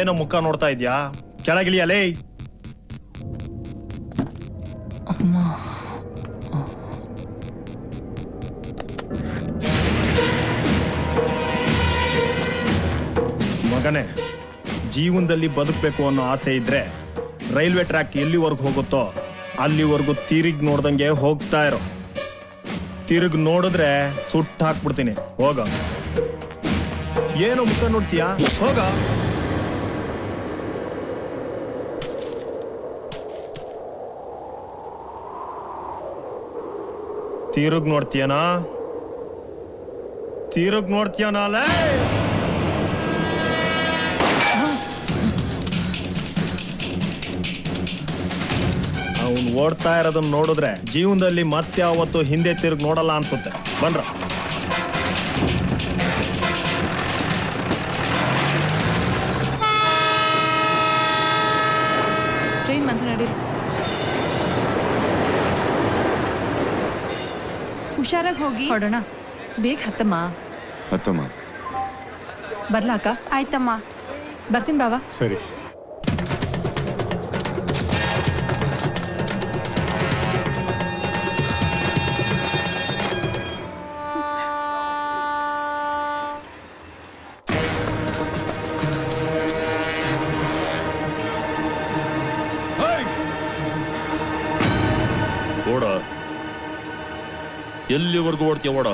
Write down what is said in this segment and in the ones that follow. ಏನು ಮುಖ ನೋಡ್ತಾ ಇದ್ಯಾ? ಕೆಳಗಿಳಿಯ ಲೇ. ಅಮ್ಮ ಮಗನೇ, ಜೀವನದಲ್ಲಿ ಬದುಕಬೇಕು ಅನ್ನೋ ಆಸೆ ಇದ್ರೆ ರೈಲ್ವೆ ಟ್ರ್ಯಾಕ್ ಎಲ್ಲಿವರೆಗೂ ಹೋಗುತ್ತೋ ಅಲ್ಲಿವರೆಗೂ ತಿರುಗಿ ನೋಡ್ದಂಗೆ ಹೋಗ್ತಾ ಇರೋ. ತಿರುಗಿ ನೋಡಿದ್ರೆ ಸುಟ್ಟು ಹಾಕ್ಬಿಡ್ತೀನಿ. ಹೋಗ. ಏನು ಮುಖ ನೋಡ್ತೀಯಾ? ಹೋಗ. तीरग नोड़तिया ना, तीरग नोड़तिया ना ले। उन ओडता इरोदन्न नोडिद्रे जीवनदल्ली मत्ते यावत्तू हिंदे तिरुगि नोडल्ल अन्सुत्ते. बन्रा ट्रेन बंद नडीरी. ಹುಷಾರಾಗಿ ಹೋಗಿ ಹೊಡೋಣ. ಬೇಗ ಹತ್ತಮ್ಮ. ಹತ್ತಮ್ಮ. ಬರ್ಲಾಕ? ಆಯ್ತಮ್ಮ, ಬರ್ತೀನಿ ಬಾವಾ. ಸರಿ. ಎಲ್ಲಿವರೆಗೂ ಓಡ್ತೀಯ? ಓಡ.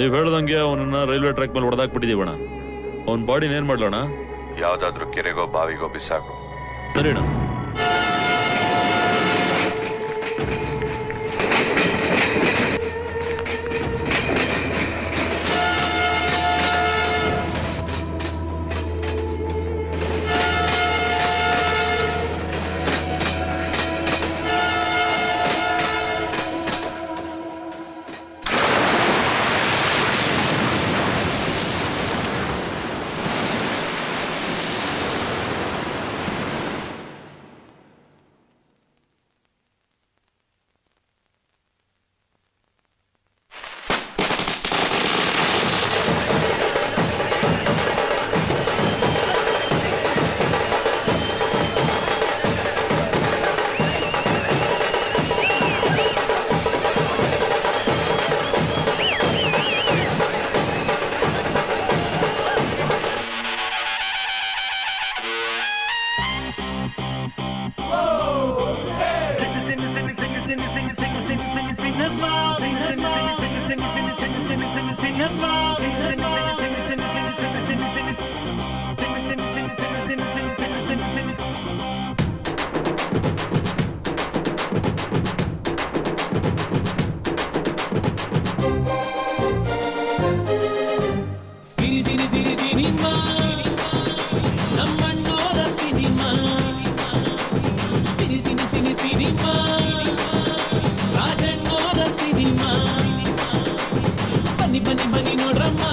ನೀವು ಹೇಳ್ದಂಗೆ ಅವನನ್ನ ರೈಲ್ವೆ ಟ್ರ್ಯಾಕ್ ಮೇಲೆ ಹೊಡೆದಾಕ್ಬಿಟ್ಟಿದೀವಣ್ಣ. ಅವನ ಬಾಡಿನ ಏನ್ ಮಾಡ್ಲಣ್ಣ? ಯಾವ್ದಾದ್ರೂ ಕೆರೆಗೋ ಬಾವಿಗೋ ಬಿಸಾಕು. ಸರಿ ಅಣ್ಣ. Money, money, money, no drama.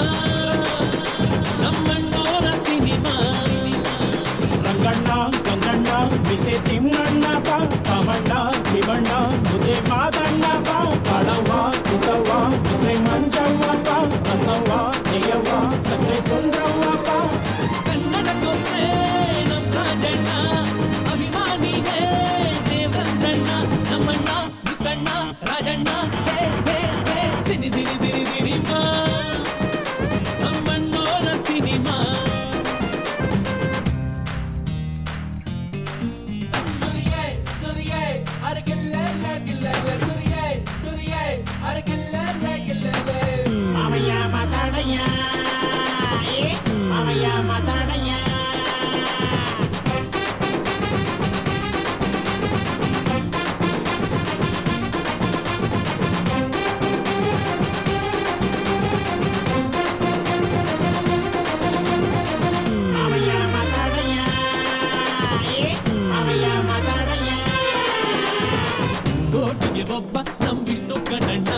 ಒಬ್ಬ ನಮ್ ವಿಷ್ಣು ಕಣ್ಣಣ್ಣ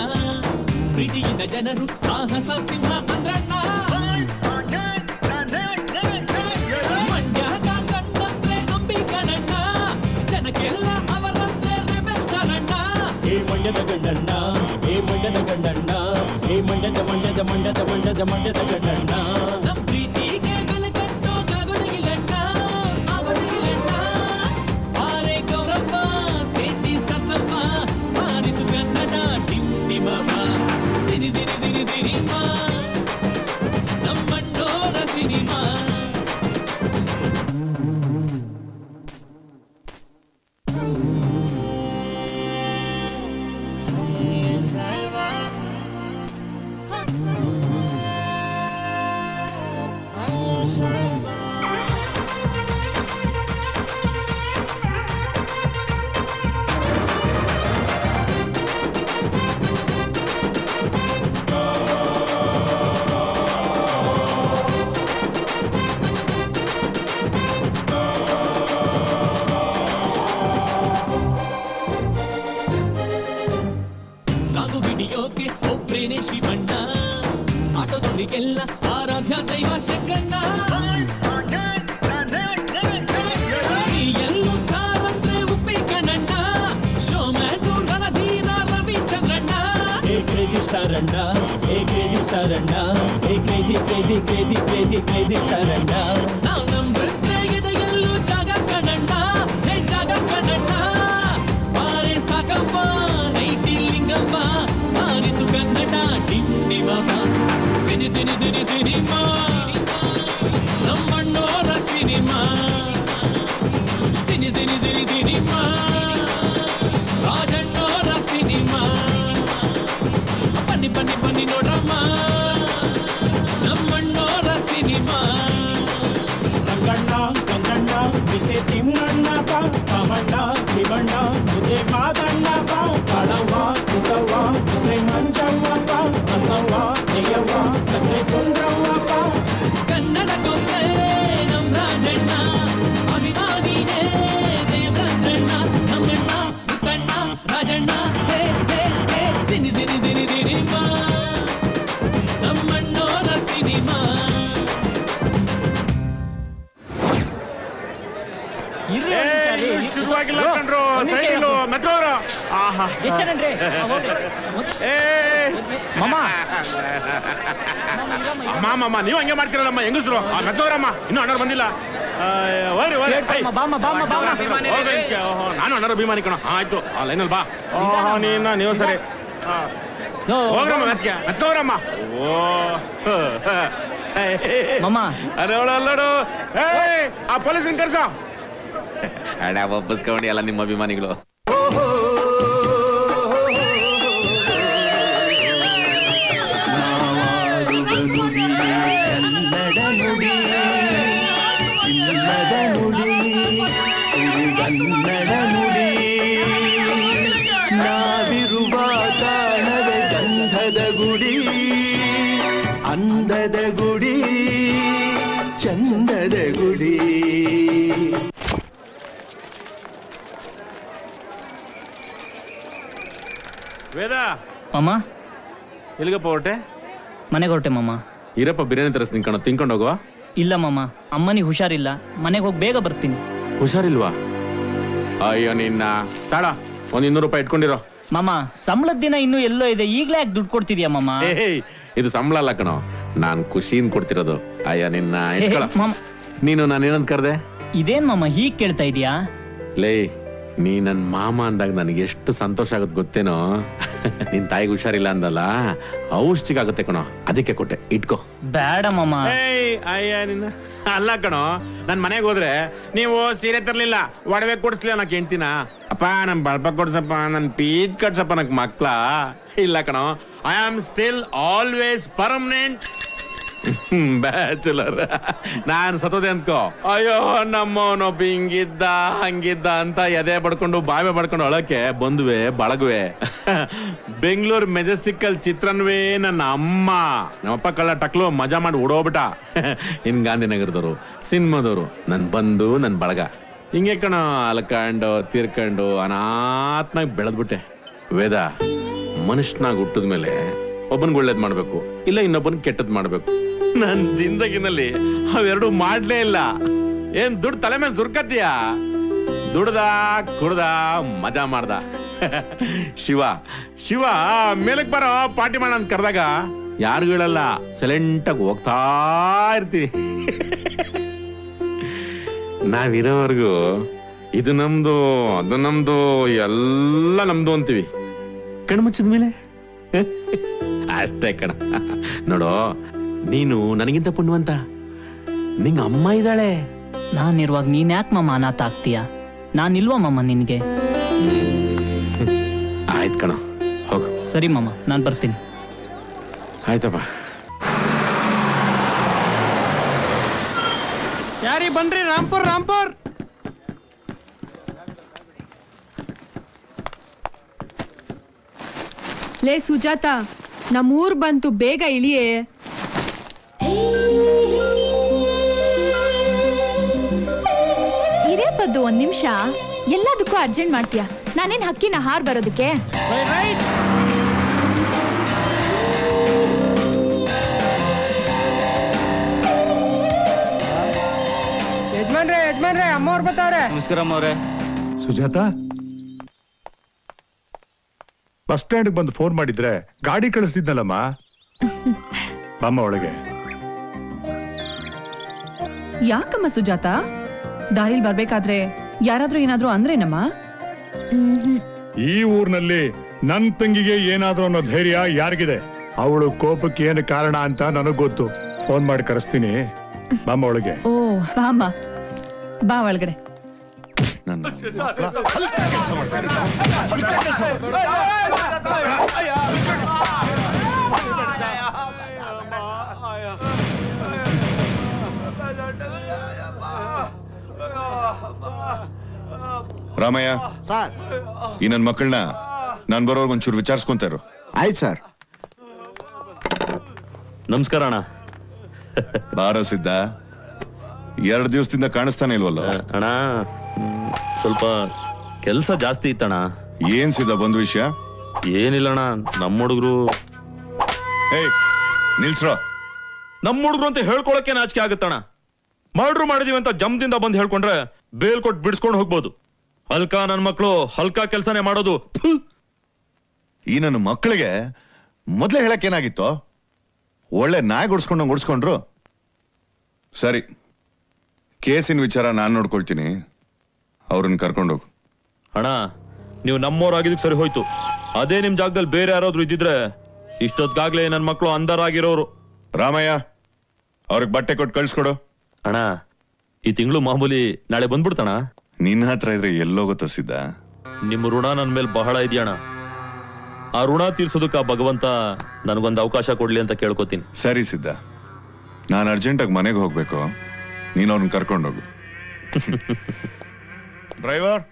ಪ್ರೀತಿಯಿಂದ ಜನರು ಸಾಹಸ ಸಿಂಹ ಅಂದ್ರಣ್ಣ ಮಂಡ್ಯದ ಕಣ್ಣಂದ್ರೆ ಅಂಬಿ ಕಣ್ಣಣ್ಣ ಜನಕ್ಕೆಲ್ಲ ಅವರಂದ್ರೆ ರೆಬೆಸ್ತಾರಣ್ಣ ಏ ಮಂಡ್ಯದ ಗಂಡಣ್ಣ ಏ ಮಂಡ್ಯದ ಗಂಡಣ್ಣ ಏ ಮಂಡ್ಯದ ಮಂಡ್ಯದ ಮಂಡ್ಯದ ಮಂಡ್ಯದ ಮಂಡ್ಯದ ಗಂಡಣ್ಣ ಬಸ್ಕೊಂಡಿ ಎಲ್ಲ ನಿಮ್ಮ ಅಭಿಮಾನಿಗಳು ಮಾಮ ಎಲ್ಲಿಗಪ್ಪ ಹೊರಟೆ? ಮನೆಗೆ ಹೊರಟೆ ಮಾಮ. ಇರಪ್ಪ ಬಿರಿಯಾನಿ ತರಿಸ್ತೀನಿ ಕಣ, ತಿನ್ಕೊಂಡು ಹೋಗುವ. ಇಲ್ಲ ಮಾಮ, ಅಮ್ಮನಿಗೆ ಹುಷಾರಿಲ್ಲ, ಮನೆಗೆ ಹೋಗಿ ಬೇಗ ಬರ್ತೀನಿ. ಹುಷಾರಿಲ್ವಾ? ಅಯ್ಯೋ ನಿನ್ನ ತಾಡ, ಒಂದು 200 ರೂಪಾಯಿ ಇಟ್ಕೊಂಡಿರೋ ಮಾಮ. ಸಂಬಳದ ದಿನ ಇನ್ನೂ ಎಲ್ಲೋ ಇದೆ, ಈಗಲೇ ಯಾಕೆ ದುಡ್ಡು ಕೊಡ್ತಿದ್ಯಾ ಮಾಮ? ಇದು ಸಂಬಳ ಅಲ್ಲ ಕಣೋ, ನಾನು ಖುಷಿಯಿಂದ ಕೊಡ್ತಿರೋದು. ಅಯ್ಯ ನಿನ್ನ, ನೀನು ನಾನೇನಂತ ಕರೆದೆ? ಇದೇನ್ ಮಾಮ ಹೀಗೆ ಕೇಳ್ತಾ ಇದೀಯಾ? ಲೇ, ನೀ ನನ್ನ ಮಾಮ ಅಂದಾಗ ನನಗೆ ಎಷ್ಟು ಸಂತೋಷ ಆಗುತ್ತೆ ಗೊತ್ತೇನೋ. ನಿನ್ ತಾಯಿಗೆ ಹುಷಾರಿಲ್ಲ ಅಂದಲ್ಲ, ಔಷಧಿಗಾಗುತ್ತೆ ಕಣೋ, ಅದಕ್ಕೆ ಕೊಟ್ಟೆ, ಇಟ್ಕೋ. ಬೇಡ ಮಾಮ. ಅಯ್ಯ ನಿನ್ನ, ಅಲ್ಲ ಕಣೋ, ನನ್ನ ಮನೆಗೆ ಹೋದ್ರೆ ನೀವು ಸೀರೆ ತರಲಿಲ್ಲ, ಒಡವೆ ಕೊಡಿಸ್ಲಿಲ್ಲ, ನಾ ಕೇಳ್ತೀನ ಅಪ್ಪ ನನ್ ಬಳ್ಪ ಕೊಡ್ಸಪ್ಪ, ನನ್ ಪೀಜ್ ಕಟ್ಸಪ್ಪ, ನನ್ ಮಕ್ಳ ಇಲ್ಲ ಕಣೋ. I am still always permanent bachelor. ನಾನು ಸತೋದೆ ಅನ್ಕೋ, ಅಯ್ಯೋ ನಮ್ಮವನೊಬ್ಬ ಹಿಂಗಿದ್ದ ಹಂಗಿದ್ದ ಅಂತ ಎದೆ ಬಡ್ಕೊಂಡು ಬಾವೆ ಬಡ್ಕೊಂಡು ಅಳಕ್ಕೆ ಬಂದ್ವೆ ಬಳಗ್ವೆ. ಬೆಂಗಳೂರು ಮೆಜೆಸ್ಟಿಕ್ ಅಲ್ಲಿ ಚಿತ್ರನ್ವೇ ನನ್ನ ಅಮ್ಮ, ನಮ್ಮಪ್ಪ ಕಳ್ಳ ಟಕ್ಲು ಮಜಾ ಮಾಡಿ ಉಡೋಗ್ಬಿಟ್ಟ. ಇನ್ ಗಾಂಧಿನಗರದವರು ಸಿನಿಮಾದವರು ನನ್ ಬಂದು ನನ್ ಬಳಗ ಹಿಂಗೆ ಕಣ ಅಲ್ಕಂಡು ತೀರ್ಕೊಂಡು ಅನಾಥನಾಗಿ ಬೆಳೆದ್ಬಿಟ್ಟೆ. ವೇದ ಮನುಷ್ಯನಾಗಿ ಹುಟ್ಟಿದ ಮೇಲೆ ಒಬ್ಬನಿಗೆ ಒಳ್ಳೇದು ಮಾಡಬೇಕು ಇಲ್ಲ ಇನ್ನೊಬ್ಬನಿಗೆ ಕೆಟ್ಟದ್ದು ಮಾಡಬೇಕು. ನನ್ನ ಜಿಂದಗಿನಲ್ಲಿ ಅವೆರಡು ಮಾಡಲೇ ಇಲ್ಲ. ಏನ್ ದುಡ್ಡು ತಲೆ ಮೇಲೆ ಸುರ್ಕತ್ತೀಯಾ? ದುಡ್ದ ಕುಡ್ದ ಮಜಾ ಮಾಡ್ದ. ಶಿವ ಶಿವ ಮೇಲಕ್ಕೆ ಬರೋ ಪಾರ್ಟಿ ಮಾಡ ಅಂತ ಕರೆದಾಗ ಯಾರಿಗೂ ಹೇಳಲ್ಲ, ಸೈಲೆಂಟಾಗಿ ಹೋಗ್ತಾ ಇರ್ತೀವಿ. ನಾವಿರೋವರೆಗೂ ಇದು ನಮ್ದು ಅದು ನಮ್ದು ಎಲ್ಲ ನಮ್ದು ಅಂತೀವಿ. ಕಣ್ಮುಚ್ಚಿದ್ಮೇಲೆ ಅಷ್ಟೇ ಕಣ. ನೋಡೋ ನೀನು ನನಗಿಂತ ಪುಣ್ಯವಂತ, ನಿಂಗೆ ಅಮ್ಮ ಇದ್ದಾಳೆ. ನಾನಿರುವಾಗ ನೀನ್ ಯಾಕೆ ಮಮ್ಮ ಅನಾಥ ಆಗ್ತೀಯ? ನಾನಿಲ್ವಾ ಮಮ್ಮ ನಿನ್ಗೆ? ಆಯ್ತು ಕಣ, ಹೋಗು. ಸರಿ ಮಮ್ಮ, ನಾನು ಬರ್ತೀನಿ. ಆಯ್ತಪ್ಪ. ಯಾರೀ ಬನ್ರಿ, ರಾಂಪುರ್ ರಾಂಪುರ್. ಲೇ ಸುಜಾತ, ನಮ್ಮೂರ್ ಬಂತು, ಬೇಗ ಇಳಿಯೇ. ಇರೇಪದ್ದು ಒಂದ್ ನಿಮಿಷ, ಎಲ್ಲದಕ್ಕೂ ಅರ್ಜೆಂಟ್ ಮಾಡ್ತೀಯ. ನಾನೇನ್ ಹಕ್ಕಿನ ಹಾರ್ ಬರೋದಕ್ಕೆ? ಯಜಮಾನ್ರೆ, ಅಮ್ಮ ಅವ್ರು ಬರ್ತಾರೆ. ನಮಸ್ಕಾರ ಅಮ್ಮ ಅವ್ರೆ. ಸುಜಾತ, ಬಸ್ ಸ್ಟ್ಯಾಂಡ್ ಬಂದು ಫೋನ್ ಮಾಡಿದ್ರೆ ಗಾಡಿ ಕಳಿಸ್ತಿದ್ನಲ್ಲಮ್ಮ. ಬಾಮ್ಮ ಒಳಗೆ. ಯಾಕಮ್ಮ ಸುಜಾತ, ದಾರಿಲಿ ಬರ್ಬೇಕಾದ್ರೆ ಯಾರಾದ್ರೂ ಏನಾದ್ರೂ ಅಂದ್ರೇನಮ್ಮ? ಈ ಊರ್ನಲ್ಲಿ ನನ್ ತಂಗಿಗೆ ಏನಾದ್ರೂ ಅನ್ನೋ ಧೈರ್ಯ ಯಾರಿಗಿದೆ? ಅವಳು ಕೋಪಕ್ಕೆ ಏನು ಕಾರಣ ಅಂತ ನನಗ್ ಗೊತ್ತು. ಫೋನ್ ಮಾಡಿ ಕರೆಸ್ತೀನಿ, ಬಾಮ್ಮ ಒಳಗೆ. ಓ ಬಾಮ್ಮ, ಬಾ ಒಳಗಡೆ. ರಾಮಯ್ಯ ಸರ್, ಈ ನನ್ನ ಮಕ್ಕಳನ್ನ ನಾನು ಬರೋರ್ಗೆ ಒಂಚೂರು ವಿಚಾರಿಸ್ಕೊಂತಾರು. ಆಯ್ತು ಸರ್. ನಮಸ್ಕಾರ ಅಣ್ಣ. ಬಾರೋ ಸಿದ್ಧ, ಎರಡು ದಿವಸದಿಂದ ಕಾಣಿಸ್ತಾನೆ ಇಲ್ವಲ್ಲ? ಅಣ್ಣ ಸ್ವಲ್ಪ ಕೆಲಸ ಜಾಸ್ತಿ ಇತ್ತಣ್ಣ. ಏನ್ ಸಿದ್ಧ ಬಂದ್ ವಿಷಯ? ಏನಿಲ್ಲಣ್ಣ, ನಮ್ಮ ಹುಡುಗರು. ಏಯ್ ನಿಲ್ಸ್ರೋ. ನಮ್ಮ ಹುಡುಗರು ಅಂತ ಹೇಳ್ಕೊಳಕ್ಕೆ ನಾಚಿಕೆ ಆಗುತ್ತಣ್ಣ. ಮರ್ಡ್ರು ಮಾಡಿದೀವಿ ಅಂತ ಜಮ್ದಿಂದ ಬಂದು ಹೇಳ್ಕೊಂಡ್ರೆ ಬೇಲ್ ಕೊಟ್ಟು ಬಿಡಿಸ್ಕೊಂಡು ಹೋಗ್ಬೋದು. ಹಲ್ಕಾ ನನ್ನ ಮಕ್ಕಳು ಹಲ್ಕಾ ಕೆಲಸನೇ ಮಾಡೋದು. ಈ ನನ್ನ ಮಕ್ಕಳಿಗೆ ಮೊದಲೇ ಹೇಳಕ್ಕೇನಾಗಿತ್ತು? ಒಳ್ಳೆ ನಾಯಿ ಗುಡ್ಸ್ಕೊಂಡು ಗುಡ್ಸ್ಕೊಂಡ್ರು. ಸರಿ, ಕೇಸಿನ ವಿಚಾರ ನಾನು ನೋಡ್ಕೊಳ್ತೀನಿ, ಅವ್ರನ್ನ ಕರ್ಕೊಂಡೋಗು. ಅಣ್ಣ, ನೀವು ನಮ್ಮವರಾಗಿದ್ದಕ್ಕೆ ಸರಿ ಹೋಯ್ತು. ಅದೇ ನಿಮ್ ಜಾಗದಲ್ಲಿ ಬೇರೆ ಯಾರಾದ್ರೂ ಇದ್ದಿದ್ರೆ ಇಷ್ಟೊತ್ತಾಗ್ಲೇ ನನ್ನ ಮಕ್ಕಳು ಅಂಧರಾಗಿರೋರು. ರಾಮಯ್ಯ, ಅವ್ರಿಗೆ ಬಟ್ಟೆ ಕೊಟ್ಟು ಕಳ್ಸ್ಕೊಡು. ಅಣ್ಣ, ಈ ತಿಂಗಳು ಮಾಮೂಲಿ ನಾಳೆ ಬಂದ್ಬಿಡ್ತಣ. ನಿನ್ನ ಹತ್ರ ಇದ್ರೆ ಎಲ್ಲೋಗೋ ತಸಿದ್ದ? ನಿಮ್ಮ ಋಣ ನನ್ನ ಮೇಲೆ ಬಹಳ ಇದೆಯಣ್ಣ. ಆ ಋಣ ತೀರ್ಸೋದಕ್ಕೆ ಆ ಭಗವಂತ ನನಗೊಂದು ಅವಕಾಶ ಕೊಡ್ಲಿ ಅಂತ ಕೇಳ್ಕೊತೀನಿ. ಸರಿ ಸಿದ್ಧ, ನಾನು ಅರ್ಜೆಂಟಾಗಿ ಮನೆಗೆ ಹೋಗ್ಬೇಕು, ನೀನು ಅವ್ರನ್ನ ಕರ್ಕೊಂಡೋಗು. ಡ್ರೈವರ್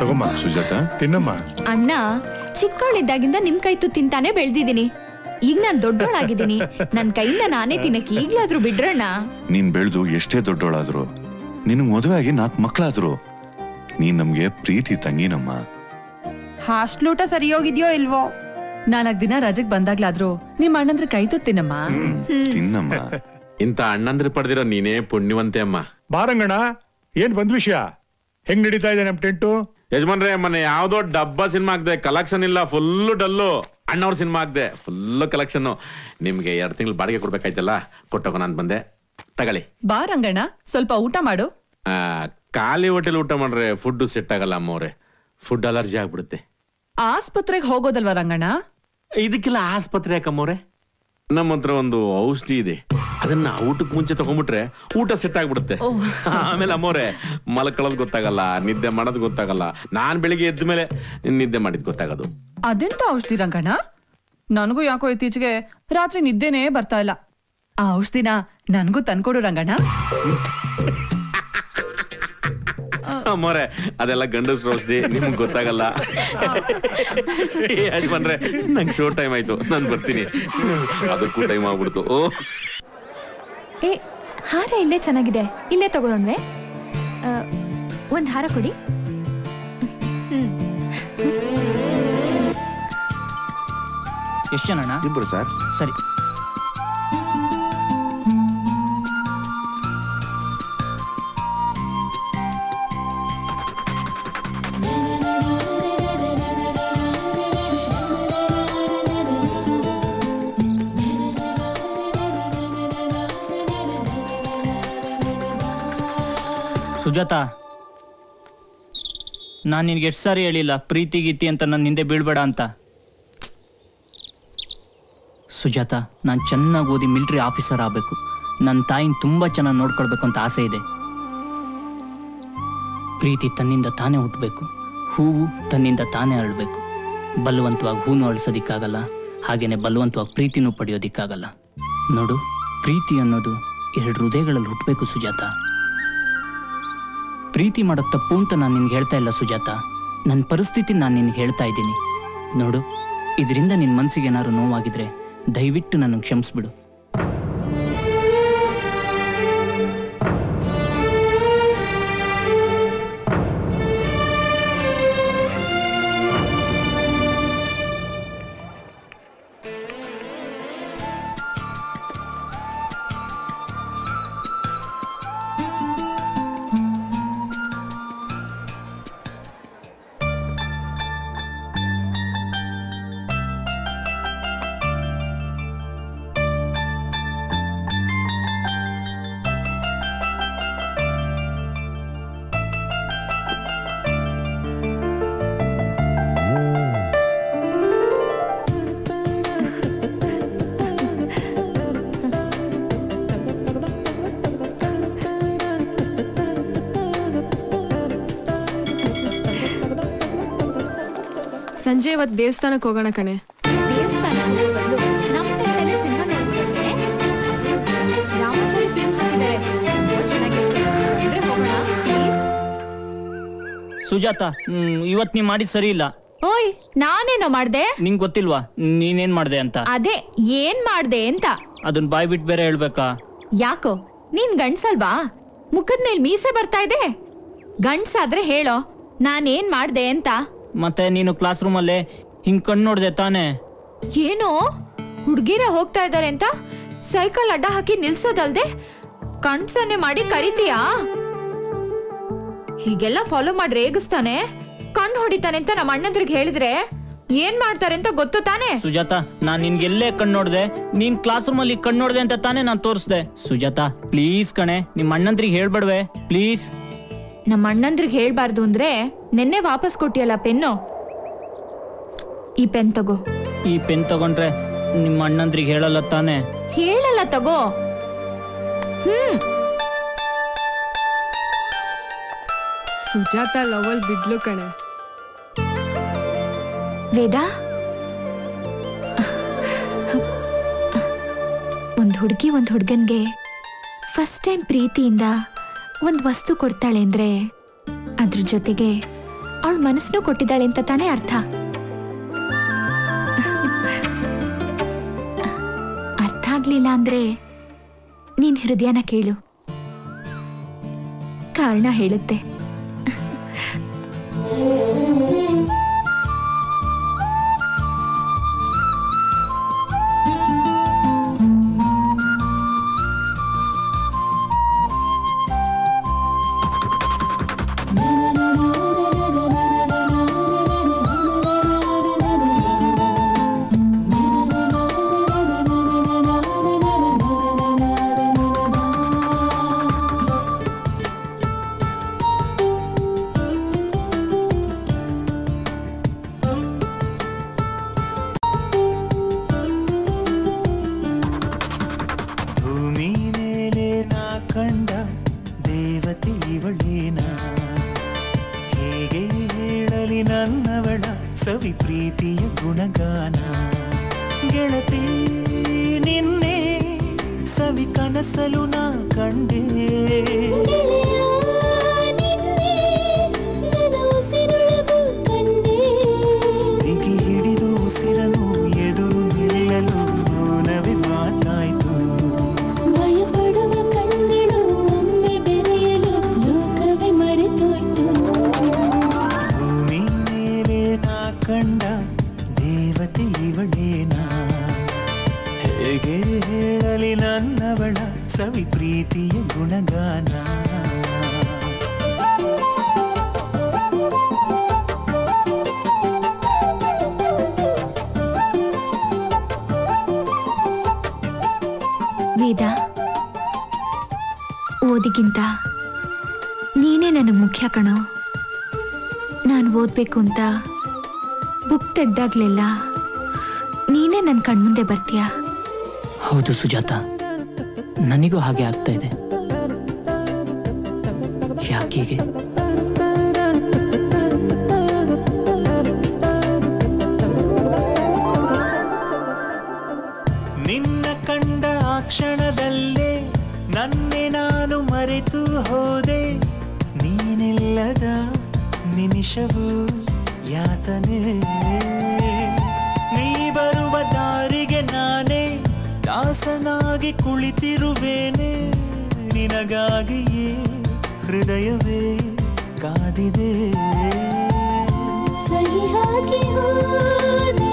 ತಗೊಮ್ಮ. ಸುಜಾತ ತಿನ್ನಮ್ಮ. ಅಣ್ಣ, ಚಿಕ್ಕವಳಿದ್ದಾಗಿಂದ ನಿಮ್ ಕೈ ತು ತಿಂತಾನೆ ಬೆಳೆದಿದ್ದೀನಿ. ಈಗ ನಾನ್ ದೊಡ್ಡೋಳಾಗಿದ್ದೀನಿ, ನನ್ ಕೈಯಿಂದ ನಾನೇ ತಿನ್ನಕ್ಕೆ ಈಗ್ಲಾದ್ರೂ ಬಿಡ್ರಣ್ಣ. ನೀನ್ ಬೆಳೆದು ಎಷ್ಟೇ ದೊಡ್ಡೋಳಾದ್ರು, ನಿನ್ ಮದುವೆ ಆಗಿ 4 ಮಕ್ಕಳಾದ್ರು, ನೀನ್ ನಮ್ಗೆ ಪ್ರೀತಿ ತಂಗಿನಮ್ಮ. ಹಾಸ್ಟ್ಲೂಟ ಸರಿ ಹೋಗಿದ್ಯೋ ಇಲ್ವೋ? 4 ದಿನ ರಜೆಗೆ ಬಂದಾಗ್ಲಾದ್ರು ನಿಮ್ ಅಣ್ಣಂದ್ರೆ ಕೈ ತು ತಿನ್ನಮ್ಮ. ತಿನ್ನಮ್ಮ. ಇಂತ ಅಣ್ಣಂದ್ರ ಪಡೆದಿರೋ ನೀನೇ ಪುಣ್ಯವಂತೆ ಅಮ್ಮ. ಬಾರಂಗಣ, ಏನ್ ಬಂದ್ ವಿಷಯ? ಹೆಂಗ್ ನಡೀತಾ ಇದೆ ನಮ್ ಟೆಂಟು? ಯಜಮಾನ್ರೆ, ಮೊನ್ನೆ ಯಾವ್ದೋ ಡಬ್ಬ ಸಿನಿಮಾ ಹಾಕ್ದೆ, ಕಲೆಕ್ಷನ್ ಇಲ್ಲ, ಫುಲ್ಲು ಡಲ್ಲು. ಅಣ್ಣವ್ರ ಸಿನಿಮಾ ಹಾಕ್ದೆ, ಫುಲ್ಲು ಕಲೆಕ್ಷನ್. ನಿಮ್ಗೆ 2 ತಿಂಗಳು ಬಾಡಿಗೆ ಕೊಡ್ಬೇಕಾಯ್ತಲ್ಲ, ಕೊಟ್ಟೋಗ ನಾನು ಬಂದೆ. ತಗೊಳ್ಳಿ. ಬಾರಂಗಣ್ಣ, ಸ್ವಲ್ಪ ಊಟ ಮಾಡು. ಖಾಲಿ ಹೋಟೆಲ್ ಊಟ ಮಾಡ್ರೆ ಫುಡ್ ಸೆಟ್ ಆಗಲ್ಲ ಅಮ್ಮ ಅವ್ರೆ, ಫುಡ್ ಅಲರ್ಜಿ ಆಗ್ಬಿಡುತ್ತೆ. ಆಸ್ಪತ್ರೆಗೆ ಹೋಗೋದಲ್ವ ರಂಗಣ್ಣ? ಇದಕ್ಕೆಲ್ಲ ಆಸ್ಪತ್ರೆ ಯಾಕಮ್ಮವ್ರೆ? ನಮ್ಮ ಹತ್ರ ಒಂದು ಔಷಧಿ ಇದೆ, ಅದನ್ನ ಊಟಕ್ಕೆ ಮುಂಚೆ ತಗೊಂಡ್ಬಿಟ್ರೆ ಊಟ ಸೆಟ್ ಆಗ್ಬಿಡುತ್ತೆ. ಆಮೇಲೆ ಅಮ್ಮವ್ರೆ, ಮಲ್ಕೊಳ್ಳೋದು ಗೊತ್ತಾಗಲ್ಲ, ನಿದ್ದೆ ಮಾಡೋದು ಗೊತ್ತಾಗಲ್ಲ. ನಾನ್ ಬೆಳಿಗ್ಗೆ ಎದ್ದ ಮೇಲೆ ನಿದ್ದೆ ಮಾಡಿದ್ ಗೊತ್ತಾಗೋದು. ಅದೆಂತ ಔಷಧಿ ರಂಗಣ್ಣ? ನನಗೂ ಯಾಕೋ ಇತ್ತೀಚೆಗೆ ರಾತ್ರಿ ನಿದ್ದೆನೇ ಬರ್ತಾ ಇಲ್ಲ. ಆ ಔಷಧಿನ ನನ್ಗೂ ತಂದ್ಕೊಡು ರಂಗಣ್ಣ. ಅಮ್ಮೋರೆ, ಅದೆಲ್ಲ ಗಂಡಸ್ರ ಔಷಧಿ, ನಿಮ್ಗೆ ಗೊತ್ತಾಗಲ್ಲ. ಬಂದ್ರೆ ನಂಗೆ ಶೋ ಟೈಮ್ ಆಯ್ತು, ನಾನು ಬರ್ತೀನಿ. ಅದಕ್ಕೂ ಟೈಮ್ ಆಗ್ಬಿಡ್ತು. ಏ ಹಾರ ಇಲ್ಲೇ ಚೆನ್ನಾಗಿದೆ, ಇಲ್ಲೇ ತಗೊಳ್ಳೋಣ್ವೆ. ಒಂದು ಹಾರ ಕೊಡಿ. सर सरी सुजाता नान निनगे सारी हेळिल्ल प्रीति गीति अंत नन्न हिंदे बीळबेड अंत सुजाता नान चेन्नागि ओदि मिलिटरी आफीसर आगबेकु नन्न तायिन तुम्बा चेन्नागि नोडिकोळ्ळबेकु अंत आसे इदे प्रीति तन्निंद ताने हुट्टबेकु हूवु तन्निंद ताने अरळबेकु बलवंतवागि हूवु अरळिसोदिक्कागल्ल हागेने बलवंतवागि प्रीतिनू पಡೆಯೋದಿಕ್ಕಾಗಲ್ಲ नोडु प्रीति अन्नोदु एरडु हृदयगळल्लि हुट्टबेकु सुजाता प्रीति माडो तप्पु अंत नानु निनगे हेळ्ता इल्ल सुजाता नन्न परिस्थिति नानु निनगे हेळ्ता इद्दीनि नोडु इदरिंद निन्न मनस्सिगे ಏನಾದರೂ ನೋವಾಗಿದ್ರೆ ದಯವಿಟ್ಟು ನನ್ನನ್ನು ಕ್ಷಮಿಸಿಬಿಡು संजे इवत्तु देवस्थानक्के होगोण कणे सुजाता इवत्तु नी माडिद सरी इल्ल ओय नानेनो माड्दे निंगे गोत्तिल्वा नीनेनु माड्दे अंत अदे येनु माड्दे अंत अदन्न बाय बिट्टु बेरे हेळबेका याको नीनु गंडसल्वा मुखद मेले मीसे ಬರ್ತಾ ಇದೆ ಗಂಡಸಾದ್ರೆ ಹೇಳೋ ನಾನು ಏನು ಮಾಡ್ದೆ ಅಂತ मत्ते नीनु क्लास रूम अल्ले हिंग कण्णु नोडिदे ताने येनो हुडुगिरे होग्ता इद्दारे अंत साइकल अड्ड हाकि निल्सोदल्दे कंसन्ने माडि करितीया हीगेल्ल फॉलो माडि रेगिस्ताने कण्णु होडिताने अंत नम्म अण्णंद्रिगे हेळिद्रे ಏನ್ ಮಾಡ್ತಾರೆ ಅಂತ ಗೊತ್ತು ತಾನೆ ಸುಜಾತಾ ನಾನು ನಿಮಗೆ ಎಲ್ಲೇ ಕಣ್ಣು ನೋಡಿದೆ ನೀನ್ ಕ್ಲಾಸ್ ರೂಮ್ ಅಲ್ಲಿ ಕಣ್ಣು ನೋಡಿದೆ ಅಂತ ತಾನೆ ನಾನು ತೋರಿಸ್ದೆ ಸುಜಾತಾ ಪ್ಲೀಸ್ ಕಣೆ ನಿಮ್ಮ ಅಣ್ಣಂದ್ರಿಗೆ ಹೇಳಬೇಡವೆ ಪ್ಲೀಸ್ ನಮ್ಮ ಅಣ್ಣಂದ್ರಿಗೆ ಹೇಳಬಾರದು ಅಂದ್ರೆ ನೆನ್ನೆ ವಾಪಸ್ ಕೊಟ್ಟಿಯಲ್ಲ ಪೆನ್ನು ಈ ಪೆನ್ ತಗೋ ಈ ಪೆನ್ ತಗೊಂಡ್ರೆ ನಿಮ್ಮ ಅಣ್ಣಂದ್ರಿಗೆ ಹೇಳಲ್ಲ ತಾನೆ ಹೇಳಲ್ಲ ತಗೋ ಸುಜಾತಾ ಲವಲ್ ಬಿಡ್ಲು ಕಣೆ ವೇದಾ ಒಂದು ಹುಡುಗನಿಗೆ ಫಸ್ಟ್ ಟೈಮ್ ಪ್ರೀತಿಯಿಂದ ಒಂದು ವಸ್ತು ಕೊಡ್ತಾಳೆ ಅಂದ್ರೆ ಅದ್ರ ಜೊತೆಗೆ ಅವಳ ಮನಸ್ಸನ್ನು ಕೊಟ್ಟಿದ್ದಾಳೆ ಅಂತ ತಾನೇ ಅರ್ಥ ಅರ್ಥ ಆಗಲಿಲ್ಲ ಅಂದ್ರೆ ನೀನ್ ಹೃದಯನ ಕೇಳು ಕಾರಣ ಹೇಳುತ್ತೆ ಓದಿಗಿಂತ ನೀನೇ ನನ್ನ ಮುಖ್ಯ ಕಣೋ. ನಾನು ಓದಬೇಕು ಅಂತ ಬುಕ್ ತೆಗೆದಾಗ್ಲಿಲ್ಲ, ನೀನೇ ನನ್ನ ಕಣ್ಮುಂದೆ ಬರ್ತೀಯಾ. ಹೌದು ಸುಜಾತ, ನನಗೂ ಹಾಗೆ ಆಗ್ತಾ ಇದೆ. ಯಾಕೆ ನಿನ್ನ ಕಂಡ ಆ ಕ್ಷಣದಲ್ಲೇ ನನ್ನೆ ನಾನು ಮರೆತು ಹೋದೆ. ನೀನಿಲ್ಲದ ನಿಮಿಷವು ಯಾತನೆ, ನೀ ಬರುವ ದಾರಿಗೆ ನಾನೇ ದಾಸನಾಗಿ ಕುಳಿತಿರುವೇನೆ. ನಿನಗಾಗಿಯೇ ಹೃದಯವೇ ಕಾದಿದೆ. ಸಹಿ ಹಾಕಿ ಹೋದೆ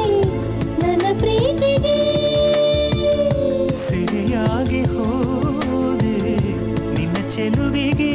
ನನ್ನ ಪ್ರೀತಿಗೆ, ಸಿರಿಯಾಗಿ ಹೋದೆ ನಿನ್ನ ಚೆಲುವಿಗೆ.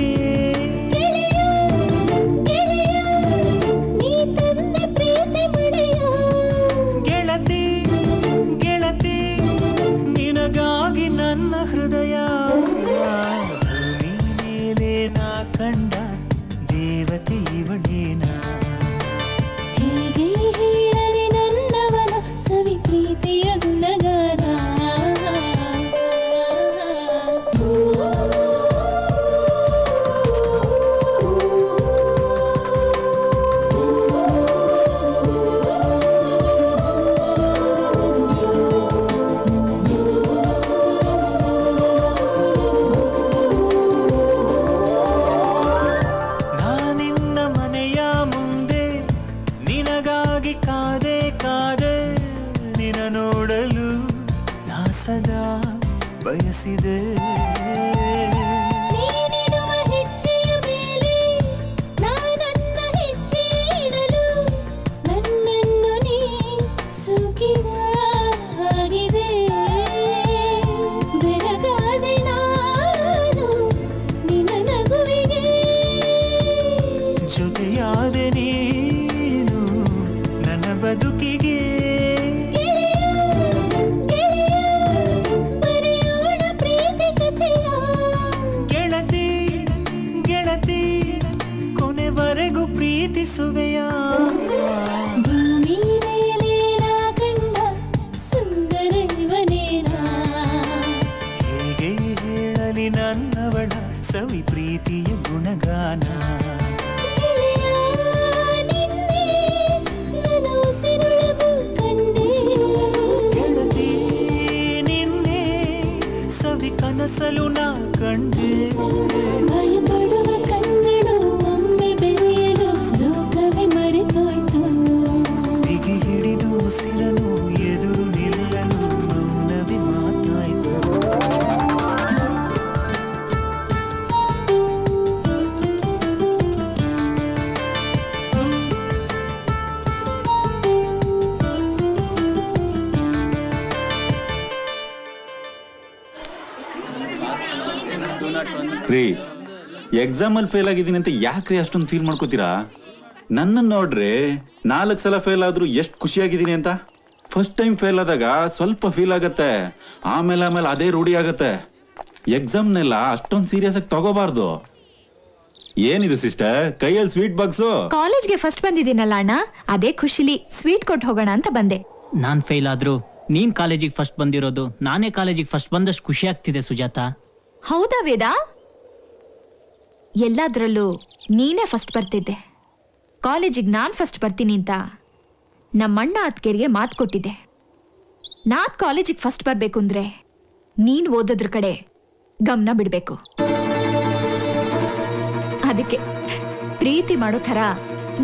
ಎಕ್ಸಾಮ್ ಅಲ್ಲಿ ಫೇಲ್ ಆಗಿದ್ದೀನಿ ಅಂತ ಯಾಕ್ರಿ ಅಷ್ಟೊಂದು ಫೀಲ್ ಮಾಡ್ಕೋತೀರಾ? ನನ್ನ ನೋಡ್ರೆ 4 ಸಲ ಫೇಲ್ ಆದ್ರೂ ಎಷ್ಟು ಖುಷಿಯಾಗಿದ್ದೀನಿ ಅಂತ. ಫಸ್ಟ್ ಟೈಮ್ ಫೇಲ್ ಆದಾಗ ಸ್ವಲ್ಪ ಫೀಲ್ ಆಗತ್ತೆ, ಆಮೇಲೆ ಅದೇ ರೂಢಿ ಆಗತ್ತೆ. ಎಕ್ಸಾಮ್ನೆಲ್ಲ ಅಷ್ಟೊಂದು ಸೀರಿಯಸ್ ಆಗಿ ತಗೋಬಾರ್ದು. ಏನಿದು ಸಿಸ್ಟರ್ ಕೈಯಲ್ಲಿ ಸ್ವೀಟ್ ಬಾಕ್ಸು? ಕಾಲೇಜ್ಗೆ ಫಸ್ಟ್ ಬಂದಿದ್ದೀನಲ್ಲ ಅಣ್ಣ, ಅದೇ ಖುಷಿಲಿ ಸ್ವೀಟ್ ಕೊಟ್ಟು ಹೋಗೋಣ ಅಂತ ಬಂದೆ. ನಾನ್ ಫೇಲ್ ಆದ್ರೂ ನೀನ್ ಕಾಲೇಜಿಗೆ ಫಸ್ಟ್ ಬಂದಿರೋದು ನಾನೇ ಕಾಲೇಜಿಗೆ ಫಸ್ಟ್ ಬಂದಷ್ಟು ಖುಷಿ ಆಗ್ತಿದೆ ಸುಜಾತ. ಹೌದಾ ವೇದಾ? ಎಲ್ಲದರಲ್ಲೂ ನೀನೇ ಫಸ್ಟ್ ಬರ್ತಿದ್ದೆ. ಕಾಲೇಜಿಗೆ ನಾನು ಫಸ್ಟ್ ಬರ್ತೀನಿ ಅಂತ ನಮ್ಮಣ್ಣ ಅತ್ಗೆರಿಗೆ ಮಾತು ಕೊಟ್ಟಿದ್ದೆ. ನಾನು ಕಾಲೇಜಿಗೆ ಫಸ್ಟ್ ಬರಬೇಕು ಅಂದರೆ ನೀನು ಓದೋದ್ರ ಕಡೆ ಗಮನ ಬಿಡಬೇಕು. ಅದಕ್ಕೆ ಪ್ರೀತಿ ಮಾಡೋ ಥರ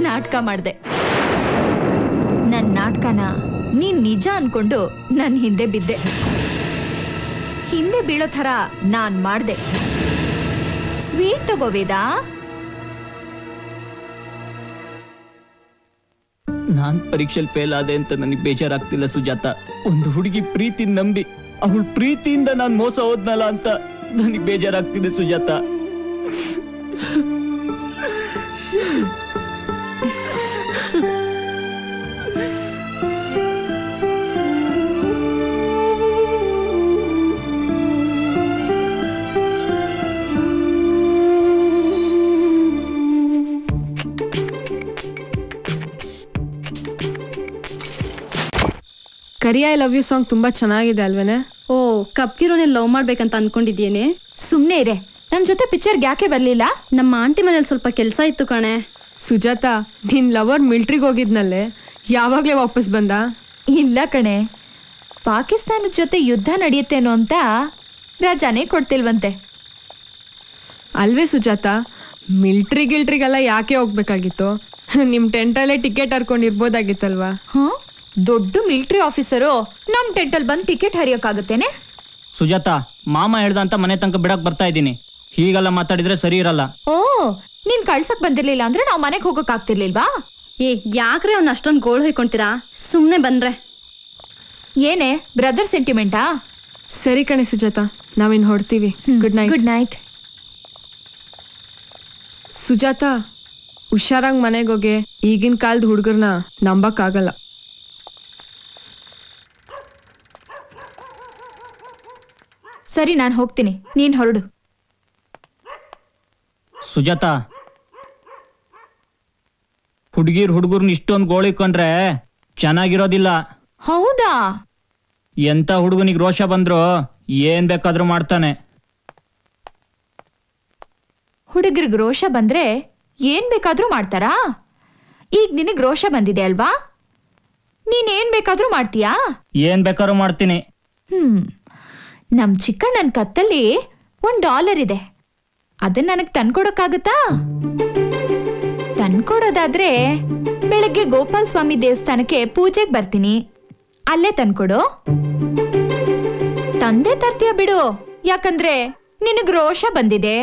ನಾಟಕ ಮಾಡಿದೆ. ನನ್ನ ನಾಟಕನ ನೀನು ನಿಜ ಅಂದ್ಕೊಂಡು ನನ್ನ ಹಿಂದೆ ಬಿದ್ದೆ. ಹಿಂದೆ ಬೀಳೋ ಥರ ನಾನು ಮಾಡಿದೆ. ಸ್ವೀಟ್ ತಗೋ ವೇದಾ. ನಾನ್ ಪರೀಕ್ಷೆಯಲ್ಲಿ ಫೇಲ್ ಆದೆ ಅಂತ ನನಗೆ ಬೇಜಾರಾಗ್ತಿಲ್ಲ ಸುಜಾತ. ಒಂದು ಹುಡುಗಿ ಪ್ರೀತಿ ನಂಬಿ ಅವಳು ಪ್ರೀತಿಯಿಂದ ನಾನು ಮೋಸ ಹೋದ್ನಲ್ಲ ಅಂತ ನನಗೆ ಬೇಜಾರಾಗ್ತಿದೆ ಸುಜಾತ. ಕರಿ ಐ ಲವ್ ಯು ಸಾಂಗ್ ತುಂಬಾ ಚೆನ್ನಾಗಿದೆ ಅಲ್ವೇನೆ? ಓ ಕಪ್ಕಿರೋನೆ ಲವ್ ಮಾಡಬೇಕಂತ ಅನ್ಕೊಂಡಿದ್ದೀನೆ. ಸುಮ್ಮನೆ ಇರೆ, ನಮ್ಮ ಜೊತೆ ಪಿಕ್ಚರ್ಗೆ ಯಾಕೆ ಬರಲಿಲ್ಲ? ನಮ್ಮ ಆಂಟಿ ಮನೇಲಿ ಸ್ವಲ್ಪ ಕೆಲಸ ಇತ್ತು ಕಣೆ. ಸುಜಾತ, ನಿನ್ನ ಲವರ್ ಮಿಲಿಟರಿಗೆ ಹೋಗಿದ್ನಲ್ಲೇ, ಯಾವಾಗಲೇ ವಾಪಸ್ ಬಂದ? ಇಲ್ಲ ಕಣೆ, ಪಾಕಿಸ್ತಾನದ ಜೊತೆ ಯುದ್ಧ ನಡೆಯುತ್ತೇನೋ ಅಂತ ರಜಾನೇ ಕೊಡ್ತಿಲ್ವಂತೆ. ಅಲ್ವೇ ಸುಜಾತ, ಮಿಲಿಟರಿ ಗಿಲ್ಟ್ರಿಗೆಲ್ಲ ಯಾಕೆ ಹೋಗ್ಬೇಕಾಗಿತ್ತು? ನಿಮ್ಮ ಟೆಂಟಲ್ಲೇ ಟಿಕೆಟ್ ಹರ್ಕೊಂಡಿರ್ಬೋದಾಗಿತ್ತಲ್ವಾ? ಹಾಂ, ದೊಡ್ಡ ಮಿಲಿಟರಿ ಆಫೀಸರು ನಮ್ಮ ಟೆಂಟಲ್ಲಿ ಬಂದು ಟಿಕೆಟ್ ಹರಿಯೋಕ್ಕಾಗುತ್ತೇನೆ? ಸುಜಾತ, ಮಾಮ ಹೇಳ್ದ ಅಂತ ಮನೆ ತನಕ ಬಿಡಕ್ಕೆ ಬರ್ತಾ ಇದ್ದೀನಿ. ಹೀಗೆಲ್ಲ ಮಾತಾಡಿದ್ರೆ ಸರಿ ಇರಲ್ಲ. ಓ, ನೀನು ಕಳ್ಸಕ್ಕೆ ಬಂದಿರಲಿಲ್ಲ ಅಂದರೆ ನಾವು ಮನೆಗೆ ಹೋಗೋಕ್ಕಾಗ್ತಿರ್ಲಿಲ್ವಾ? ಏ, ಯಾಕ್ರೆ ಅವ್ನು ಅಷ್ಟೊಂದು ಗೋಳು ಹೊಯ್ಕೊಳ್ತೀರಾ? ಸುಮ್ಮನೆ ಬಂದರೆ ಏನೇ, ಬ್ರದರ್ ಸೆಂಟಿಮೆಂಟಾ? ಸರಿ ಕಣೆ ಸುಜಾತ, ನಾವಿನ್ ಹೊಡ್ತೀವಿ. Good night. Good night Sujatha, ಹುಷಾರಾಗಿ ಮನೆಗೆ ಹೋಗಿ. ಈಗಿನ ಕಾಲದ ಹುಡುಗರನ್ನ ನಂಬಕ್ಕಾಗಲ್ಲ. ಸರಿ, ನಾನು ಹೋಗ್ತೀನಿ, ನೀನು ಹೊರಡು. ಸುಜಾತ, ಹುಡುಗಿರ್ ಹುಡುಗರ್ನ ಇಷ್ಟೊಂದು ಗೋಳಿಕೊಂಡ್ರೆ ಚೆನ್ನಾಗಿರೋದಿಲ್ಲ. ಹೌದಾ? ಎಂತ ಹುಡುಗನಿಗೆ ರೋಷ ಬಂದ್ರು ಏನ್ ಬೇಕಾದ್ರೂ ಮಾಡ್ತಾನೆ. ಹುಡುಗರಿಗೆ ರೋಷ ಬಂದ್ರೆ ಏನ್ ಬೇಕಾದ್ರೂ ಮಾಡ್ತಾರಾ? ಈಗ ನಿನಗ್ ರೋಷ ಬಂದಿದೆ ಅಲ್ವಾ, ನೀನ್ ಏನ್ ಬೇಕಾದ್ರೂ ಮಾಡ್ತೀಯಾ? ಏನ್ ಬೇಕಾದ್ರೂ ಮಾಡ್ತೀನಿ. ನಮ್ ಚಿಕ್ಕಣ್ಣನ ಕತ್ತಲ್ಲಿ $1 ಇದೆ, ಅದನ್ನ ನನಗ್ ತಂದ್ಕೊಡಕ್ಕಾಗತ್ತಾ? ತಂದ್ಕೊಡೋದಾದ್ರೆ ಬೆಳಗ್ಗೆ ಗೋಪಾಲ್ ಸ್ವಾಮಿ ದೇವಸ್ಥಾನಕ್ಕೆ ಪೂಜೆಗೆ ಬರ್ತೀನಿ, ಅಲ್ಲೇ ತಂದ್ಕೊಡು. ತಂದೆ ತರ್ತೀಯ ಬಿಡು, ಯಾಕಂದ್ರೆ ನಿನಗ್ ರೋಷ ಬಂದಿದೆ.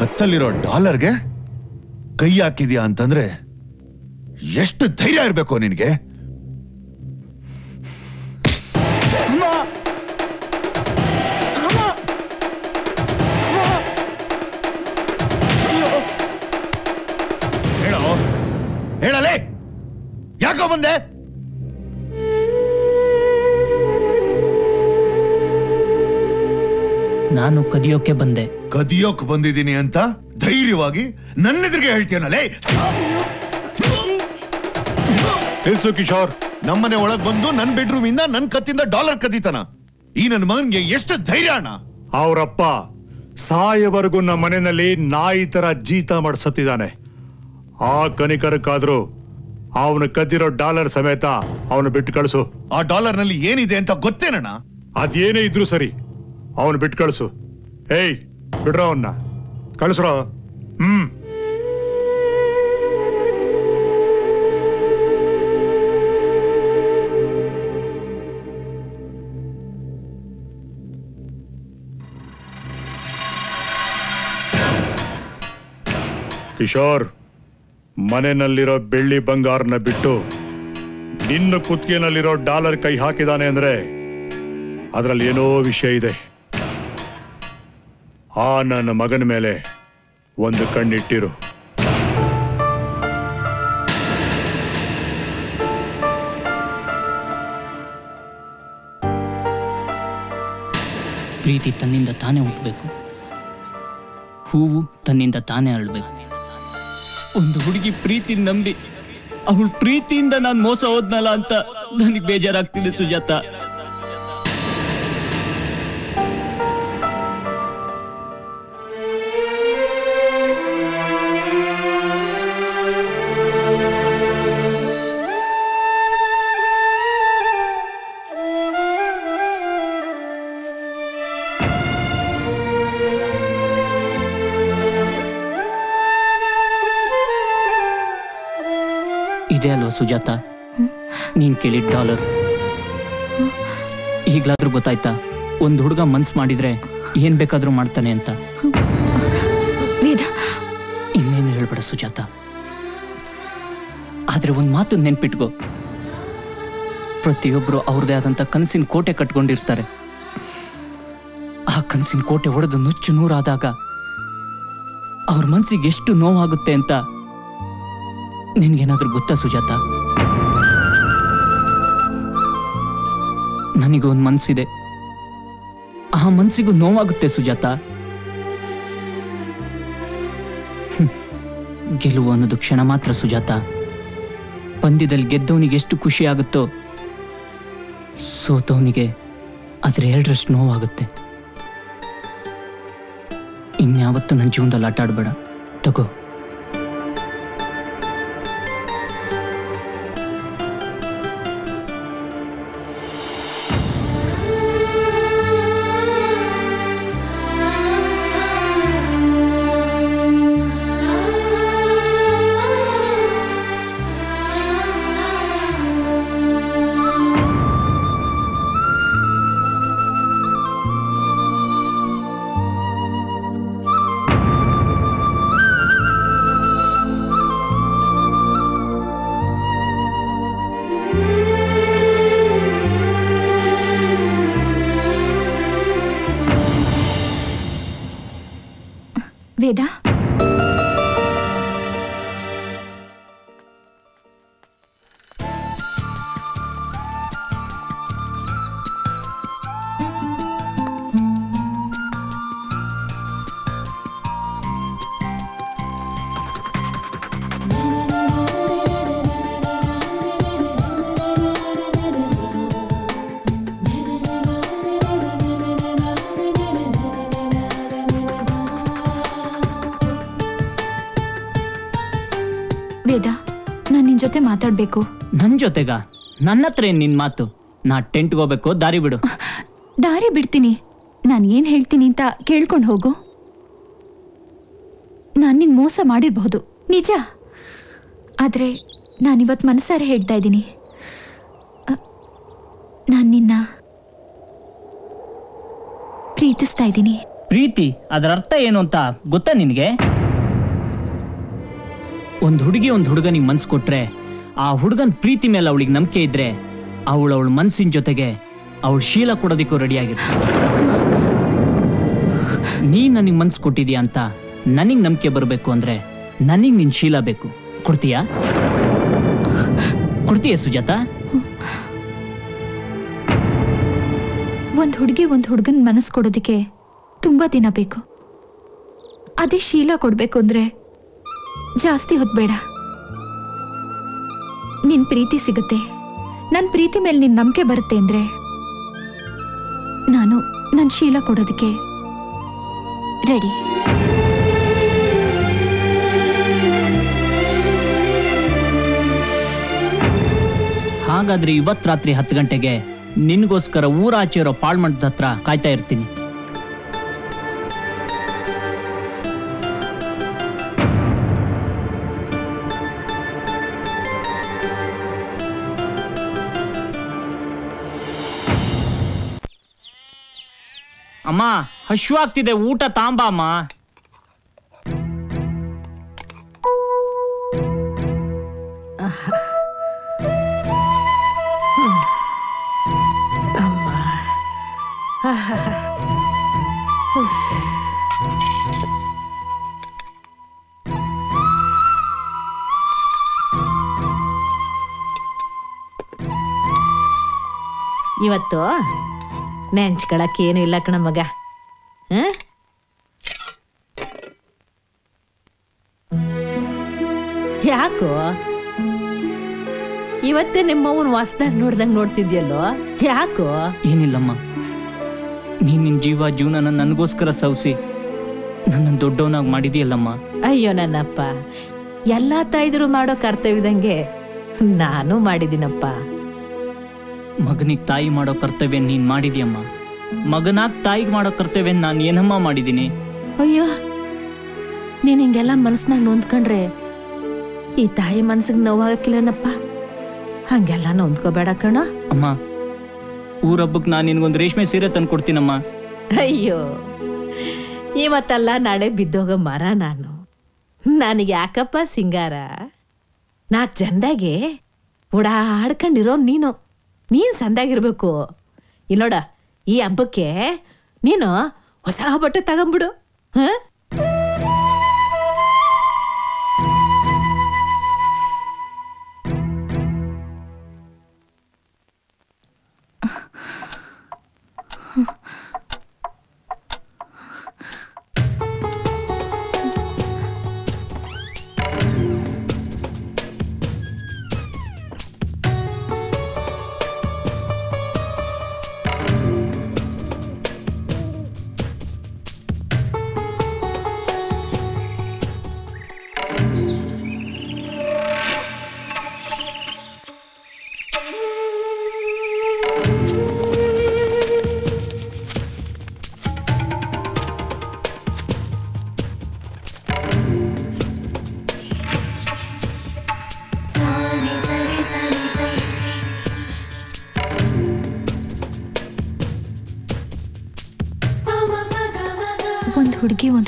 ಕತ್ತಲ್ಲಿರೋ ಡಾಲರ್ಗೆ ಕೈ ಹಾಕಿದ್ಯಾ ಅಂತಂದ್ರೆ ಎಷ್ಟು ಧೈರ್ಯ ಇರ್ಬೇಕು ನಿನಗೆ? ಹೇಳಲೇ ಯಾಕೋ ಬಂದೆ? ನಾನು ಕದಿಯೋಕೆ ಬಂದೆ. ಕದಿಯೋಕ್ ಬಂದಿದ್ದೀನಿ ಅಂತ ಧೈರ್ಯವಾಗಿ ನನ್ನೆದುರಿಗೆ ಹೇಳ್ತೀಯನಲೇ? ತಿಳ್ಸು ಕಿಶೋರ್, ನಮ್ಮನೆ ಒಳಗ್ ಬಂದು ನನ್ನ ಬೆಡ್ರೂಮ್ ಇಂದ ನನ್ನ ಕತ್ತಿಂದ ಡಾಲರ್ ಕದೀತಾನ. ಈ ನನ್ನ ಮಗನ್ಗೆ ಎಷ್ಟು ಧೈರ್ಯ ಅಣ್ಣ? ಅವರಪ್ಪ ಸಾಯವರೆಗೂ ನಮ್ಮ ಮನೆಯಲ್ಲಿ ನಾಯಿ ತರ ಜೀತ ಮಾಡಿಸತ್ತಿದ್ದಾನೆ. ಆ ಕನಿಕರಕ್ಕಾದ್ರೂ ಅವನು ಕದ್ದಿರೋ ಡಾಲರ್ ಸಮೇತ ಅವನು ಬಿಟ್ಟು ಕಳಿಸು. ಆ ಡಾಲರ್ ನಲ್ಲಿ ಏನಿದೆ ಅಂತ ಗೊತ್ತೇನಣ್ಣ? ಅದೇನೇ ಇದ್ರು ಸರಿ, ಅವನು ಬಿಟ್ಟು ಕಳಿಸು. ಏಯ್, ಬಿಡ್ರ ಅವನ್ನ, ಕಳಿಸ್ರ. ಕಿಶೋರ್, ಮನೆಯಲ್ಲಿರೋ ಬೆಳ್ಳಿ ಬಂಗಾರನ ಬಿಟ್ಟು ನಿನ್ನ ಕುತ್ತಿಗೆನಲ್ಲಿರೋ ಡಾಲರ್ ಕೈ ಹಾಕಿದಾನೆ ಅಂದ್ರೆ ಅದರಲ್ಲಿ ಏನೋ ವಿಷಯ ಇದೆ. ಆ ನನ್ನ ಮಗನ ಮೇಲೆ ಒಂದು ಕಣ್ಣಿಟ್ಟಿರು. ಪ್ರೀತಿ ತನ್ನಿಂದ ತಾನೇ ಹುಟ್ಟಬೇಕು, ಹೂವು ತನ್ನಿಂದ ತಾನೇ ಅರಳಬೇಕು. ಒಂದು ಹುಡುಗಿ ಪ್ರೀತಿ ನಂಬಿ ಅವಳು ಪ್ರೀತಿಯಿಂದ ನಾನು ಮೋಸ ಹೋದ್ನಲ್ಲ ಅಂತ ನನಗೆ ಬೇಜಾರಾಗ್ತಿದೆ ಸುಜಾತ. ಇದೆ ಅಲ್ವಾ ಸುಜಾತ ನೀನ್ ಕೇಳಿದ ಡಾಲರ್ ಈಗಲಾದರೂ ಗೊತ್ತಾಯ್ತಾ ಒಂದು ಹುಡುಗ ಮನ್ಸ್ ಮಾಡಿದ್ರೆ ಏನು ಬೇಕಾದರೂ ಮಾಡ್ತಾನೆ ಅಂತ ವೇದಾ ಇನ್ನೇನು ಹೇಳಬೇಡ ಸುಜಾತ ಆದ್ರೆ ಒಂದು ಮಾತು ನೆನಪಿಟ್ಕೋ ಪ್ರತಿಯೊಬ್ಬರು ಅವರದೇ ಆದಂತ ಕನಸಿನ ಕೋಟೆ ಕಟ್ಟಿಕೊಂಡಿರ್ತಾರೆ ಆ ಕನಸಿನ ಕೋಟೆ ಒಡೆದು ನುಚ್ಚು ನೂರಾದಾಗ ಅವರ ಮನಸ್ಸಿಗೆ ಎಷ್ಟು ನೋವಾಗುತ್ತೆ ಅಂತ ನಿನಗೇನಾದರೂ ಗೊತ್ತಾ ಸುಜಾತ ನನಗೆ ಒಂದು ಮನಸ್ಸಿದೆ ಆ ಮನಸ್ಸಿಗೂ ನೋವಾಗುತ್ತೆ ಸುಜಾತ ಗೆಲುವು ಅನ್ನೋದು ಕ್ಷಣ ಮಾತ್ರ ಸುಜಾತ ಪಂದ್ಯದಲ್ಲಿ ಗೆದ್ದವನಿಗೆ ಎಷ್ಟು ಖುಷಿ ಆಗುತ್ತೋ ಸೋತವನಿಗೆ ಅದರ ಎರಡರಷ್ಟು ನೋವಾಗುತ್ತೆ ಇನ್ಯಾವತ್ತೂ ನನ್ನ ಜೀವನದಲ್ಲಿ ಆಟ ಆಡಬೇಡ ತಗೋ ವೇದಾ ಮಾತಾಡ್ಬೇಕು ನನ್ನ ಜೊತೆಗ ನನ್ನ ಹತ್ರ ನಿನ್ ಮಾತು ನಾ ಟೆಂಟ್ಗೆ ಹೋಗ್ಬೇಕು ದಾರಿ ಬಿಡು ದಾರಿ ಬಿಡ್ತೀನಿ ನಾನು ಏನ್ ಹೇಳ್ತೀನಿ ಅಂತ ಕೇಳ್ಕೊಂಡು ಹೋಗು ನಾನು ನಿನ್ ಮೋಸ ಮಾಡಿರಬಹುದು ನಿಜ ಆದ್ರೆ ನಾನಿವತ್ತು ಮನಸಾರೆ ಹೇಳ್ತಾ ಇದ್ದೀನಿ ನಾನು ನಿನ್ನ ಪ್ರೀತಿಸ್ತಾ ಇದ್ದೀನಿ ಪ್ರೀತಿ ಅದರ ಅರ್ಥ ಏನು ಅಂತ ಗೊತ್ತಾ ನಿನಗೆ ಒಂದು ಹುಡುಗಿ ಒಂದು ಹುಡುಗನಿಗೆ ಮನ್ಸು ಕೊಟ್ರೆ ಆ ಹುಡುಗನ ಪ್ರೀತಿ ಮೇಲೆ ಅವಳಿಗೆ ನಂಬಿಕೆ ಇದ್ರೆ ಅವಳ ಮನಸ್ಸಿನ ಜೊತೆಗೆ ಅವಳ ಶೀಲ ಕೊಡೋದಿಕ್ಕೂ ರೆಡಿಯಾಗಿರ್ತಾಳೆ ನೀ ನನಗೆ ಮನ್ಸು ಕೊಟ್ಟಿದ್ಯಾ ಅಂತ ನನಗೆ ನಂಬಿಕೆ ಬರಬೇಕು ಅಂದ್ರೆ ನನಗೆ ನಿನ್ನ ಶೀಲ ಬೇಕು ಕೊಡ್ತೀಯಾ ಕೊಡ್ತೀಯಾ ಸುಜಾತ ಒಂದು ಹುಡುಗಿ ಒಂದು ಹುಡುಗನ ಮನಸ್ಸು ಕೊಡೋದಿಕ್ಕೆ ತುಂಬಾ ದಿನ ಬೇಕು ಅದೇ ಶೀಲ ಕೊಡಬೇಕು ಅಂದ್ರೆ ಜಾಸ್ತಿ ಹೊತ್ತು ಬೇಡ ನಿನ್ ಪ್ರೀತಿ ಸಿಗುತ್ತೆ ನನ್ನ ಪ್ರೀತಿ ಮೇಲೆ ನಿನ್ನ ನಂಬಿಕೆ ಬರುತ್ತೆ ಅಂದ್ರೆ ನಾನು ನನ್ನ ಶೀಲ ಕೊಡೋದಕ್ಕೆ ರೆಡಿ ಹಾಗಾದ್ರೆ ಇವತ್ತು ರಾತ್ರಿ 10 ಗಂಟೆಗೆ ನಿನ್ಗೋಸ್ಕರ ಊರಾಚೆ ಇರೋ ಪಾಳ್ಮಂಟದ ಹತ್ರ ಕಾಯ್ತಾ ಇರ್ತೀನಿ ಅಮ್ಮ ಹಶು ಆಗ್ತಿದೆ ಊಟ ತಾಂಬಾ ಅಮ್ಮ ಇವತ್ತು ನೆಂಚ್ಕೊಳಕ್ ಏನು ಇಲ್ಲ ಕಣ ಮಗ ಯಾಕೋ ಇವತ್ತೇ ನಿಮ್ಮವನ್ ವಾಸದಾಗ ನೋಡ್ದಂಗ್ ನೋಡ್ತಿದ್ಯಲ್ಲೋ ಯಾಕೋ ಏನಿಲ್ಲಮ್ಮ ನೀನ್ ನಿನ್ ಜೀವ ಜೀವನ ನನ್ಗೋಸ್ಕರ ಸೌಸಿ ನನ್ನ ದೊಡ್ಡವನಾಗ್ ಮಾಡಿದ್ಯಲ್ಲಮ್ಮ ಅಯ್ಯೋ ನನ್ನಪ್ಪ ಎಲ್ಲಾ ತಾಯಿದ್ರು ಮಾಡೋ ಕರ್ತವ್ಯದಂಗೆ ನಾನು ಮಾಡಿದೀನಪ್ಪ ಮಗನಿಗೆ ತಾಯಿ ಮಾಡೋ ಕರ್ತವ್ಯ ನೀನ್ ಮಾಡಿದ್ಯಮ್ಮ ಮಗನಾಗ್ ತಾಯಿಗೆ ಮಾಡೋ ಕರ್ತವ್ಯ ನಾನು ಏನಮ್ಮ ಮಾಡಿದ್ದೀನಿ ಅಯ್ಯೋ ನೀನ್ ಹಿಂಗೆಲ್ಲ ಮನಸ್ನಾಗ ನೊಂದ್ಕೊಂಡ್ರೆ ಈ ತಾಯಿ ಮನಸ್ಸಿಗೆ ನೋವಾಗಕ್ಕಿಲ್ಲನಪ್ಪ. ಹಂಗೆಲ್ಲ ನೊಂದ್ಕೋಬೇಡ ಕಣ. ಅಮ್ಮ ಊರ ಹಬ್ಬಕ್ಕೆ ನಾನು ನಿನಗೊಂದು ರೇಷ್ಮೆ ಸೀರೆ ತಂದು ಕೊಡ್ತೀನಮ್ಮ. ಅಯ್ಯೋ ಇವತ್ತಲ್ಲ ನಾಳೆ ಬಿದ್ದೋಗ ಮರ ನಾನು. ನನಗೆ ಯಾಕಪ್ಪ ಸಿಂಗಾರ? ನಾ ಚಂದಾಗೆ ಓಡಾಡ್ಕೊಂಡಿರೋ ನೀನು, ನೀನು ಸಂದಾಗಿರ್ಬೇಕು. ಇಲ್ಲಿ ನೋಡ, ಈ ಹಬ್ಬಕ್ಕೆ ನೀನು ಹೊಸ ಬಟ್ಟೆ ತಗೊಂಬಿಡು. ಹಾಂ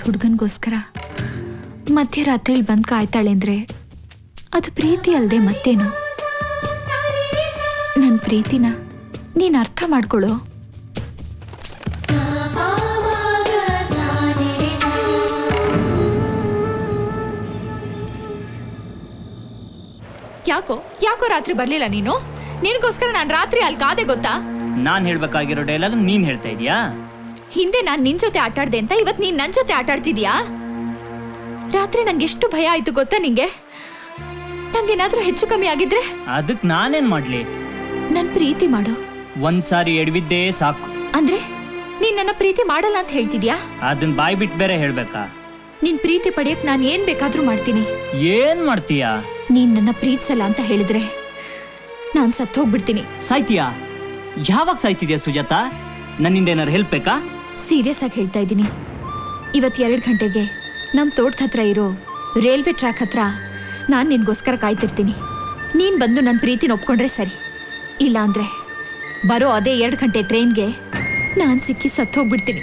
ಹುಡುಗನ್ಗೋಸ್ಕರ ಮಧ್ಯರಾತ್ರಿಲಿ ಬಂದು ಕಾಯ್ತಾಳೆ ಅಂದ್ರೆ ಅದು ಪ್ರೀತಿ ಅಲ್ಲದೆ ಮತ್ತೇನು? ನನ್ನ ಪ್ರೀತಿನ ನೀನು ಅರ್ಥ ಮಾಡ್ಕೊಳ್ಳೋ. ಯಾಕೋ ಯಾಕೋ ರಾತ್ರಿ ಬರ್ಲಿಲ್ಲ ನೀನು? ನಿನ್ಗೋಸ್ಕರ ನಾನು ರಾತ್ರಿ ಅಲ್ಲಿ ಕಾದೆ ಗೊತ್ತಾ? ನಾನು ಹೇಳ್ಬೇಕಾಗಿರೋ ಡೈಲಾಗ್ ನೀನ್ ಹೇಳ್ತಾ ಇದೀಯಾ? ಹಿಂದೆ ನಾನು ನಿನ್ ಜೊತೆ ಆಟಾಡ್ದೆ ಅಂತ ಇವತ್ತು ನೀನ್ ನನ್ನ ಜೊತೆ ಆಟಾಡ್ತಿದ್ಯಾ? ರಾತ್ರಿ ನಂಗೆ ಎಷ್ಟು ಭಯ ಆಯ್ತು ಗೊತ್ತಾ ನಿಂಗೆ? ನಂಗೇನಾದ್ರೂ ಹೆಚ್ಚು ಕಮ್ಮಿ ಆಗಿದ್ರೆ ಅದಕ್ಕೆ ನಾನೇನ್ ಮಾಡ್ಲಿ? ನನ್ ಪ್ರೀತಿ ಮಾಡು. ಒಂದ್ಸಾರಿ ಎಡವಿದ್ದೇ ಸಾಕು. ಅಂದ್ರೆ ನೀನ್ ನನ್ನ ಪ್ರೀತಿ ಮಾಡಲ್ಲ ಅಂತ ಹೇಳ್ತಿದ್ಯಾ? ಅದನ್ನ ಬಾಯ್ ಬಿಟ್ಟು ಬೇರೆ ಹೇಳ್ಬೇಕಾ? ನಿನ್ ಪ್ರೀತಿ ಪಡೆಯಕ್ ನಾನು ಏನ್ ಬೇಕಾದ್ರೂ ಮಾಡ್ತೀನಿ. ಏನ್ ಮಾಡ್ತೀಯಾ? ನೀನ್ ನನ್ನ ಪ್ರೀತಿಸಲ್ಲ ಅಂತ ಹೇಳಿದ್ರೆ ನಾನ್ ಸತ್ತು ಹೋಗ್ಬಿಡ್ತೀನಿ. ಸಾಯ್ತೀಯಾ? ಯಾವಾಗ ಸಾಯ್ತಿದ್ಯಾ ಸುಜಾತ? ನನ್ನಿಂದ ಏನಾರು ಹೆಲ್ಪ್ ಬೇಕಾ? ಸೀರಿಯಸ್ ಆಗಿ ಹೇಳ್ತಾ ಇದ್ದೀನಿ. ಇವತ್ತು 2 ಗಂಟೆಗೆ ನಮ್ಮ ತೋಟದ ಹತ್ರ ಇರೋ ರೈಲ್ವೆ ಟ್ರ್ಯಾಕ್ ಹತ್ರ ನಾನು ನಿನಗೋಸ್ಕರ ಕಾಯ್ತಿರ್ತೀನಿ. ನೀನು ಬಂದು ನನ್ನ ಪ್ರೀತಿನ ಒಪ್ಕೊಂಡ್ರೆ ಸರಿ, ಇಲ್ಲ ಅಂದರೆ ಬರೋ ಅದೇ 2 ಗಂಟೆ ಟ್ರೈನ್ಗೆ ನಾನು ಸಿಕ್ಕಿ ಸತ್ತು ಹೋಗ್ಬಿಡ್ತೀನಿ.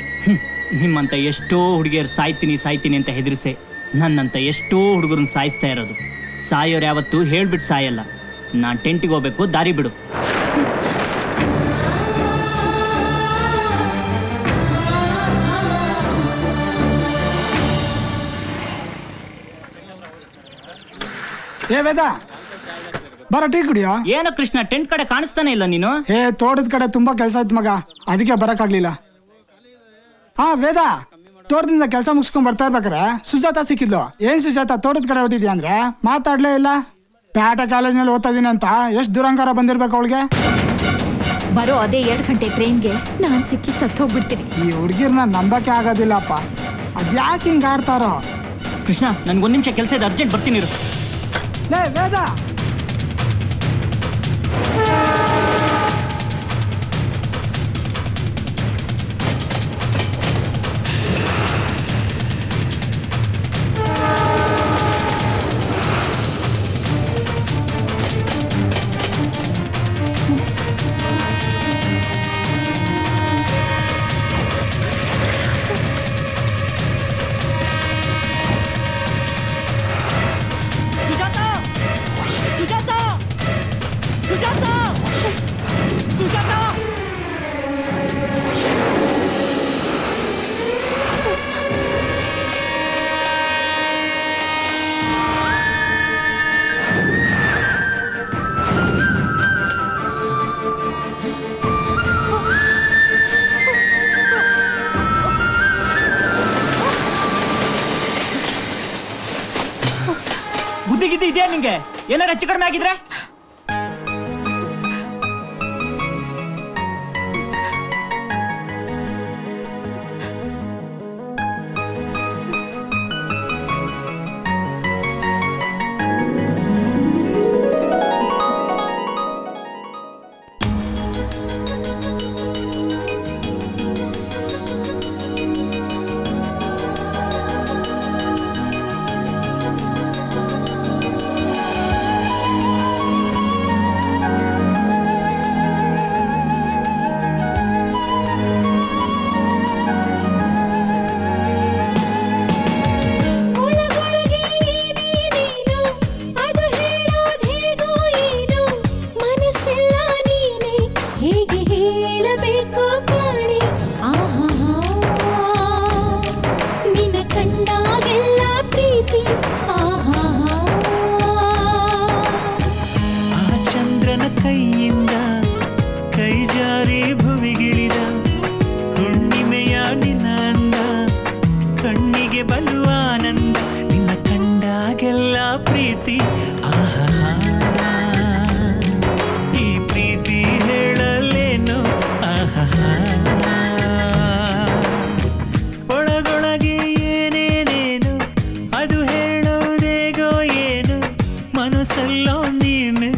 ನಿಮ್ಮಂತ ಎಷ್ಟೋ ಹುಡುಗಿಯರು ಸಾಯ್ತೀನಿ ಸಾಯ್ತೀನಿ ಅಂತ ಹೆದರಿಸೆ ನನ್ನಂತ ಎಷ್ಟೋ ಹುಡುಗರನ್ನ ಸಾಯಿಸ್ತಾ ಇರೋದು. ಸಾಯೋರು ಯಾವತ್ತೂ ಹೇಳ್ಬಿಟ್ಟು ಸಾಯಲ್ಲ. ನಾನು ಟೆಂಟಿಗೆ ಹೋಗ್ಬೇಕು, ದಾರಿ ಬಿಡು. ಬರ ಟೀ ಕುಡಿಯೋ. ಏನೋ ಕೃಷ್ಣ, ಟೆಂಟ್ ಕಡೆ ಕಾಣಿಸ್ತಾನೆ ಇಲ್ಲ ನೀನು. ಏ ತೋಟದ ಕಡೆ ತುಂಬಾ ಕೆಲಸ ಆಯ್ತು ಮಗ, ಅದಕ್ಕೆ ಬರಕ್ಕಾಗ್ಲಿಲ್ಲ. ಹಾ ವೇದ, ತೋಟದಿಂದ ಕೆಲಸ ಮುಗಿಸ್ಕೊಂಡ್ ಬರ್ತಾ ಇರ್ಬೇಕಾರೆ ಸುಜಾತ ಸಿಕ್ಕಿದ್ಲು. ಏನ್ ಸುಜಾತ ತೋಟದ ಕಡೆ ಹೊಟ್ಟಿದ್ಯಾ ಅಂದ್ರೆ ಮಾತಾಡ್ಲೇ ಇಲ್ಲ. ಪ್ಯಾಟಾ ಕಾಲೇಜ್ನಲ್ಲಿ ಓದ್ತಾ ಇದೀನಿ ಅಂತ ಎಷ್ಟ್ ದುರಂಕಾರ ಬಂದಿರ್ಬೇಕು ಅವಳಿಗೆ. ಬರೋ ಅದೇ 2 ಗಂಟೆ ಟ್ರೈನ್ಗೆ ನಾನ್ ಸಿಕ್ಕಿ ಸತ್ತು ಹೋಗ್ಬಿಡ್ತೀನಿ. ಈ ಹುಡುಗಿರ್ನ ನಂಬಕ್ಕೆ ಆಗೋದಿಲ್ಲಪ್ಪ. ಅದ್ಯಾಕೆ ಹಿಂಗ ಆಡ್ತಾರೋ? ಕೃಷ್ಣ ನನ್ಗೊಂದ್ ನಿಮಿಷ ಕೆಲಸ ಇದೆ, ಅರ್ಜೆಂಟ್ ಬರ್ತೀನಿ. ಏನಾರು ಹೆಚ್ಚು ಕಡಿಮೆ ಆಗಿದ್ರೆ प्रीति आहा ई प्रीति हेळलेनु आहा ಒಳಗೊಳಗೆ ಏನೇನೇನು ಅದು ಹೇಳೋದೇಗೋ ಏನು ಮನಸ್ಸಲ್ಲೋ ನೀನು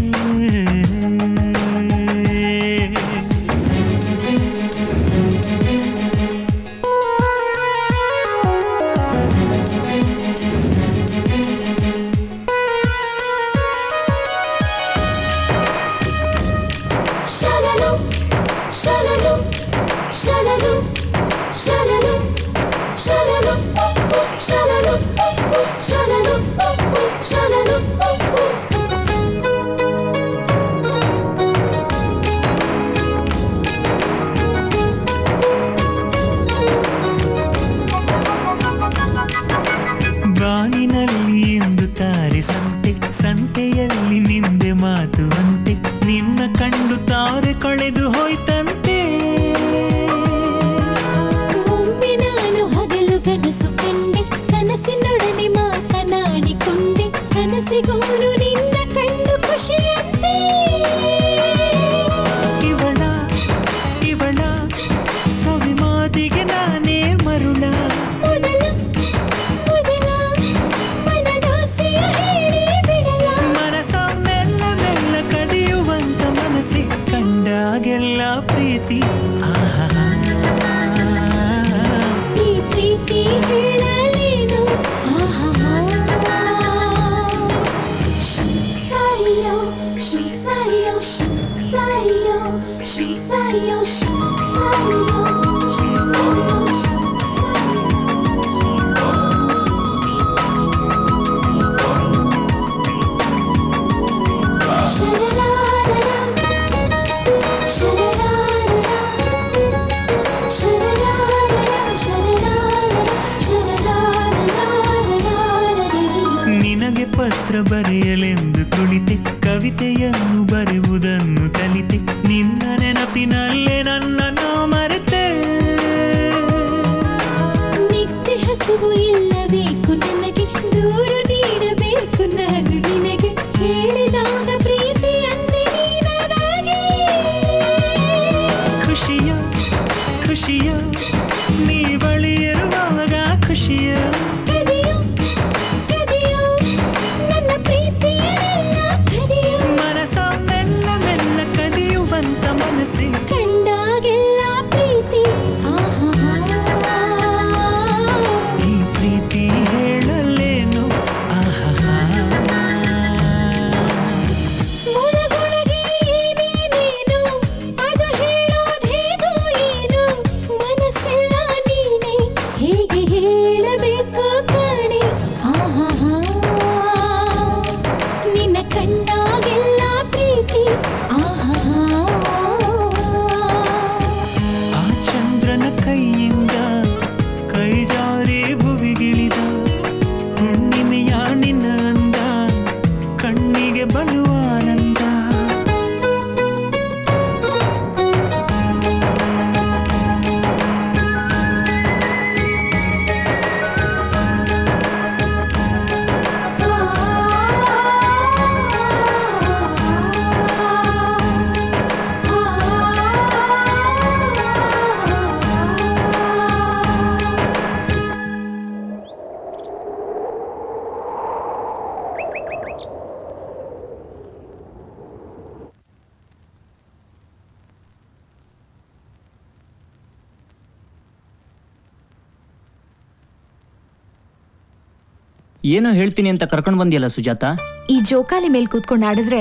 ಏನೋ ಹೇಳ್ತೀನಿ ಅಂತ ಕರ್ಕೊಂಡು ಬಂದಿಯಲ್ಲ ಸುಜಾತಾ. ಈ ಜೋಕಾಲಿ ಮೇಲೆ ಕೂತ್ಕೊಂಡು ಆಡಿದ್ರೆ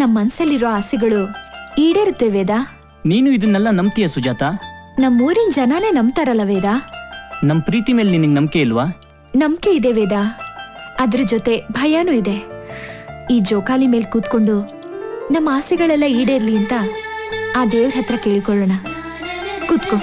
ನಮ್ಮ ಮನಸ್ಸಲ್ಲಿರೋ ಆಸೆಗಳು ಈಡೇರುತ್ತೆ ವೇದ. ನೀನು ಇದನ್ನೆಲ್ಲ ನಂಬ್ತೀಯ ಸುಜಾತಾ? ನಮ್ಮ ಊರಿನ ಜನನೇ ನಂಬ್ತಾರಲ್ಲ ವೇದ. ನಮ್ಮ ಪ್ರೀತಿ ಮೇಲೆ ನಿನಗೆ ನಂಬಿಕೆ ಇಲ್ವಾ? ನಂಬಿಕೆ ಇದೆ ವೇದ, ಅದ್ರ ಜೊತೆ ಭಯನೂ ಇದೆ. ಈ ಜೋಕಾಲಿ ಮೇಲೆ ಕೂತ್ಕೊಂಡು ನಮ್ಮ ಆಸೆಗಳೆಲ್ಲ ಈಡೇರ್ಲಿ ಅಂತ ಆ ದೇವ್ರ ಹತ್ರ ಕೇಳಿಕೊಳ್ಳೋಣ. ಕೂತ್ಕೋ.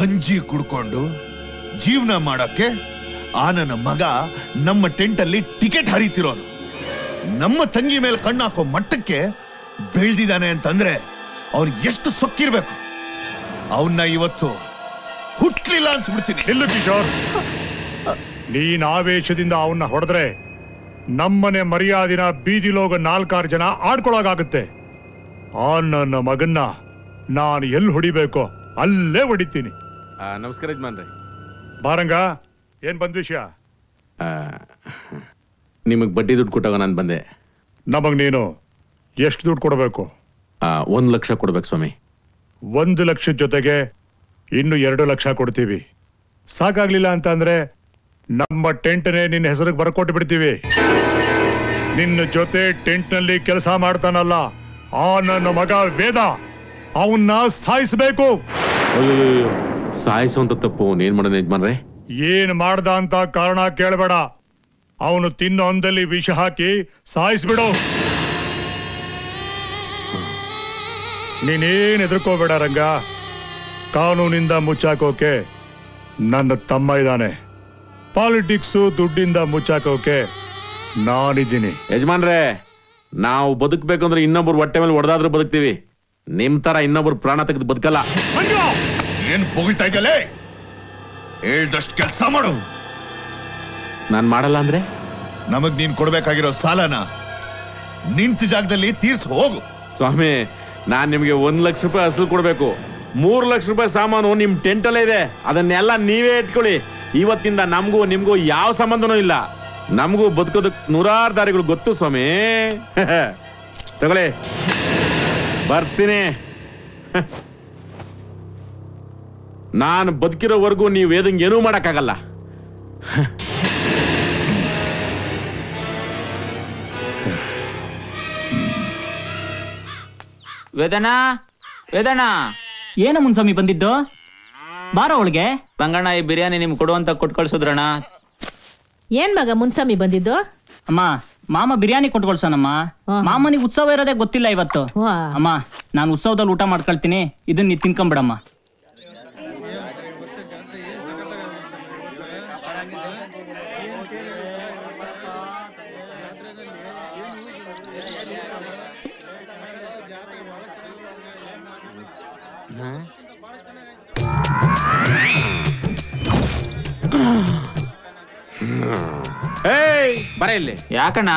ಗಂಜಿ ಕುಡ್ಕೊಂಡು ಜೀವನ ಮಾಡಕ್ಕೆ ಆನನ ಮಗ ನಮ್ಮ ಟೆಂಟ್ ಅಲ್ಲಿ ಟಿಕೆಟ್ ಹರಿತಿರೋನು. ನಮ್ಮ ತಂಗಿ ಮೇಲೆ ಕಣ್ಣಾಕೋ ಮಟ್ಟಕ್ಕೆ ಬೆಳ್ದಿದ್ದಾನೆ ಅಂತಂದ್ರೆ ಅವನು ಎಷ್ಟು ಸೊಕ್ಕಿರಬೇಕು. ಅವನ್ನ ಇವತ್ತು ಹುಟ್ಟಲಿಲ್ಲ ಅನ್ಸ್ಬಿಡ್ತೀನಿ. ಇಲ್ಲ ಕಿಶೋರ್, ನೀನ್ ಆವೇಶದಿಂದ ಅವನ್ನ ಹೊಡೆದ್ರೆ ನಮ್ಮನೆ ಮರ್ಯಾದಿನ ಬೀದಿಲೋಗ ನಾಲ್ಕಾರು ಜನ ಆಡ್ಕೊಳಗಾಗುತ್ತೆ. ಆ ನನ್ನ ಮಗನ್ನ ನಾನು ಎಲ್ಲಿ ಹೊಡಿಬೇಕೋ ಅಲ್ಲೇ ಹೊಡಿತೀನಿ. ನಮಸ್ಕಾರ ಯಜಮಾನ್ರೆ. ಬಾರಂಗ, ಏನ್ ಬಂದ್ ವಿಷಯ? ನಿಮಗ್ ಬಡ್ಡಿ ದುಡ್ಡು ಕೊಟ್ಟಾಗ ನಾನು ಬಂದೆ. ನಮಗ್ ನೀನು ಎಷ್ಟು ದುಡ್ಡು ಕೊಡಬೇಕು? 1 ಲಕ್ಷ ಕೊಡ್ಬೇಕು ಸ್ವಾಮಿ. 1 ಲಕ್ಷದ ಜೊತೆಗೆ ಇನ್ನು 2 ಲಕ್ಷ ಕೊಡ್ತೀವಿ. ಸಾಕಾಗ್ಲಿಲ್ಲ ಅಂತ ಅಂದ್ರೆ ನಮ್ಮ ಟೆಂಟ್ನೇ ನಿನ್ನ ಹೆಸರಿಗೆ ಬರ್ಕೊಟ್ಟು ಬಿಡ್ತೀವಿ. ನಿನ್ನ ಜೊತೆ ಟೆಂಟ್ನಲ್ಲಿ ಕೆಲಸ ಮಾಡ್ತಾನಲ್ಲ ಆ ನನ್ನ ಮಗ ವೇದ, ಅವನ್ನ ಸಾಯಿಸಬೇಕು. ಸಾಯಿಸುವಂತ ತಪ್ಪು ಏನ್ ಮಾಡೋದು ಯಜಮಾನ್ರೆ? ಏನ್ ಮಾಡ್ದ ಅಂತ ಕಾರಣ ಕೇಳಬೇಡ. ಅವನು ತಿನ್ನೋ ಅಂದಲ್ಲಿ ವಿಷ ಹಾಕಿ ಸಾಯಿಸ್ಬಿಡು. ನೀನೇನ್ ಹೆದರ್ಕೋಬೇಡ ರಂಗ. ಕಾನೂನಿಂದ ಮುಚ್ಚಾಕೋಕೆ ನನ್ನ ತಮ್ಮ ಇದ್ದಾನೆ, ಪಾಲಿಟಿಕ್ಸು ದುಡ್ಡಿಂದ ಮುಚ್ಚಾಕೋಕೆ ನಾನಿದ್ದೀನಿ. ಯಜಮಾನ್ರೆ, ನಾವು ಬದುಕ್ಬೇಕಂದ್ರೆ ಇನ್ನೊಬ್ರು ಹೊಟ್ಟೆ ಮೇಲೆ ಹೊಡೆದಾದ್ರೂ ಬದುಕ್ತೀವಿ. ನಿಮ್ ತರ ಇನ್ನೊಬ್ರು ಪ್ರಾಣ ತೆಗೆದು ಬದುಕಲ್ಲ. ಏನ್ ಹೋಗಿತಾ ಇದೆಯಲ್ಲ, ಹೇಳ್ದಷ್ಟು ಕೆಲಸ ಮಾಡು. ನಾನು ಮಾಡಲ್ಲ ಅಂದ್ರೆ ನಮಗ್ ನೀನ್ ಕೊಡ್ಬೇಕಾಗಿರೋ ಸಾಲನ ನಿಂತ ಜಾಗದಲ್ಲಿ ತೀರ್ಸಿ ಹೋಗು. ಸ್ವಾಮಿ, ನಾನ್ ನಿಮ್ಗೆ 1 ಲಕ್ಷ ರೂಪಾಯಿ ಅಸಲು ಕೊಡ್ಬೇಕು. 3 ಲಕ್ಷ ರೂಪಾಯಿ ಸಾಮಾನು ನಿಮ್ ಟೆಂಟ್ ಅಲ್ಲೇ ಇದೆ. ಅದನ್ನೆಲ್ಲ ನೀವೇ ಇಟ್ಕೊಳ್ಳಿ. ಇವತ್ತಿಂದ ನಮಗೂ ನಿಮ್ಗೂ ಯಾವ ಸಂಬಂಧನೂ ಇಲ್ಲ. ನಮಗೂ ಬದುಕೋದಕ್ ನೂರಾರು ದಾರಿಗಳು ಗೊತ್ತು ಸ್ವಾಮಿ. ತಗೊಳ್ಳಿ, ಬರ್ತೀನಿ. ನಾನು ಬದುಕಿರೋವರೆಗೂ ನೀವು ವೇದಂಗೆ ಏನೂ ಮಾಡಕ್ಕಾಗಲ್ಲ. ವೇದನಾ, ವೇದನಾ, ಏನು ಮುನ್ಸ್ವಾಮಿ ಬಂದಿದ್ದು? ಬಾರೋ ಅವಳಿಗೆ. ರಂಗಣ್ಣ, ಈ ಬಿರಿಯಾನಿ ನಿಮ್ಗೆ ಕೊಡುವಂತ ಕೊಟ್ಟು ಕಳ್ಸೋದ್ರಣ್ಣ. ಏನ್ ಮಗ ಮುನ್ಸ್ವಾಮಿ ಬಂದಿದ್ದು? ಅಮ್ಮ, ಮಾಮ ಬಿರಿಯಾನಿ ಕೊಟ್ಟು ಕಳ್ಸೋಣಮ್ಮ. ಮಾಮನಿಗೆ ಉತ್ಸವ ಇರೋದೇ ಗೊತ್ತಿಲ್ಲ ಇವತ್ತು. ಅಮ್ಮ, ನಾನು ಉತ್ಸವದಲ್ಲಿ ಊಟ ಮಾಡ್ಕೊಳ್ತೀನಿ, ಇದನ್ನ ನೀ ತಿನ್ಕೊಂಬಿಡಮ್ಮ. ಬರ ಇಲ್ಲಿ. ಯಾಕಣ್ಣ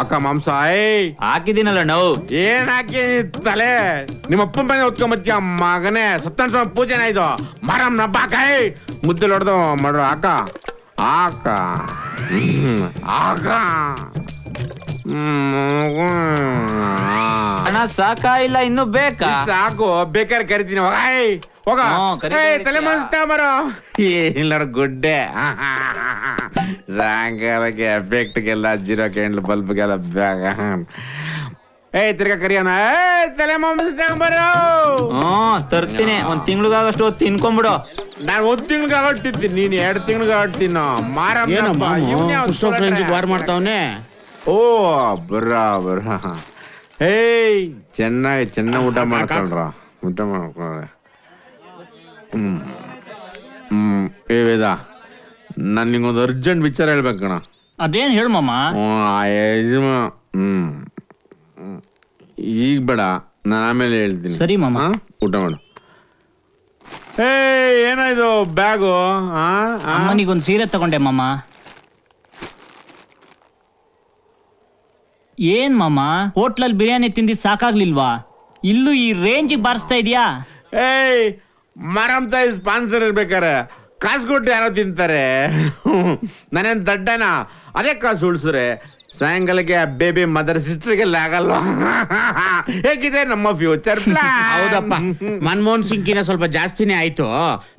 ಆಕ ಮಾಂಸ ಹಾಕಿದೀನಲ್ಲ? ನಾವು ಏನ್ ಹಾಕಿ ತಲೆ ನಿಮ್ಮ ಅಪ್ಪನ ಮನೆ ಹೊತ್ಕೊಂಬತ್ಯ ಮಗನೇ. ಸತ್ಯನ ಪೂಜೆನ ಇದು ಮರಂ ನಬ್ಬಾಕಾಯ್ ಮುದ್ದೆ ಹೊಡೆದು ಮಾಡ್ರ ಆಕ ಆಕ ಆಕ. ಅಣ್ಣ ಸಾಕಾ ಇಲ್ಲ ಇನ್ನು ಬೇಕಾ? ಸಾಕು, ಬೇಕಾದ್ರೆ ಕರಿತೀನಿ. ಹೋಗ, ತಲೆ ಮರ ಇಲ್ಲ ಗುಡ್ಡೆ. ಸಾಯಂಕಾಲಕ್ಕೆ ಎಫೆಕ್ಟ್ಗೆಲ್ಲ ಜೀರೋ ಕ್ಯಾಂಡಲ್ ಬಲ್ಬ್ಗೆಲ್ಲ ಬೇಗ. ತಿರ್ಗಾ ಕರಿಯೋಣ. ತಲೆ ಮಾಂಸಾಂಬಾರ ತರ್ತೀನಿ. 1 ತಿಂಗ್ಳಿಗಾಗಷ್ಟು ತಿನ್ಕೊಂಡ್ಬಿಡು. ನಾನು 1 ತಿಂಗ್ಳಿಗಾಗಟ್ಟು ತಿಂತೀನಿ, ನೀನ್ 2 ತಿಂಗ್ಳಿಗಾಗಟ್ಟು ತಿನ್ನೋ. ಮಾರ ಮಾಡ್ತಾವನೆ. ಓ ಬರ್ರಾ ಬರ್ರಾ. ಏಯ್ ಚೆನ್ನಾಗಿ ಚೆನ್ನಾಗಿ ಊಟ ಮಾಡ್ಕೊಂಡ್ರ, ಊಟ ಮಾಡ್ಕೊಂಡ್ರೆ. ಏ ವೇದ, ನಾನು ನಿಂಗೊಂದು ಅರ್ಜೆಂಟ್ ವಿಚಾರ ಹೇಳ್ಬೇಕಣ್ಣ. ಅದೇನು ಹೇಳು ಮಾಮ. ಈಗ ಬೇಡ, ನಾನು ಆಮೇಲೆ ಹೇಳ್ತೀನಿ. ಸರಿ ಮಾಮ, ಊಟ ಮಾಡು. ಏಯ್ ಏನಾಯ್ತು ಬ್ಯಾಗು? ಅಮ್ಮನಿಗೊಂದು ಸೀರೆ ತಗೊಂಡೆ ಮಾಮ. ಏನ್ ಮಾಮ, ಹೋಟ್ಲಲ್ಲಿ ಬಿರಿಯಾನಿ ತಿಂದಿ ಸಾಕಾಗ್ಲಿಲ್ವಾ? ಇಲ್ಲೂ ಈ ರೇಂಜ್ ಬಾರಿಸ್ತಾ ಇದೀಯಾ? ಏಯ್ ಮರಮ್ ತಾಯಿ ಸ್ಪಾನ್ಸರ್ ಇರ್ಬೇಕಾರೆ ಕಾಸು ಕೊಟ್ಟು ಯಾರೋ ತಿಂತಾರೆ. ನಾನೇನ್ ದಡ್ಡನ? ಅದೇ ಕಾಸು ಉಳಿಸ್ರೆ ಸಾಯಂಕಾಲಕ್ಕೆ ಬೇಬಿ ಮದರ್ ಸಿಸ್ಟರ್ಗೆಲ್ಲ ಆಗಲ್ವಾ? ಹೇಗಿದೆ ನಮ್ಮ ಫ್ಯೂಚರ್? ಹೌದಪ್ಪ, ಮನಮೋಹನ್ ಸಿಂಗ್ಕಿಂತ ಸ್ವಲ್ಪ ಜಾಸ್ತಿನೇ ಆಯ್ತು,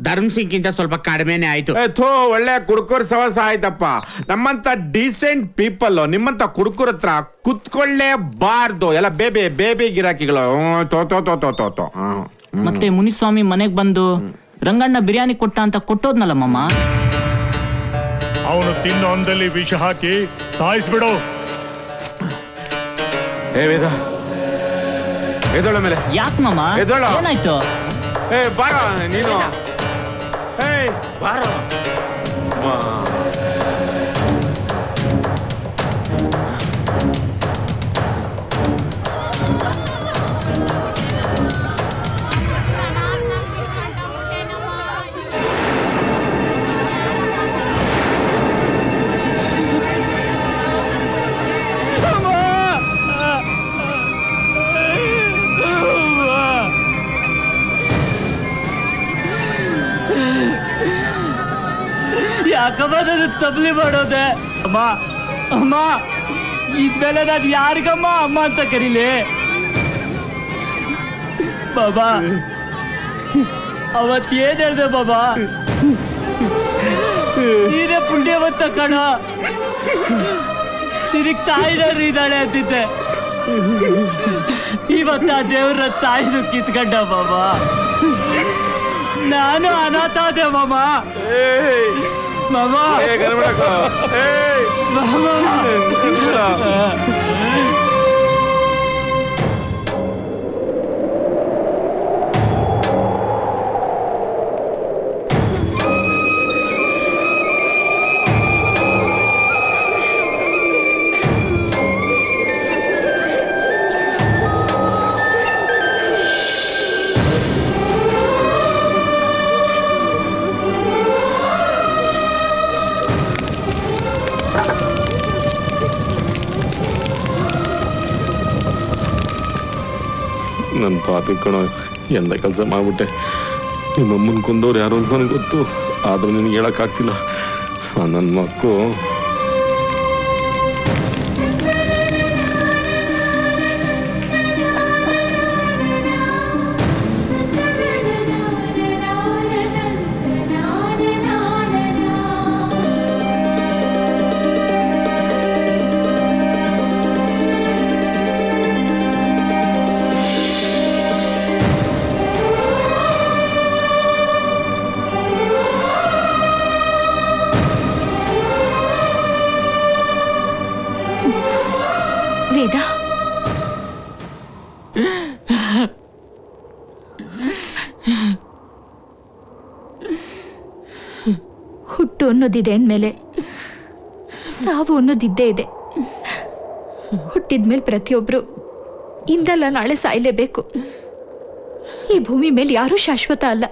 ಧರ್ಮ್ ಸಿಂಗ್ಕಿಂತ ಸ್ವಲ್ಪ ಕಡಿಮೆನೆ ಆಯ್ತು. ಥೋ, ಒಳ್ಳೆ ಕುಡ್ಕೋರ್ ಸವಸ ಆಯ್ತಪ್ಪ. ನಮ್ಮಂತ ಡಿಸೆಂಟ್ ಪೀಪಲ್ ನಿಮ್ಮಂತ ಕುಡ್ಕೋರ್ ಹತ್ರ ಕುತ್ಕೊಳ್ಳೇಬಾರ್ದು. ಎಲ್ಲ ಬೇಬಿ ಬೇಬಿ ಗಿರಾಕಿಗಳು. ತೋ ತೋ ತೋ ತೋ ತೋ ತೋ. ಮತ್ತೆ ಮುನಿಸ್ವಾಮಿ ಮನೆಗ್ ಬಂದು ರಂಗಣ್ಣ ಬಿರಿಯಾನಿ ಕೊಟ್ಟ ಅಂತ ಕೊಟ್ಟೋದ್ನಲ್ಲ ಮಾಮ. ಅವನು ತಿನ್ನೋ ಅಂದಲ್ಲಿ ವಿಷ ಹಾಕಿ ಸಾಯಿಸ್ಬಿಡು. ಏ ವೇದ, ಎದೋಳ ಮೇಲೆ ಯಾಕೆ ಮಾಮ? ಎದೋಳ ಏನಾಯ್ತು? ಏ ಬಾರ ನೀನು. तबली बड़ोदे अम्मा अम्मा इद्मेले नान यारिगम्मा अम्मा अंत करीले बाबा अवत्तु एनु हेळिदे बाबा नीने पुण्यवंत कणो तिरिग तायिनोरु इदाळे अंतिद्दे इवत्तु आ देवरन्न तायिनु कित्कंड बाबा नानु अनाथ आदे मामा मामा ए गरबड़ा को ए मामा गरबड़ा ನನ್ನ ಪಾಪಿ ಕಣ ಎಂದ ಕೆಲಸ ಮಾಡಿಬಿಟ್ಟೆ ನಿಮ್ಮಮ್ಮನ ಕೊಂದೋರು ಯಾರು ಅಂತ ನನಗೆ ಗೊತ್ತು ಆದರೂ ನಿನಗೆ ಹೇಳಕ ಆಗ್ತಿಲ್ಲ ನನ್ನ ಮಕ್ಕಳು ಅನ್ನೋದಿದೆ ಅಂದಮೇಲೆ ಸಾವು ಅನ್ನೋದಿದ್ದೇ ಇದೆ. ಹುಟ್ಟಿದ್ಮೇಲೆ ಪ್ರತಿಯೊಬ್ಬರು ಇಂದಲ್ಲ ನಾಳೆ ಸಾಯಲೇಬೇಕು. ಈ ಭೂಮಿ ಮೇಲೆ ಯಾರೂ ಶಾಶ್ವತ ಅಲ್ಲ.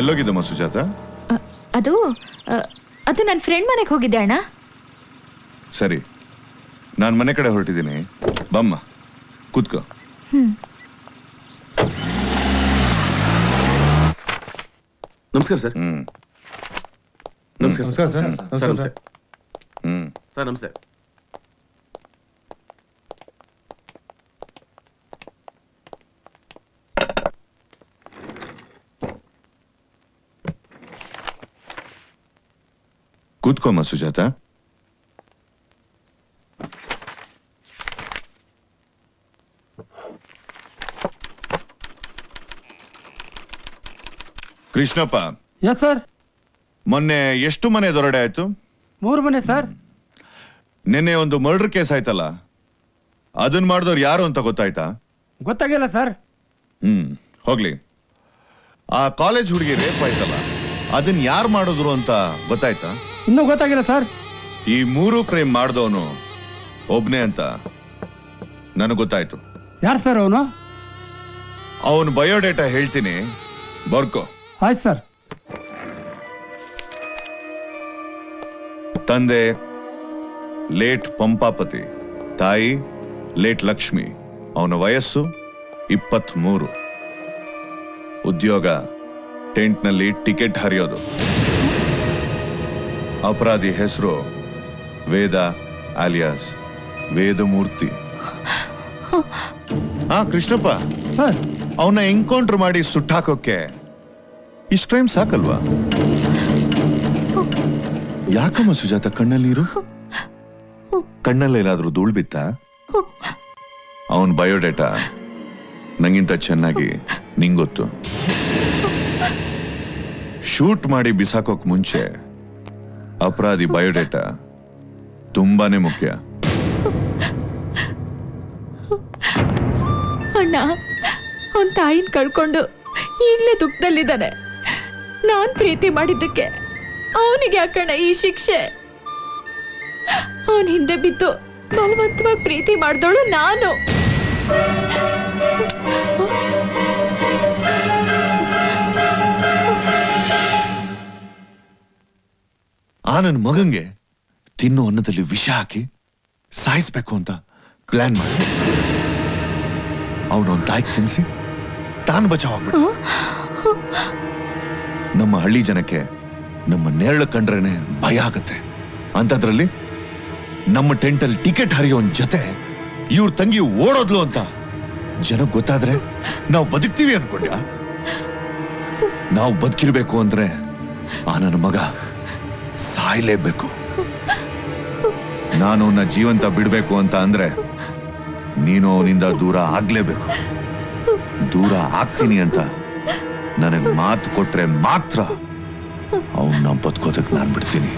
ಎಲ್ಲೋಗಿದ್ದಮ್ಮ ಸುಜಾತ? ಅದು ಅದು ನನ್ನ ಫ್ರೆಂಡ್ ಮನೆಗೆ ಹೋಗಿದ್ದೆ ಅಣ್ಣ. ಸರಿ, ನಾನು ಮನೆ ಕಡೆ ಹೊರಟಿದ್ದೀನಿ, ಬಮ್ಮ ಕೂತ್ಕೋ. ನಮಸ್ಕಾರ ಸರ್. ನಮಸ್ಕಾರ ಸರ್. ಸರ್ ನಮಸ್ತೆ. ಸರ್ ನಮಸ್ತೆ. ಕೂತ್ಕೊಮ್ಮ ಸುಜಾತ. ಕೃಷ್ಣಪ್ಪ. Yes sir. ಮೊನ್ನೆ ಎಷ್ಟು ಮನೆ ದೊರಡೆ ಆಯ್ತು? 3 ಮನೆ ಸರ್. ನಿನ್ನೆ ಒಂದು ಮರ್ಡರ್ ಕೇಸ್ ಆಯ್ತಲ್ಲ, ಅದನ್ನ ಮಾಡಿದವ್ರು ಯಾರು ಅಂತ ಗೊತ್ತಾಯ್ತಾ? ಗೊತ್ತಾಗಿಲ್ಲ ಸರ್. ಹೋಗ್ಲಿ. ಆ ಕಾಲೇಜ್ ಹುಡುಗಿ ರೇಪ್ ಆಯ್ತಲ್ಲ, ಅದನ್ನ ಯಾರು ಮಾಡಿದ್ರು ಅಂತ ಗೊತ್ತಾಯ್ತಾ? ಇನ್ನೂ ಗೊತ್ತಾಗಿಲ್ಲ ಸರ್. ಈ 3 ಕ್ರೈಮ್ ಮಾಡಿದವನು ಒಬ್ನೇ ಅಂತ ನನಗೆ ಗೊತ್ತಾಯ್ತು. ಯಾರು ಸರ್ ಅವನು? ಅವನು ಬಯೋಡೇಟಾ ಹೇಳ್ತೀನಿ, ಬರ್ಕೋ. ಆಯ್ತು ಸರ್. ತಂದೆ ಲೇಟ್ ಪಂಪಾಪತಿ, ತಾಯಿ ಲೇಟ್ ಲಕ್ಷ್ಮಿ. ಅವನ ವಯಸ್ಸು 23. ಉದ್ಯೋಗ ಟೆಂಟ್ನಲ್ಲಿ ಟಿಕೆಟ್ ಹರಿಯೋದು. ಅಪರಾಧಿ ಹೆಸರು ವೇದ ಆಲಿಯಾಸ್ ವೇದಮೂರ್ತಿ. ಹಾ ಕೃಷ್ಣಪ್ಪ, ಅವನ್ನ ಎನ್ಕೌಂಟರ್ ಮಾಡಿ ಸುಟ್ಟಾಕೋಕೆ ಇಷ್ಟು ಕ್ರೈಮ್ ಸಾಕಲ್ವಾ? ಯಾಕಮ್ಮ ಸುಜಾತ ಕಣ್ಣಲ್ಲಿ ಇರು. कण्णल्लेल्लादरू धूळु बित्ता अवन बयोडेटा नंगिंत चेन्नागि निंगे गोत्तु शूट माडि बिसाकोक्के मुंचे अपराधी बयोडेटा तुम्बाने मुख्य अण्ण अवन तायिन कळ्कोंडु ईगले दुःखदल्लिदाने नानु प्रीति माडिदक्के ಅವನಿಗೆ ಯಾಕಣ್ಣ ಈ ಶಿಕ್ಷೆ ಅವನ ಹಿಂದೆ ಬಿತ್ತು ಬಲವಂತವಾಗಿ ಪ್ರೀತಿ ಮಾಡಿದಳು ನಾನು ಆನನ್ ಮಗಂಗೆ ತಿನ್ನೋ ಅನ್ನದಲ್ಲಿ ವಿಷ ಹಾಕಿ ಸಾಯಿಸಬೇಕು ಅಂತ ಪ್ಲಾನ್ ಮಾಡಿದ ಅವನು ತಾಯಿಗೆ ತಿನ್ಸಿ ತಾನು ಬಚಾವಾಗ್ಬಿಟ್ಟ ನಮ್ಮ ಹಳ್ಳಿ ಜನಕ್ಕೆ ನಮ್ಮ ನೇರಳ ಕಂಡ್ರನೆ ಭಯ ಆಗುತ್ತೆ ಅಂತದ್ರಲ್ಲಿ ನಮ್ಮ ಟೆಂಟ್ ಅಲ್ಲಿ ಟಿಕೆಟ್ ಹರಿಯೋನ್ ಜೊತೆ ಇವ್ರ ತಂಗಿ ಓಡೋದ್ಲು ಅಂತ ಜನ ಗೊತ್ತಾದ್ರೆ ನಾವು ಬದುಕ್ತೀವಿ ಅನ್ಕೊಂಡ ನಾವು ಬದುಕಿರಬೇಕು ಅಂದ್ರೆ ಆ ನನ್ನ ಮಗ ಸಾಯಲೇಬೇಕು ನಾನು ನನ್ನ ಜೀವಂತ ಬಿಡಬೇಕು ಅಂತ ಅಂದ್ರೆ ನೀನು ಅವನಿಂದ ದೂರ ಆಗಲೇಬೇಕು ದೂರ ಆಗ್ತೀನಿ ಅಂತ ನನಗೆ ಮಾತು ಕೊಟ್ರೆ ಮಾತ್ರ ಅವನು ಬದುಕೋದಕ್ಕೆ ನಾನು ಬಿಡ್ತೀನಿ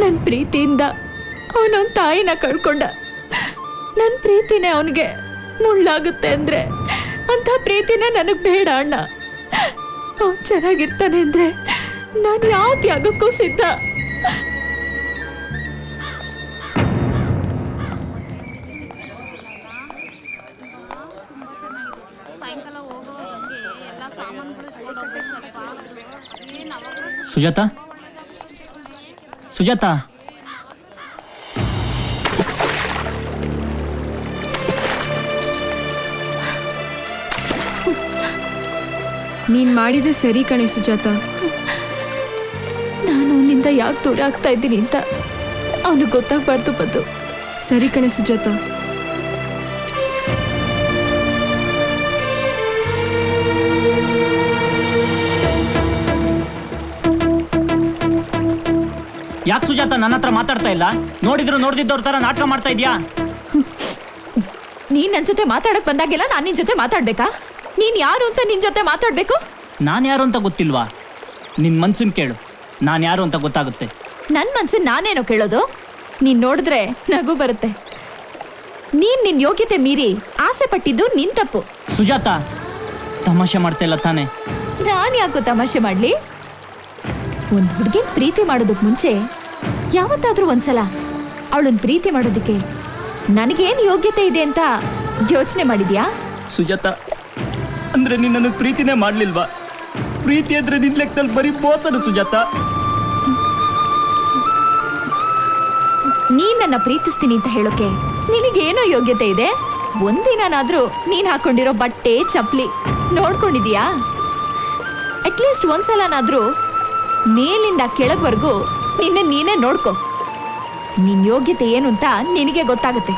ನನ್ನ ಪ್ರೀತಿಯಿಂದ ಅವನ ತಾಯಿನ ಕಳ್ಕೊಂಡ ನನ್ನ ಪ್ರೀತಿನೇ ಅವನಿಗೆ ಮುಳ್ಳಾಗುತ್ತೆ ಅಂದ್ರೆ ಅಂತ ಪ್ರೀತಿನೇ ನನಗೆ ಬೇಡ ಅಣ್ಣ ಅವನು ಚೆನ್ನಾಗಿರ್ತಾನೆ ಅಂದ್ರೆ ನಾನು ಯಾವ ತ್ಯಾಗಕ್ಕೂ ಸಿದ್ಧ सुजाता, सुजाता, नीन माडिदे सरी कणे सुजाता नानु निंदा याक दूर आगता इद्दीनि अंत अवनिगे गोत्तागबार्दु बंदु सरी कणे सुजाता ಯಾಕೆ ಸುಜಾತ ನನ್ನ ಹತ್ರ ಮಾತಾಡ್ತಾ ಇಲ್ಲ ನೋಡಿದ್ರು ನೋಡ್ದಿದ್ದವರ ತರ ನಾಟಕ ಮಾಡ್ತಾ ಇದ್ಯಾ ನೀನ್ ನನ್ನ ಜೊತೆ ಮಾತಾಡಕ್ಕೆ ಬಂದಾಗೆಲ್ಲ ನಾನು ನಿನ್ನ ಜೊತೆ ಮಾತಾಡಬೇಕಾ ನೀನ್ ಯಾರು ಅಂತ ನಿನ್ನ ಜೊತೆ ಮಾತಾಡಬೇಕು ನಾನು ಯಾರು ಅಂತ ಗೊತ್ತಿಲ್ವಾ ನಿನ್ನ ಮನಸ್ಸಿನ ಕೇಳು ನಾನು ಯಾರು ಅಂತ ಗೊತ್ತಾಗುತ್ತೆ ನನ್ನ ಮನಸ್ಸಿನ ನಾನೇನೋ ಕೇಳೋದು ನೀನ್ ನೋಡಿದ್ರೆ ನಗು ಬರುತ್ತೆ ನೀನ್ ನಿನ್ನ ಯೋಗ್ಯತೆ ಮೀರಿ ಆಸೆ ಪಟ್ಟಿದ್ದು ನಿನ್ ತಪ್ಪು ಸುಜಾತ ತಮಾಷೆ ಮಾಡ್ತಾ ಇಲ್ಲ ತಾನೆ ನಾನು ಯಾಕೋ ತಮಾಷೆ ಮಾಡ್ಲಿ ಒಂದು ಹುಡುಗಿ ಪ್ರೀತಿ ಮಾಡೋದಕ್ಕೆ ಮುಂಚೆ ಯಾವತ್ತಾದ್ರೂ ಒಂದ್ಸಲ ಅವಳನ್ನ ಪ್ರೀತಿ ಮಾಡೋದಕ್ಕೆ ನನಗೇನು ಯೋಗ್ಯತೆ ಇದೆ ಅಂತ ಯೋಚನೆ ಮಾಡಿದ್ಯಾ ಸುಜಾತ ಅಂದ್ರೆ ನಿನ್ನನ್ನು ಪ್ರೀತಿನೇ ಮಾಡ್ಲಿಲ್ವಾ ಪ್ರೀತಿ ಅಂದ್ರೆ ನಿನ್ನ ಲೆಕ್ಕದಲ್ಲಿ ಬರೀ ಮೋಸನ ಸುಜಾತ ನೀನ್ ನನ್ನ ಪ್ರೀತಿಸ್ತೀನಿ ಅಂತ ಹೇಳೋಕೆ ನಿನಗೇನೋ ಯೋಗ್ಯತೆ ಇದೆ ಒಂದಿನಾದ್ರೂ ನೀನ್ ಹಾಕೊಂಡಿರೋ ಬಟ್ಟೆ ಚಪ್ಪಲಿ ನೋಡ್ಕೊಂಡಿದ್ಯಾ ಅಟ್ಲೀಸ್ಟ್ ಒಂದ್ಸಲನಾದ್ರೂ ಮೇಲಿಂದ ಕೆಳಗವರೆಗೂ ನಿನ್ನ ನೀನೇ ನೋಡ್ಕೋ ನಿನ್ನ ಯೋಗ್ಯತೆ ಏನು ಅಂತ ನಿನಗೆ ಗೊತ್ತಾಗುತ್ತೆ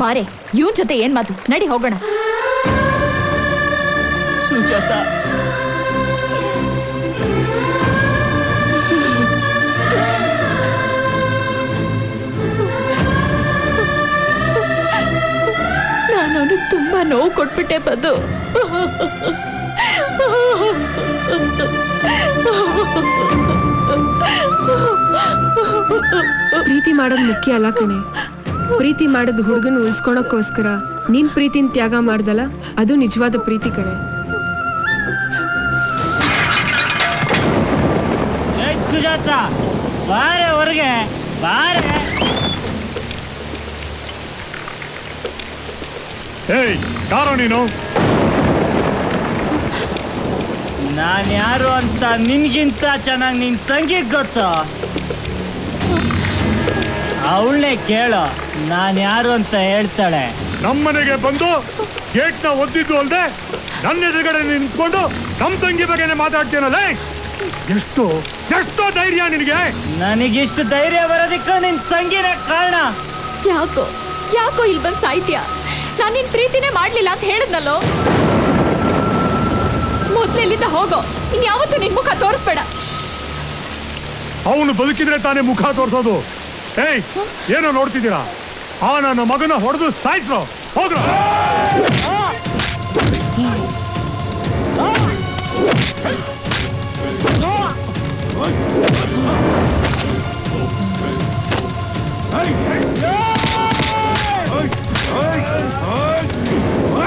ಬಾರೆ ಇವನ್ ಜೊತೆ ಏನ್ ಮಾತು ನಡಿ ಹೋಗೋಣ ಸುಜಾತ ನಾನು ಅವನಿಗೆ ತುಂಬಾ ನೋವು ಕೊಟ್ಬಿಟ್ಟೆ ಬಂದು ಪ್ರೀತಿ ಮಾಡೋದು ಮುಖ್ಯ ಅಲ್ಲ ಕಣೆ ಪ್ರೀತಿ ಮಾಡೋದು ಹುಡುಗನ ಉಳಿಸ್ಕೊಳಕ್ಕೋಸ್ಕರ ನೀನ್ ಪ್ರೀತಿನ ತ್ಯಾಗ ಮಾಡ್ದಲ್ಲ ಅದು ನಿಜವಾದ ಪ್ರೀತಿ ಕಣೆ ಸುಜಾತ ಬಾರೆ ಹೊರಗೆ ಬಾರೆ ಏಯ್ ಕಾರೋ ನೀನು ನಾನು ಯಾರು ಅಂತ ನಿನ್ಗಿಂತ ಚೆನ್ನಾಗಿ ನಿನ್ ತಂಗಿ ಗೊತ್ತು ಅವಳೇ ಕೇಳೋ ನಾನು ಯಾರು ಅಂತ ಹೇಳ್ತಾಳೆ ನಮ್ಮನೆಗೆ ಬಂದು ಗೇಟ್ನ ಒದ್ದಿದ್ದು ಅಲ್ಲದೆ ನನ್ನ ಎದುರುಗಡೆ ನಿಂತ್ಕೊಂಡು ನಮ್ಮ ತಂಗಿ ಬಗ್ಗೆನೇ ಮಾತಾಡ್ತೀನಲ್ಲ ಎಷ್ಟು ಎಷ್ಟೋ ಧೈರ್ಯ ನಿನಗೆ ನನಗಿಷ್ಟು ಧೈರ್ಯ ಬರೋದಿಕ್ಕ ನಿನ್ ತಂಗಿನ ಕಾರಣ ಯಾಕೋ ಯಾಕೋ ಇಲ್ಲಿ ಬಂದು ಸಾಹಿತ್ಯ ನಾನು ನಿನ್ ಪ್ರೀತಿನೇ ಮಾಡ್ಲಿಲ್ಲ ಅಂತ ಹೇಳಿದ್ನಲ್ಲೋ ಮೊದಲಿಂದ ಹೋಗೋ ಇನ್ ಯಾವತ್ತೂ ನಿನ್ ಮುಖ ತೋರಿಸ್ಬೇಡ ಅವನು ಬದುಕಿದ್ರೆ ತಾನೇ ಮುಖ ತೋರಿಸೋದು नोड़ीरा आन मगन हो सायसो होग्र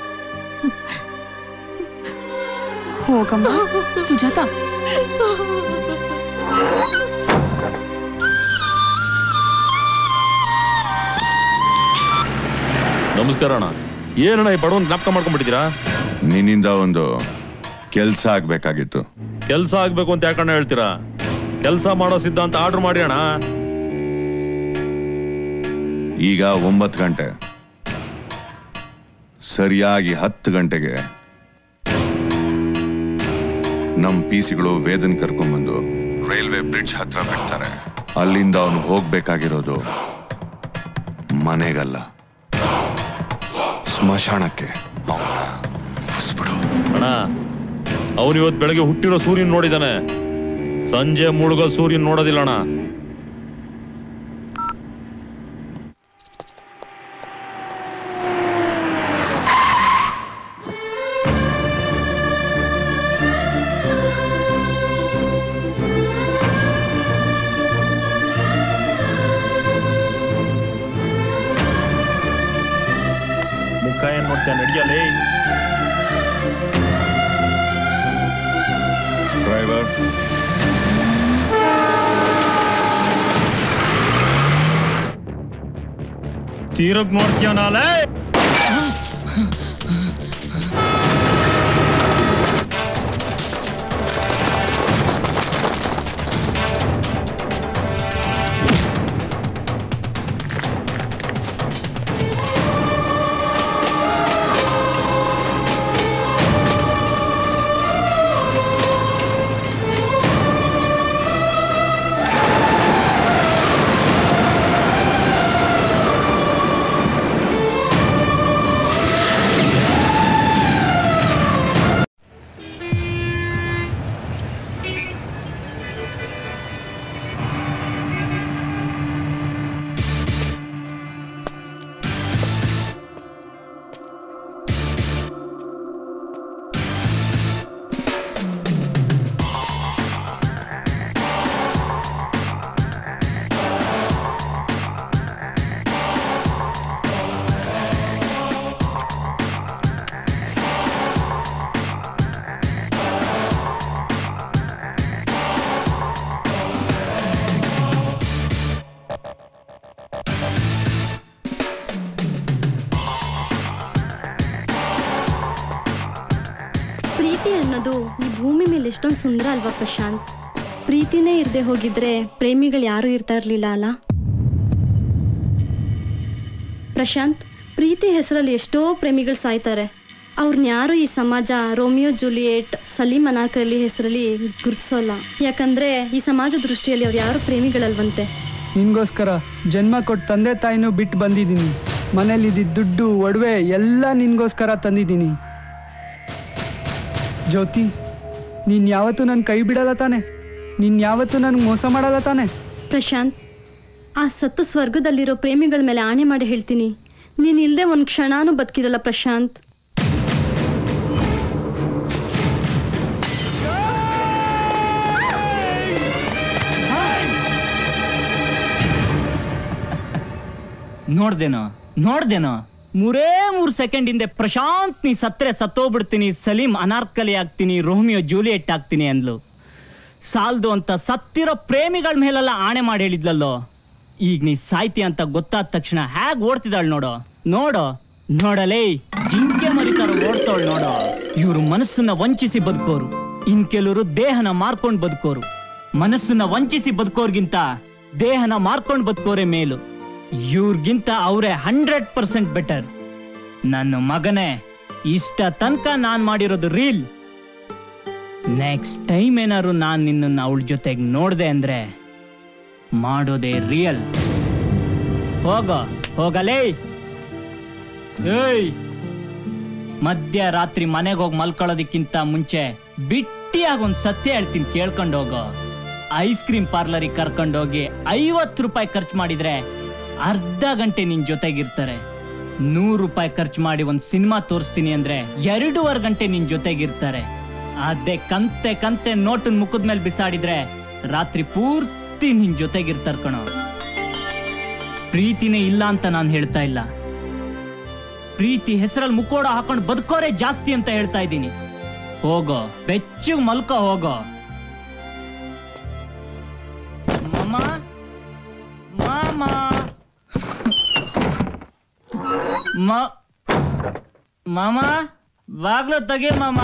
ಹೋಗಮ್ಮ ಸುಜಾತ. ನಮಸ್ಕಾರ ಅಣ್ಣ. ಏನಣ್ಣ ಈ ಬಡವನ್ ಜ್ಞಾಪಕ ಮಾಡ್ಕೊಂಡ್ಬಿಟ್ಟಿದ್ದೀರಾ? ನಿನ್ನಿಂದ ಒಂದು ಕೆಲಸ ಆಗ್ಬೇಕಾಗಿತ್ತು. ಕೆಲಸ ಆಗ್ಬೇಕು ಅಂತ ಯಾಕಣ್ಣ ಹೇಳ್ತೀರಾ? ಕೆಲಸ ಮಾಡೋ ಸಿದ್ಧಾಂತ ಆರ್ಡರ್ ಮಾಡಿ ಅಣ್ಣ. ಈಗ 9 ಗಂಟೆ, ಸರಿಯಾಗಿ 10 ಗಂಟೆಗೆ ನಮ್ ಪಿಸಿಗಳು ವೇದನ್ ಕರ್ಕೊಂಡ್ಬಂದು ರೈಲ್ವೆ ಬ್ರಿಡ್ಜ್ ಹತ್ರ ಬಿಡ್ತಾರೆ. ಅಲ್ಲಿಂದ ಅವನು ಹೋಗ್ಬೇಕಾಗಿರೋದು ಮನೆಗಲ್ಲ, ಸ್ಮಶಾನಕ್ಕೆ. ಅಣ್ಣ ಅವನು ಇವತ್ತು ಬೆಳಗ್ಗೆ ಹುಟ್ಟಿರೋ ಸೂರ್ಯನ ನೋಡಿದಾನೆ, ಸಂಜೆ ಮುಳುಗೋ ಸೂರ್ಯನ ನೋಡೋದಿಲ್ಲ ಅಣ್ಣ. ಮುಖ ಏನ್ ನೋಡ್ತಾನೆ? ನಡಿಯಲೇ ड्राइवर तीरक मोड़ क्या नाल है? ಪ್ರೀತಿ ಅನ್ನೋದು ಈ ಭೂಮಿ ಮೇಲೆ ಎಷ್ಟೊಂದು ಸುಂದರ ಅಲ್ವಾ ಪ್ರಶಾಂತ್? ಪ್ರೀತಿನೇ ಇರದೆ ಹೋಗಿದ್ರೆ ಪ್ರೇಮಿಗಳು ಯಾರು ಇರ್ತಾ ಇರಲಿಲ್ಲ ಅಲ್ಲ ಪ್ರಶಾಂತ್? ಪ್ರೀತಿ ಹೆಸರಲ್ಲಿ ಎಷ್ಟೋ ಪ್ರೇಮಿಗಳು ಸಾಯ್ತಾರೆ. ಅವ್ರನ್ನ ಯಾರು ಈ ಸಮಾಜ ರೋಮಿಯೋ ಜೂಲಿಯೆಟ್ ಸಲೀಮ್ ಅನಾರ್ಕಲಿ ಹೆಸರಲ್ಲಿ ಗುರುತಿಸೋಲ್ಲ. ಯಾಕಂದ್ರೆ ಈ ಸಮಾಜ ದೃಷ್ಟಿಯಲ್ಲಿ ಅವ್ರು ಯಾರು ಪ್ರೇಮಿಗಳಲ್ವಂತೆ. ನಿನ್ಗೋಸ್ಕರ ಜನ್ಮ ಕೊಟ್ಟು ತಂದೆ ತಾಯಿನೂ ಬಿಟ್ಟು ಬಂದಿದ್ದೀನಿ. ಮನೇಲಿ ಇದ್ದಿದ್ದ ದುಡ್ಡು ಒಡವೆ ಎಲ್ಲ ನಿನ್ಗೋಸ್ಕರ ತಂದಿದ್ದೀನಿ. ಜ್ಯೋತಿ, ನೀನ್ ಯಾವತ್ತೂ ನನ್ನ ಕೈ ಬಿಡಲ್ಲ ತಾನೆ? ನೀನ್ ಯಾವತ್ತೂ ನನ್ಗೆ ಮೋಸ ಮಾಡಲ್ಲ ತಾನೆ? ಪ್ರಶಾಂತ್, ಆ ಸತ್ತು ಸ್ವರ್ಗದಲ್ಲಿರೋ ಪ್ರೇಮಿಗಳ ಮೇಲೆ ಆಣೆ ಮಾಡಿ ಹೇಳ್ತೀನಿ, ನೀನ್ ಇಲ್ಲದೆ ಒಂದು ಕ್ಷಣನೂ ಬದುಕಿರಲ್ಲ ಪ್ರಶಾಂತ್. ನೋಡ್ದೇನೋ ನೋಡ್ದೇನೋ, ಮೂರೇ ಮೂರು ಸೆಕೆಂಡ್ ಹಿಂದೆ ಪ್ರಶಾಂತ್ ನೀ ಸತ್ರೆ ಸತ್ತೋಗ್ಬಿಡ್ತೀನಿ, ಸಲೀಂ ಅನಾರ್ಕಲಿ ಆಗ್ತೀನಿ, ರೋಮಿಯೋ ಜೂಲಿಯೆಟ್ ಆಗ್ತೀನಿ ಅಂದ್ಲು. ಸಾಲ್ದು ಅಂತ ಸತ್ತಿರೋ ಪ್ರೇಮಿಗಳ ಮೇಲೆಲ್ಲ ಆಣೆ ಮಾಡಿ ಹೇಳಿದ್ಲಲ್ಲೋ. ಈಗ ನೀ ಸಾಯ್ತಿ ಅಂತ ಗೊತ್ತಾದ ತಕ್ಷಣ ಹೇಗ್ ಓಡ್ತಿದ್ದಾಳು ನೋಡೋ ನೋಡೋ ನೋಡಲೇ, ಜಿಂಕೆ ಮರಿತಾರ ಓಡ್ತಾಳು ನೋಡೋ. ಇವ್ರು ಮನಸ್ಸನ್ನ ವಂಚಿಸಿ ಬದುಕೋರು, ಇನ್ ಕೆಲವರು ದೇಹನ ಮಾರ್ಕೊಂಡ್ ಬದುಕೋರು. ಮನಸ್ಸನ್ನ ವಂಚಿಸಿ ಬದುಕೋರ್ಗಿಂತ ದೇಹನ ಮಾರ್ಕೊಂಡ್ ಬದುಕೋರೆ ಮೇಲು. ಇವ್ರಿಗಿಂತ ಅವರೇ 100% ಬೆಟರ್. ನನ್ನ ಮಗನೇ, ಇಷ್ಟ ತನಕ ನಾನ್ ಮಾಡಿರೋದು ರೀಲ್. ನೆಕ್ಸ್ಟ್ ಟೈಮ್ ಏನಾದ್ರು ನಾನ್ ನಿನ್ನ ಅವಳ ಜೊತೆಗೆ ನೋಡ್ದೆ ಅಂದ್ರೆ ಮಾಡೋದೇ ರಿಯಲ್. ಹೋಗಲೇ. ಏಯ್, ಮಧ್ಯರಾತ್ರಿ ಮನೆಗೆ ಹೋಗಿ ಮಲ್ಕೊಳ್ಳೋದಕ್ಕಿಂತ ಮುಂಚೆ ಬಿಟ್ಟಿಯಾಗಿ ಒಂದ್ ಸತ್ಯ ಹೇಳ್ತೀನಿ, ಕೇಳ್ಕೊಂಡೋಗೋ. ಐಸ್ ಕ್ರೀಮ್ ಪಾರ್ಲರಿಗೆ ಕರ್ಕೊಂಡೋಗಿ 50 ರೂಪಾಯಿ ಖರ್ಚು ಮಾಡಿದ್ರೆ ಅರ್ಧ ಗಂಟೆ ನಿನ್ ಜೊತೆಗಿರ್ತಾರೆ. 100 ರೂಪಾಯಿ ಖರ್ಚು ಮಾಡಿ ಒಂದ್ ಸಿನಿಮಾ ತೋರಿಸ್ತೀನಿ ಅಂದ್ರೆ 2.5 ಗಂಟೆ ನಿನ್ ಜೊತೆಗಿರ್ತಾರೆ. ಅದೇ ಕಂತೆ ಕಂತೆ ನೋಟನ್ ಮುಖದ ಮೇಲೆ ಬಿಸಾಡಿದ್ರೆ ರಾತ್ರಿ ಪೂರ್ತಿ ನಿನ್ ಜೊತೆಗಿರ್ತಾರ ಕಣೋ. ಪ್ರೀತಿನೇ ಇಲ್ಲ ಅಂತ ನಾನು ಹೇಳ್ತಾ ಇಲ್ಲ, ಪ್ರೀತಿ ಹೆಸರಲ್ಲಿ ಮುಕ್ಕೋಡ ಹಾಕೊಂಡು ಬದುಕೋರೆ ಜಾಸ್ತಿ ಅಂತ ಹೇಳ್ತಾ ಇದ್ದೀನಿ. ಹೋಗೋ, ಬೆಚ್ಚು ಮಲ್ಕೋ ಹೋಗೋ. ಮಾಮ ಮಾಮ ಮಾಮ, ಬಾಗ್ಲು ತೆಗೆ ಮಾಮ,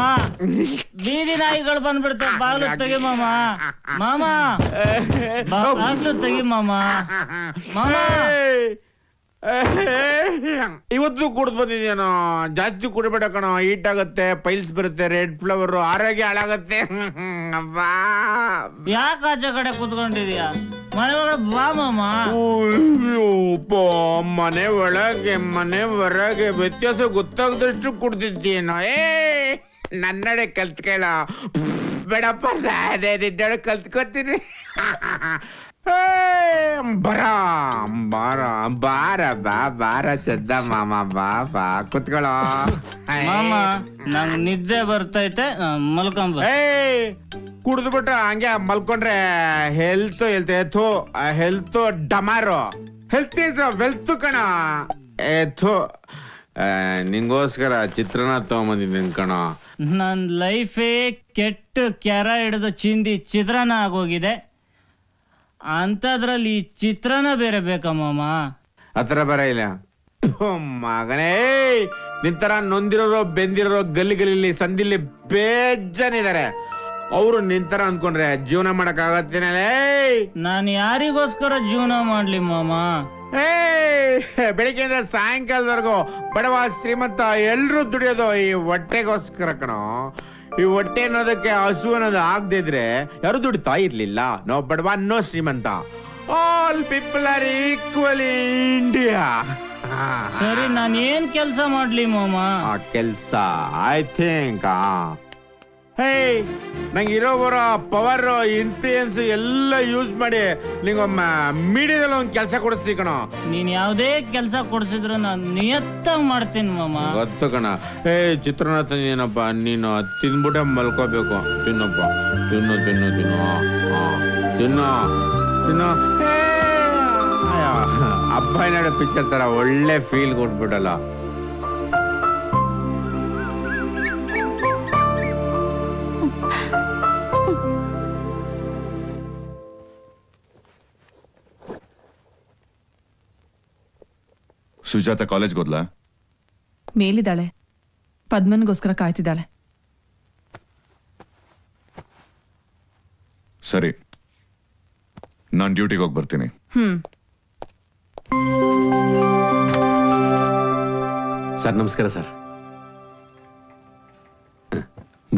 ಬೀದಿ ನಾಯಿಗಳು ಬಂದ್ಬಿಡ್ತಾವ, ಬಾಗ್ಲು ತೆಗೆ ಮಾಮ. ಮಾಮ, ಬಾಗ್ಲು ತೆಗೆ ಮಾಮ. ಮಾಮ, ಇವತ್ತು ಕುಡ್ದು ಬಂದಿದ್ಯಾನೋ, ಜಾಸ್ತಿ ಕುಡಿಬೇಡ ಕಣೋ, ಹೀಟ್ ಆಗತ್ತೆ, ಪೈಲ್ಸ್ ಬರುತ್ತೆ, ರೆಡ್ ಫ್ಲವರ್, ಆರೋಗ್ಯ ಹಾಳಾಗತ್ತೆ. ಯಾಕೆ ಆಚೆ ಕಡೆ ಕೂತ್ಕೊಂಡಿದ್ಯಾ? ಮನೆ ಒಳಗೆ ಬಾ ಮಾಮ. ಮನೆ ಒಳಗೆ ಮನೆ ಹೊರಗೆ ವ್ಯತ್ಯಾಸ ಗೊತ್ತಾಗದಷ್ಟು ಕುಡ್ದಿದ್ದೇನೋ. ಏ, ನನ್ನಡೆ ಕಲ್ತ್ಕೇಳ ಬೇಡಪ್ಪ, ನಾನೇ ನಿನ್ನಡೆ ಕಲ್ತ್ಕೊತೀನಿ. ಬರಾ ಬಾರ ಬಾರ ಬಾ ಬಾರ ಚಂದ ಮಾಮ, ಬಾ ಬಾ ಕುತ್ಕೊಳ್ಳೋ. ಮಾಮ, ನಂಗೆ ನಿದ್ದೆ ಬರ್ತೈತೆ, ಮಲ್ಕೊಂಬ. ಕುಡ್ದು ಬಿಟ್ರೆ ಹಂಗೆ ಮಲ್ಕೊಂಡ್ರೆ ಹೆಲ್ತ್ ಹೆಲ್ತ್ ಎಥೋ ಹೆಲ್ತ್ ಡಮಾರೋ, ಹೆಲ್ತ್ ಇಸ್ ವೆಲ್ತ್ ಕಣ. ಎಥೋ ನಿಂಗೋಸ್ಕರ ಚಿತ್ರನ ತಗೊಂಬಂದಿದ್ದೀನಿ ಕಣೋ. ನನ್ನ ಲೈಫೇ ಕೆಟ್ಟು ಕೆರ ಹಿಡಿದು ಚಿಂದಿ ಚಿತ್ರನ ಆಗೋಗಿದೆ, ಅಂತದ್ರಲ್ಲಿ ಚಿತ್ರನ ಬೇರೆ ಬೇಕಾ ಮಾಮ? ಆತರ ಬರ ಇಲ್ಲ ಮಗನೇ. ನಿಂತರ ನೊಂದಿರೋ ಬೆಂದಿರೋ ಗಲ್ಲಿಗಲ್ಲಿ ಸಂದಿಲ್ಲಿ ಬೇಜಾನಿದ್ದಾರೆ ಅವರು. ನಿಂತರ ಅನ್ಕೊಂಡ್ರೆ ಜೀವನ ಮಾಡಕ್ ಆಗತ್ತೇನಲೇ? ನಾನು ಯಾರಿಗೋಸ್ಕರ ಜೀವನ ಮಾಡ್ಲಿ ಮಾಮ? ಏ, ಬೆಳಿಗ್ಗೆಯಿಂದ ಸಾಯಂಕಾಲದವರೆಗೂ ಬಡವ ಶ್ರೀಮಂತ ಎಲ್ರು ದುಡಿಯೋದು ಈ ಹೊಟ್ಟೆಗೋಸ್ಕರ ಕಣೋ. ಈ ಹೊಟ್ಟೆ ಅನ್ನೋದಕ್ಕೆ ಹಸು ಅನ್ನೋದು ಆಗದಿದ್ರೆ ಯಾರು ದುಡಿತಾ ಇರ್ಲಿಲ್ಲ. ನೋ ಬಡವ, ನೋ ಶ್ರೀಮಂತ, all people are equal India. ಸರಿ, ನಾನು ಏನ್ ಕೆಲಸ ಮಾಡ್ಲಿ ಮಾಮ? ಆ ಕೆಲಸ ಐ ಥಿಂಕ್ ಹೇ, ನಂಗೆ ಇರೋವರ ಪವರ್ ಇನ್ಫ್ಲೂಯೆನ್ಸ್ ಎಲ್ಲ ಯೂಸ್ ಮಾಡಿ ನಿಂಗೊಮ್ಮ ಮೀಡಿಯಾದಲ್ಲಿ ಒಂದು ಕೆಲಸ ಕೊಡಿಸ್ತೀವಿ ಕಣ. ನೀನ್ ಯಾವ್ದೇ ಕೆಲಸ ಕೊಡಿಸಿದ್ರು ನಾನು ನಿಯತ್ತಾಗಿ ಮಾಡ್ತೀನಿ ಮಾಮ. ಗೊತ್ತು ಕಣ. ಏ, ಚಿತ್ರನ ತಂದೇನಪ್ಪ, ನೀನು ತಿನ್ಬಿಟ್ಟೆ ಮಲ್ಕೋಬೇಕು. ತಿನ್ನಪ್ಪ, ತಿನ್ನು ತಿನ್ನು ತಿನ್ನು ತಿನ್ನು ತಿನ್ನು. ಅಪ್ಪಾಯಿ ನಾಡ ಪಿಕ್ಚರ್ ತರ ಒಳ್ಳೆ ಫೀಲ್ ಕೊಟ್ಬಿಟ್ಟಲ್ಲ. ಸುಜಾತ ಕಾಲೇಜ್ಗೆ ಹೋದ್ಲಾ? ಮೇಲಿದ್ದಾಳೆ, ಪದ್ಮನ್ಗೋಸ್ಕರ ಕಾಯ್ತಿದ್ದಾಳೆ. सरे नान ड्यूटी होग बर्तीनी सर नमस्कार सर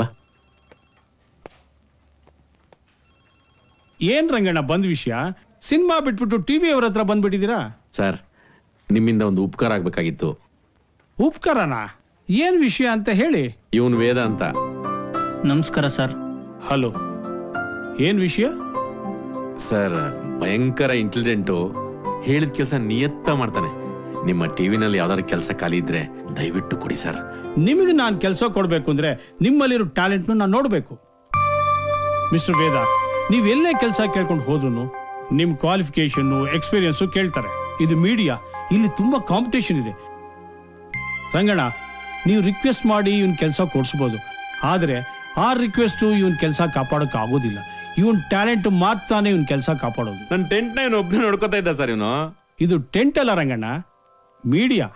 बा ಏನ್ ರಂಗಣ್ಣ बंद विषय ಸಿನಿಮಾ ಬಿಟ್ಬಿಟ್ಟು ಟಿವಿ ಅವರ ಹತ್ರ ಬಂದು ಬಿಟ್ಟಿದ್ದೀರಾ ಸರ್ ನಿಮ್ಮಿಂದ ಒಂದು ಉಪಕಾರ ಆಗಬೇಕಾಗಿತ್ತು ಉಪಕಾರನಾ ಏನು ವಿಷಯ ಅಂತ ಹೇಳಿ ಇವನು ವೇದ ಅಂತ ನಮಸ್ಕಾರ ಸರ್ ಹಲೋ ಏನು ವಿಷಯ ಸರ್ ಭಯಂಕರ ಇಂಟೆಲಿಜೆಂಟ್ ಹೇಳಿದ ಕೆಲಸ ನಿಯತ್ತ ಮಾಡ್ತಾನೆ ನಿಮ್ಮ ಟಿವಿನಲ್ಲಿ ಯಾವದಾರ ಕೆಲಸ ಖಾಲಿ ಇದ್ರೆ ದಯವಿಟ್ಟು ಕೊಡಿ ಸರ್ ನಿಮಗೆ ನಾನು ಕೆಲಸ ಕೊಡಬೇಕು ಅಂದ್ರೆ ನಿಮ್ಮಲ್ಲಿರೋ ಟ್ಯಾಲೆಂಟ್ ನಾನು ನೋಡಬೇಕು ಮಿಸ್ಟರ್ ವೇದ ನೀವು ಎಲ್ಲೇ ಕೆಲಸ ಕೇಳ್ಕೊಂಡು ಹೋದ್ರುನು ನಿಮ್ಮ ಕ್ವಾಲಿಫಿಕೇಶನ್ ಎಕ್ಸ್‌ಪೀರಿಯನ್ಸ್ ಕೇಳ್ತಾರೆ ಇದು ಮೀಡಿಯಾ ಇಲ್ಲಿ ತುಂಬಾ ಕಾಂಪಿಟೇಷನ್ ಇದೆ ರಂಗಣ್ಣ ನೀವು ರಿಕ್ವೆಸ್ಟ್ ಮಾಡಿ ಇವನ್ ಕೆಲಸ ಕೊಡಿಸಬಹುದು ಆದರೆ ಆ ರಿಕ್ವೆಸ್ಟ್ ಇವನ್ ಕೆಲಸ ಕಾಪಾಡಕ ಆಗೋದಿಲ್ಲ ಇವನ್ ಟ್ಯಾಲೆಂಟ್ ಮಾತ್ರನೇ ಇವನ್ ಕೆಲಸ ಕಾಪಾಡೋದು ನನ್ನ ಟೆಂಟ್ ನ ಒಬ್ಬನೇ ನೋಡ್ಕೊತಾ ಇದ್ದ ಸರ್ ಇವನು ಇದು ಟೆಂಟ್ ಅಲ್ಲ ರಂಗಣ್ಣ ಮೀಡಿಯಾ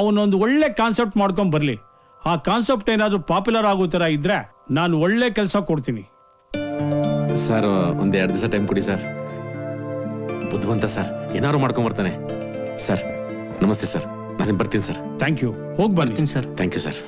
ಅವನೊಂದು ಒಳ್ಳೆ ಕಾನ್ಸೆಪ್ಟ್ ಮಾಡ್ಕೊಂಡು ಬರಲಿ ಆ ಕಾನ್ಸೆಪ್ಟ್ ಏನಾದರೂ ಪಾಪ್ಯುಲರ್ ಆಗೋ ತರ ಇದ್ರೆ ನಾನು ಒಳ್ಳೆ ಕೆಲಸ ಕೊಡ್ತೀನಿ ಸರ್ ಒಂದು 2 ದಿನ ಟೈಮ್ ಕೊಡಿ ಸರ್ ಬುದ್ಧಿವಂತ ಸರ್ ಏನಾದರೂ ಮಾಡ್ಕೊಂಡು ಬರ್ತಾನೆ ಸರ್ ನಮಸ್ತೆ ಸರ್ ನಾನು ಬರ್ತೀನಿ ಸರ್ ಥ್ಯಾಂಕ್ ಯು ಹೋಗಿ ಬರ್ತೀನಿ sir thank you sir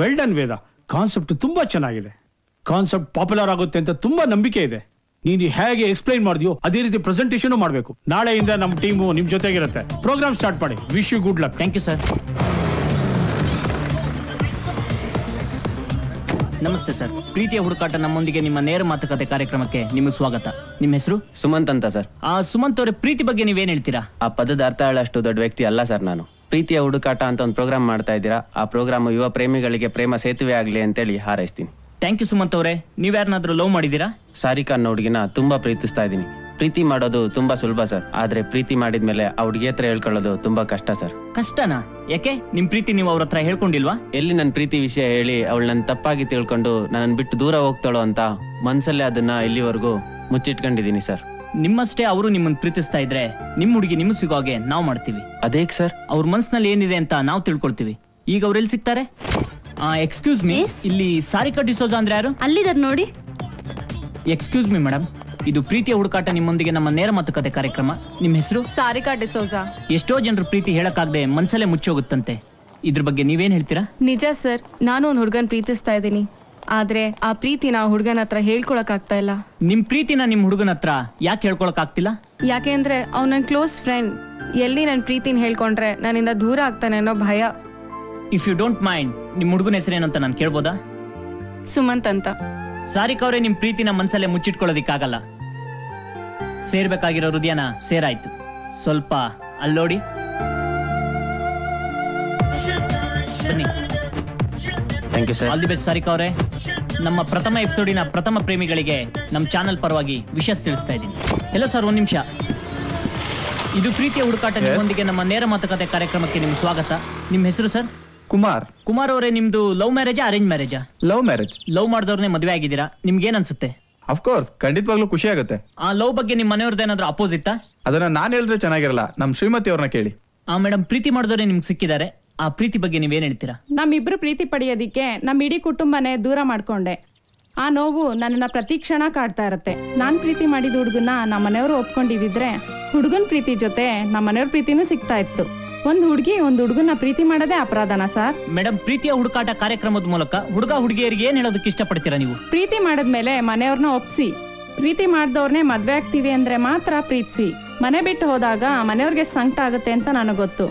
well done Veda concept ತುಂಬಾ ಚೆನ್ನಾಗಿದೆ ಕಾನ್ಸೆಪ್ಟ್ ಪಾಪ್ಯುಲರ್ ಆಗುತ್ತೆ ಅಂತ ತುಂಬಾ ನಂಬಿಕೆ ಇದೆ ನೀನು ಹೇಗೆ ಎಕ್ಸ್ಪ್ಲೈನ್ ಮಾಡಿದ್ಯೋ ಅದೇ ರೀತಿ ಪ್ರೆಸೆಂಟೇಷನ್ ಮಾಡಬೇಕು ನಾಳೆಯಿಂದ ನಮ್ಮ ಟೀಮ್ ನಿಮ್ಮ ಜೊತೆಗಿರುತ್ತೆ ಪ್ರೋಗ್ರಾಮ್ ಸ್ಟಾರ್ಟ್ ಮಾಡಿ wish you good luck thank you sir ನಮಸ್ತೆ ಸರ್ ಪ್ರೀತಿಯ ಹುಡುಕಾಟ ನಮ್ಮೊಂದಿಗೆ ನಿಮ್ಮ ನೇರ ಮಾತುಕತೆ ಕಾರ್ಯಕ್ರಮಕ್ಕೆ ನಿಮ್ಮ ಸ್ವಾಗತ ನಿಮ್ಮ ಹೆಸರು ಸುಮಂತ್ ಅಂತ ಸರ್ ಆ ಸುಮಂತ್ ಅವರ ಪ್ರೀತಿ ಬಗ್ಗೆ ನೀವೇನ್ ಹೇಳ್ತೀರಾ ಆ ಪದದ ಅರ್ಥ ಹೇಳಷ್ಟು ದೊಡ್ಡ ವ್ಯಕ್ತಿ ಅಲ್ಲ ಸರ್ ನಾನು ಪ್ರೀತಿಯ ಹುಡುಕಾಟ ಅಂತ ಒಂದು ಪ್ರೋಗ್ರಾಮ್ ಮಾಡ್ತಾ ಇದ್ದೀರಾ ಆ ಪ್ರೋಗ್ರಾಮ್ ಯುವ ಪ್ರೇಮಿಗಳಿಗೆ ಪ್ರೇಮ ಸೇತುವೆ ಆಗಲಿ ಅಂತೇಳಿ ಹಾರೈಸ್ತೀನಿ ಥ್ಯಾಂಕ್ ಯು ಸುಮಂತ್ ಅವರೇ ನೀವ್ಯಾರನ್ನಾದ್ರೂ ಲವ್ ಮಾಡಿದ್ದೀರಾ ಸಾರಿಕಾ ಅನ್ನೋ ಹುಡುಗಿನ ತುಂಬಾ ಪ್ರೀತಿಸ್ತಾ ಇದ್ದೀನಿ ಪ್ರೀತಿ ಮಾಡೋದು ತುಂಬಾ ಸುಲಭ ಸರ್ ಆದ್ರೆ ಪ್ರೀತಿ ಮಾಡಿದ್ಮೇಲೆ ಆ ಹುಡುಗಿ ಹತ್ರ ಹೇಳ್ಕೊಳ್ಳೋದು ತುಂಬಾ ಕಷ್ಟ ಸರ್ ಕಷ್ಟನಾ ಯಾಕೆ ನಿಮ್ ಪ್ರೀತಿ ನೀವು ಅವ್ರ ಹತ್ರ ಹೇಳ್ಕೊಂಡಿಲ್ವಾ ಎಲ್ಲಿ ನನ್ನ ಪ್ರೀತಿ ವಿಷಯ ಹೇಳಿ ಅವಳು ನನ್ನ ತಪ್ಪಾಗಿ ತಿಳ್ಕೊಂಡು ನನ್ನ ಬಿಟ್ಟು ದೂರ ಹೋಗ್ತಾಳೋ ಅಂತ ಮನ್ಸಲ್ಲೇ ಅದನ್ನ ಇಲ್ಲಿವರೆಗೂ ಮುಚ್ಚಿಟ್ಕೊಂಡಿದ್ದೀನಿ ಸರ್ ನಿಮ್ಮಷ್ಟೇ ಅವರು ನಿಮ್ಮನ್ನು ಪ್ರೀತಿಸ್ತಾ ಇದ್ರೆ ನಿಮ್ಮ ಹುಡುಗಿ ನಿಮ್ ಸಿಗೋ ಹಾಗೆ ನಾವು ಮಾಡ್ತೀವಿ ಅದೇಕ್ ಸರ್ ಅವ್ರ ಮನ್ಸಿನಲ್ಲಿ ಏನಿದೆ ಅಂತ ನಾವು ತಿಳ್ಕೊಳ್ತೀವಿ ಈಗ ಅವ್ರು ಎಲ್ಲಿ ಸಿಗ್ತಾರೆ ಎಕ್ಸ್ಕ್ಯೂಸ್ ಮೀ ಇಲ್ಲಿ ಸಾರಿಕಾ ಡಿಸೋಜಾ ಅಂದ್ರೆ ಯಾರು ಅಲ್ಲಿದ್ದಾರೆ ನೋಡಿ ಎಕ್ಸ್ಕ್ಯೂಸ್ ಮೀ ಮೇಡಮ್ ಇದು ಪ್ರೀತಿಯ ಹುಡುಕಾಟ ನಿಮ್ಮೊಂದಿಗೆ ನಮ್ಮ ನೇರ ಮಾತುಕತೆ ಕಾರ್ಯಕ್ರಮ ನಿಮ್ಮ ಹೆಸರು ಸಾರಿಕಾ ಡಿಸೋಜಾ ಎಷ್ಟೋ ಜನರು ಪ್ರೀತಿ ಹೇಳಕ್ಕಾಗದೆ ಮನ್ಸಲ್ಲೇ ಮುಚ್ಚೋಗುತ್ತಂತೆ ಇದ್ರ ಬಗ್ಗೆ ನೀವೇನ್ ಹೇಳ್ತೀರಾ ನಿಜ ಸರ್ ನಾನು ಒಂದು ಹುಡುಗನ್ ಪ್ರೀತಿಸ್ತಾ ಇದ್ದೀನಿ ಆದ್ರೆ ಆ ಪ್ರೀತಿ ನಾವು ಹುಡುಗನ ಹತ್ರ ಹೇಳ್ಕೊಳಕ್ ಆಗ್ತಾ ಇಲ್ಲ ನಿಮ್ ಪ್ರೀತಿನ ನಿಮ್ ಹುಡುಗನ ಹತ್ರ ಯಾಕೆ ಹೇಳ್ಕೊಳಕ್ ಆಗ್ತಿಲ್ಲ ಯಾಕೆಂದ್ರೆ ಅವ್ನ ನನ್ ಕ್ಲೋಸ್ ಫ್ರೆಂಡ್ ಎಲ್ಲಿ ನನ್ ಪ್ರೀತಿನ ಹೇಳ್ಕೊಂಡ್ರೆ ನನ್ನಿಂದ ದೂರ ಆಗ್ತಾನೆ ಅನ್ನೋ ಭಯ ಇಫ್ ಯು ಡೋಂಟ್ ಮೈಂಡ್ ನಿಮ್ ಹುಡುಗನ ಹೆಸರೇನು ಅಂತ ನಾನು ಕೇಳ್ಬೋದಾ ಸುಮಂತ್ ಅಂತ ಸಾರಿಕಾ ಅವರೇ ನಿಮ್ ಪ್ರೀತಿನ ಮನ್ಸಲ್ಲೇ ಮುಚ್ಚಿಟ್ಕೊಳ್ಳೋದಿಕ್ಕಾಗಲ್ಲ ಸೇರ್ಬೇಕಾಗಿರೋ ಹೃದಯನ ಸೇರಾಯ್ತು ಸ್ವಲ್ಪ ಅಲ್ಲೋಡಿ ಬನ್ನಿ thank you sir all the best Sarika ಅವರೇ ನಮ್ಮ ಪ್ರಥಮ ಎಪಿಸೋಡಿನ ಪ್ರಥಮ ಪ್ರೇಮಿಗಳಿಗೆ ನಮ್ಮ ಚಾನೆಲ್ ಪರವಾಗಿ ವಿಶೇಷ ತಿಳಿಸ್ತಾ ಇದ್ದೀನಿ ಹಲೋ ಸರ್ ಒಂದು ನಿಮಿಷ ಇದು ಪ್ರೀತಿಯ ಹುಡುಕಾಟ ನಿಮ್ಮೊಂದಿಗೆ ನಮ್ಮ ನೇರ ಮಾತುಕತೆ ಕಾರ್ಯಕ್ರಮಕ್ಕೆ ನಿಮ್ಮ ಸ್ವಾಗತ ನಿಮ್ಮ ಹೆಸರು ಸರ್ ಕುಮಾರ್ ಕುಮಾರ್ ಅವರೇ ನಿಮ್ದು ಲವ್ ಮ್ಯಾರೇಜಾ ಅರೇಂಜ್ ಮ್ಯಾರೇಜಾ ಲವ್ ಮ್ಯಾರೇಜ್ ಲವ್ ಮಾಡಿದವ್ರನ್ನೇ ಮದುವೆ ಆಗಿದ್ದೀರಾ ನಿಮ್ಗೆ ಏನ್ ಅನ್ಸುತ್ತೆ ಆಫ್ ಕೋರ್ಸ್ ಖಂಡಿತವಾಗ್ಲೂ ಖುಷಿ ಆಗುತ್ತೆ ಆ ಲವ್ ಬಗ್ಗೆ ನಿಮ್ಮ ಮನೆಯವ್ರದ್ದು ಏನಾದ್ರೂ ಅಪೋಸಿಟ್ ಅದನ್ನ ನಾನು ಹೇಳಿದ್ರೆ ಚೆನ್ನಾಗಿರಲ್ಲ ನಮ್ಮ ಶ್ರೀಮತಿ ಅವ್ರನ್ನ ಕೇಳಿ ಆ ಮೇಡಮ್ ಪ್ರೀತಿ ಮಾಡಿದವ್ರೆ ನಿಮ್ಗೆ ಸಿಕ್ಕಿದ್ದಾರೆ ಆ ಪ್ರೀತಿ ಬಗ್ಗೆ ನೀವೇನ್ ಹೇಳ್ತೀರಾ ನಮ್ಮಿಬ್ರು ಪ್ರೀತಿ ಪಡೆಯೋದಿಕ್ಕೆ ನಮ್ಮ ಇಡೀ ಕುಟುಂಬನೇ ದೂರ ಮಾಡ್ಕೊಂಡೆ ಆ ನೋವು ನನ್ನನ್ನ ಪ್ರತಿ ಕ್ಷಣ ಕಾಡ್ತಾ ಇರತ್ತೆ ನಾನ್ ಪ್ರೀತಿ ಮಾಡಿದ ಹುಡುಗನ ನಮ್ಮ ಮನೆಯವರು ಒಪ್ಕೊಂಡಿದ್ರೆ ಹುಡುಗನ್ ಪ್ರೀತಿ ಜೊತೆ ನಮ್ಮ ಮನೆಯವ್ರ ಪ್ರೀತಿನೂ ಸಿಗ್ತಾ ಇತ್ತು ಒಂದ್ ಹುಡುಗಿ ಒಂದ್ ಹುಡುಗನ ಪ್ರೀತಿ ಮಾಡೋದೇ ಅಪರಾಧನ ಸರ್ ಮೇಡಮ್ ಪ್ರೀತಿಯ ಹುಡುಕಾಟ ಕಾರ್ಯಕ್ರಮದ ಮೂಲಕ ಹುಡುಗ ಹುಡುಗಿಯರಿಗೆ ಏನ್ ಹೇಳೋದಕ್ಕೆ ಇಷ್ಟಪಡ್ತೀರಾ ನೀವು ಪ್ರೀತಿ ಮಾಡದ್ಮೇಲೆ ಮನೆಯವ್ರನ್ನ ಒಪ್ಸಿ ಪ್ರೀತಿ ಮಾಡಿದವ್ರನ್ನೇ ಮದ್ವೆ ಆಗ್ತೀವಿ ಅಂದ್ರೆ ಮಾತ್ರ ಪ್ರೀತಿಸಿ ಮನೆ ಬಿಟ್ಟು ಹೋದಾಗ ಮನೆಯವ್ರಿಗೆ ಸಂಕಟ ಆಗುತ್ತೆ ಅಂತ ನನಗೆ ಗೊತ್ತು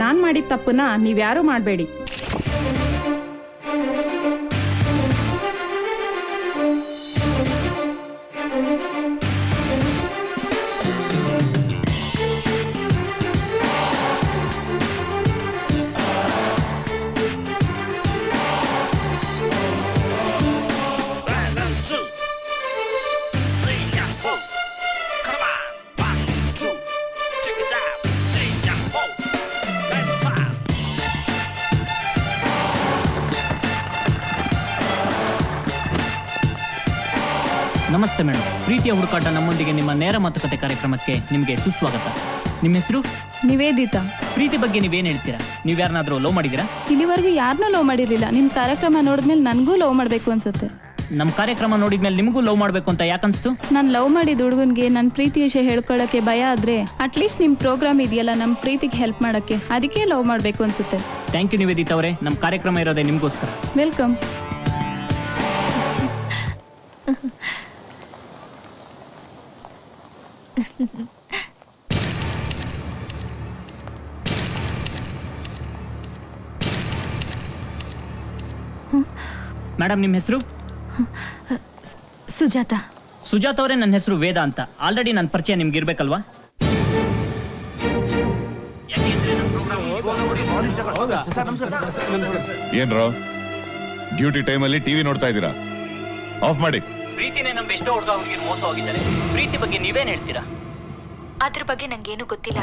ನಾನ್ ಮಾಡಿದ ತಪ್ಪನ್ನ ನೀವ್ಯಾರು ಮಾಡಬೇಡಿ नमस्ते मैडम, प्रीतिया हुड़काट नम्मोंदिगे निम्म नेर मातुकते कार्यक्रमक्के निमगे सुस्वागत। निम्म हेसरु? निवेदिता। प्रीति बग्गे नीवेनु हेळ्तीरा? नीवु यारनादरू लव माडिदिरा? इल्लिवरेगू यारन्नू लव माडिरलिल्ल। निम्म कार्यक्रम नोडिद्मेले ननगू लव माडबेकु अनिसुत्ते। नम कार्यक्रम नोडिद्मेले निमगू लव माडबेकु अंत याके अनिसितु? नानु लव माडिद हुडुगनिगे नन्न प्रीति विषय हेळिकोळ्ळक्के भय आद्रे अट्लीस्ट निम्म प्रोग्राम इदेयल्ल नम्म प्रीतिगे हेल्प माडक्के अदक्के लव माडबेकु अनिसुत्ते। थैंक यू निवेदिता अवरे, नम्म कार्यक्रम इरोदे निमगोस्कर। वेलकम। मैडम निम्म हेसरु? सुजाता। सुजाता अवरे, नन्न हेसरु वेदा अंत। ऑलरेडी नन्न परिचय निमगे इरबेकल्वा? ಏನ್ರೋ ಡ್ಯೂಟಿ ಟೈಮ್ ಅಲ್ಲಿ ಟಿವಿ ನೋಡ್ತಾ ಇದ್ದೀರಾ? ಆಫ್ ಮಾಡಿ. ಪ್ರೀತಿನೇ ನಮ್ಮ ಬೆಸ್ಟ್ ಹುಡುಗ, ಅವರಿಗೆ ಮೋಸ ಆಗಿದ್ದಾರೆ. ಪ್ರೀತಿ ಬಗ್ಗೆ ನೀವೇನ್ ಹೇಳ್ತೀರಾ? ಅದರ ಬಗ್ಗೆ ನನಗೆ ಏನು ಗೊತ್ತಿಲ್ಲ.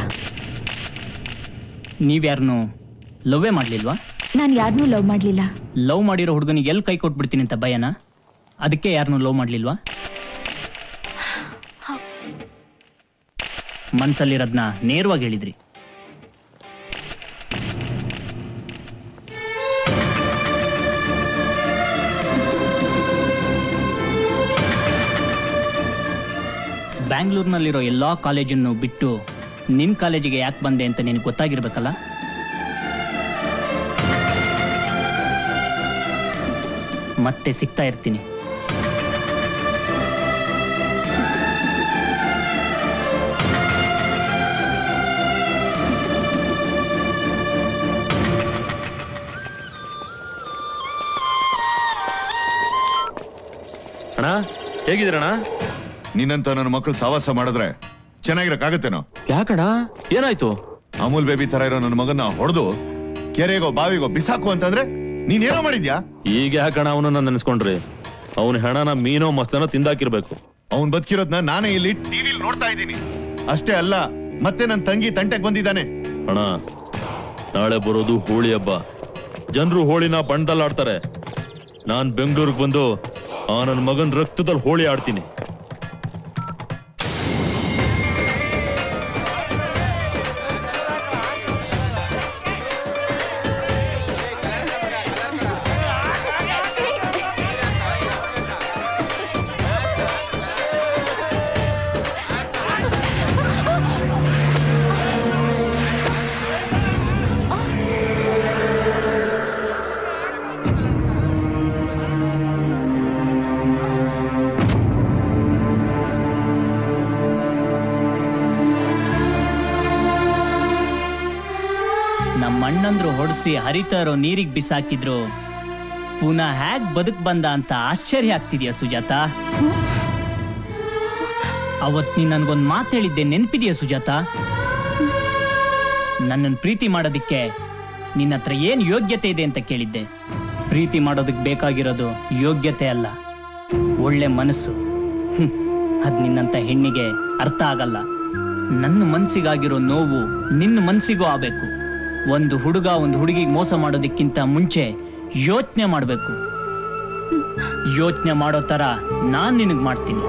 ನೀವು ಯಾರನ್ನು ಲವ್ ಮಾಡ್ಲಿಲ್ವಾ? ನಾನು ಯಾರನ್ನು ಲವ್ ಮಾಡ್ಲಿಲ್ಲ. ಲವ್ ಮಾಡಿರೋ ಹುಡುಗನಿಗೆ ಎಲ್ಲಿ ಕೈ ಕೊಟ್ಟು ಬಿಡ್ತೀನಿ ಅಂತ ಭಯನಾ? ಅದಕ್ಕೆ ಯಾರನ್ನು ಲವ್ ಮಾಡ್ಲಿಲ್ವಾ? ಮನಸಲ್ಲಿರೋದನ್ನ ನೇರವಾಗಿ ಹೇಳಿದ್ರಿ. ಬ್ಯಾಂಗ್ಳೂರಿನಲ್ಲಿರೋ ಎಲ್ಲ ಕಾಲೇಜನ್ನು ಬಿಟ್ಟು ನಿಮ್ಮ ಕಾಲೇಜಿಗೆ ಯಾಕೆ ಬಂದೆ ಅಂತ ನಿನಗೆ ಗೊತ್ತಾಗಿರಬೇಕಲ್ಲ? ಮತ್ತೆ ಸಿಗ್ತಾ ಇರ್ತೀನಿ. ಅಣ್ಣ ಹೇಗಿದ್ದೀರಣ್ಣ? ನೀನಂತ ನನ್ನ ಮಕ್ಕಳು ಸಾವಾಸ ಮಾಡಿದ್ರೆ ಚೆನ್ನಾಗಿರಕ್ಕಾಗತ್ತೇನೋ? ಯಾಕಣ್ಣ, ಏನಾಯ್ತು? ಅಮೂಲ್ ಬೇಬಿ ತರ ಇರೋ ನನ್ನ ಮಗನ್ನ ಹೊಡೆದು ಕೆರೆಗೋ ಬಾವಿಗೋ ಬಿಸಾಕು ಅಂತಂದ್ರೆ ನೀನೇನೋ ಮಾಡಿದ್ಯಾ? ಈಗ ಯಾಕಣ ಅವನು ನನ್ನ ನೆನೆಸ್ಕೊಂಡ್ರಿ? ಅವನ ಹೆಣನ ಮೀನೋ ಮಸ್ತನೋ ತಿಂದಾಕಿರ್ಬೇಕು. ಅವ್ನು ಬದುಕಿರೋದನ್ನ ನಾನೇ ಇಲ್ಲಿ ಟಿವಿಲಿ ನೋಡ್ತಾ ಇದ್ದೀನಿ. ಅಷ್ಟೇ ಅಲ್ಲ, ಮತ್ತೆ ನನ್ನ ತಂಗಿ ತಂಟೆಗೆ ಬಂದಿದ್ದಾನೆ. ಅಣ್ಣ, ನಾಳೆ ಬರೋದು ಹೋಳಿ ಹಬ್ಬ. ಜನರು ಹೋಳಿನ ಬಣ್ಣದಲ್ಲಿ ಆಡ್ತಾರೆ. ನಾನ್ ಬೆಂಗಳೂರಿಗೆ ಬಂದು ಆ ನನ್ನ ಮಗನ ರಕ್ತದಲ್ಲಿ ಹೋಳಿ ಆಡ್ತೀನಿ. ಹೊಡಿಸಿ ಹರಿತಾರೋ ನೀರಿಗೆ ಬಿಸಾಕಿದ್ರು, ಪುನಃ ಹ್ಯಾಕ್ ಬದುಕ್ ಬಂದ ಅಂತ ಆಶ್ಚರ್ಯ ಆಗ್ತಿದ್ಯಾ ಸುಜಾತ? ಅವತ್ ನೀನ್ ನನ್ಗೊಂದ್ ಮಾತು ಹೇಳಿದ್ದೆ ನೆನ್ಪಿದ್ಯಾ ಸುಜಾತ? ನನ್ನನ್ ಪ್ರೀತಿ ಮಾಡೋದಕ್ಕೆ ನಿನ್ನ ಹತ್ರ ಏನ್ ಯೋಗ್ಯತೆ ಇದೆ ಅಂತ ಕೇಳಿದ್ದೆ. ಪ್ರೀತಿ ಮಾಡೋದಕ್ ಬೇಕಾಗಿರೋದು ಯೋಗ್ಯತೆ ಅಲ್ಲ, ಒಳ್ಳೆ ಮನಸ್ಸು. ಅದ್ ನಿನ್ನಂತ ಹೆಣ್ಣಿಗೆ ಅರ್ಥ ಆಗಲ್ಲ. ನನ್ನ ಮನ್ಸಿಗಾಗಿರೋ ನೋವು ನಿನ್ನ ಮನ್ಸಿಗೂ ಆಗ್ಬೇಕು. ಒಂದು ಹುಡುಗ ಒಂದು ಹುಡುಗಿಗೆ ಮೋಸ ಮಾಡೋದಕ್ಕಿಂತ ಮುಂಚೆ ಯೋಚನೆ ಮಾಡಬೇಕು. ಯೋಚನೆ ಮಾಡೋ ತರ ನಾನು ನಿನಗೆ ಮಾಡ್ತೀನಿ.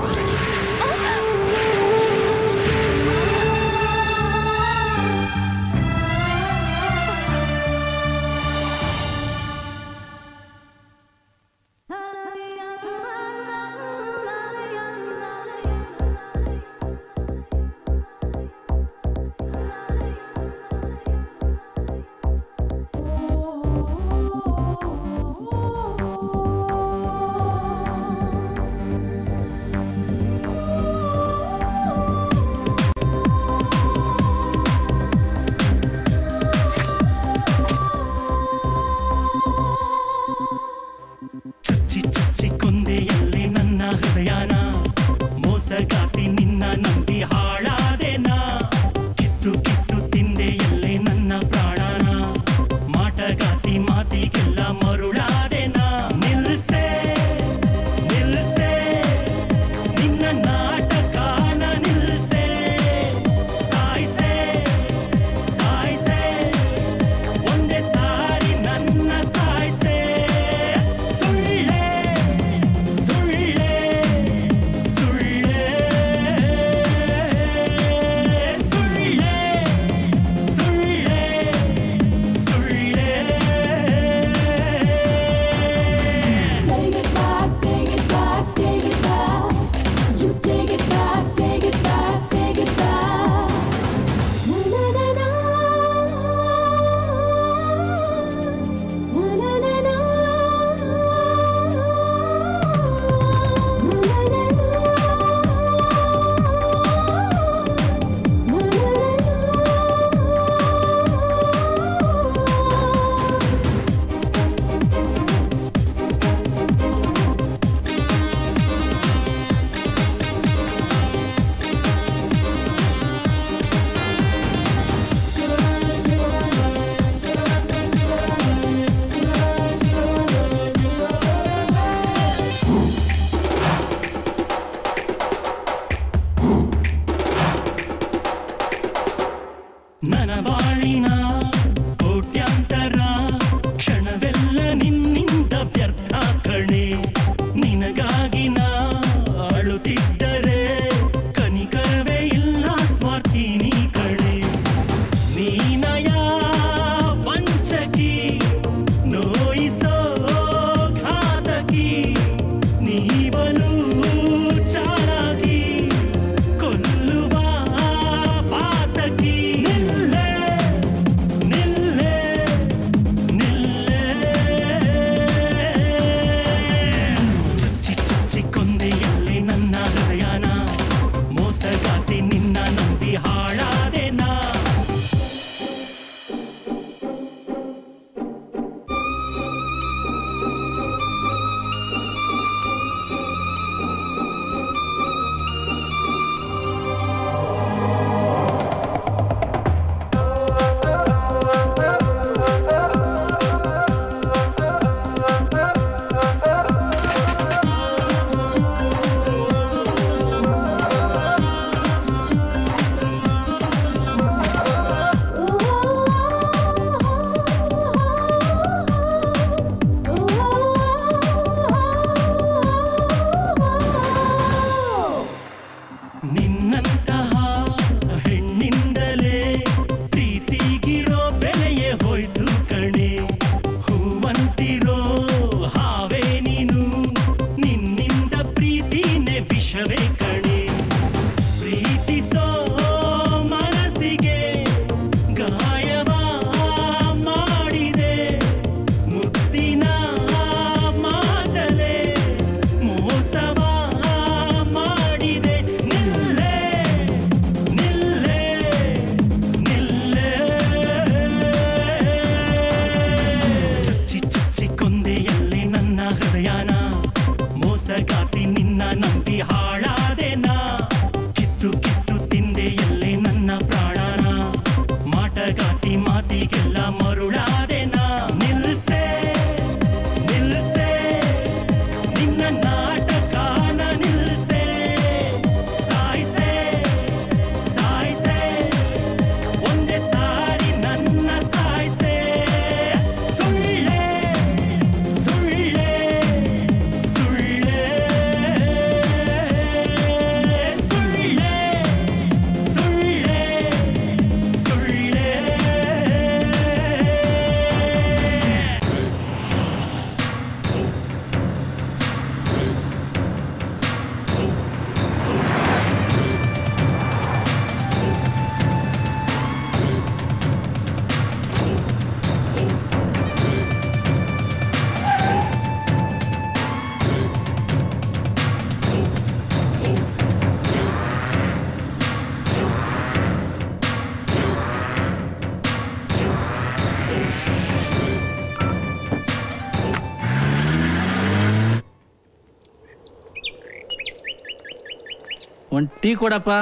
टी कोडप्पा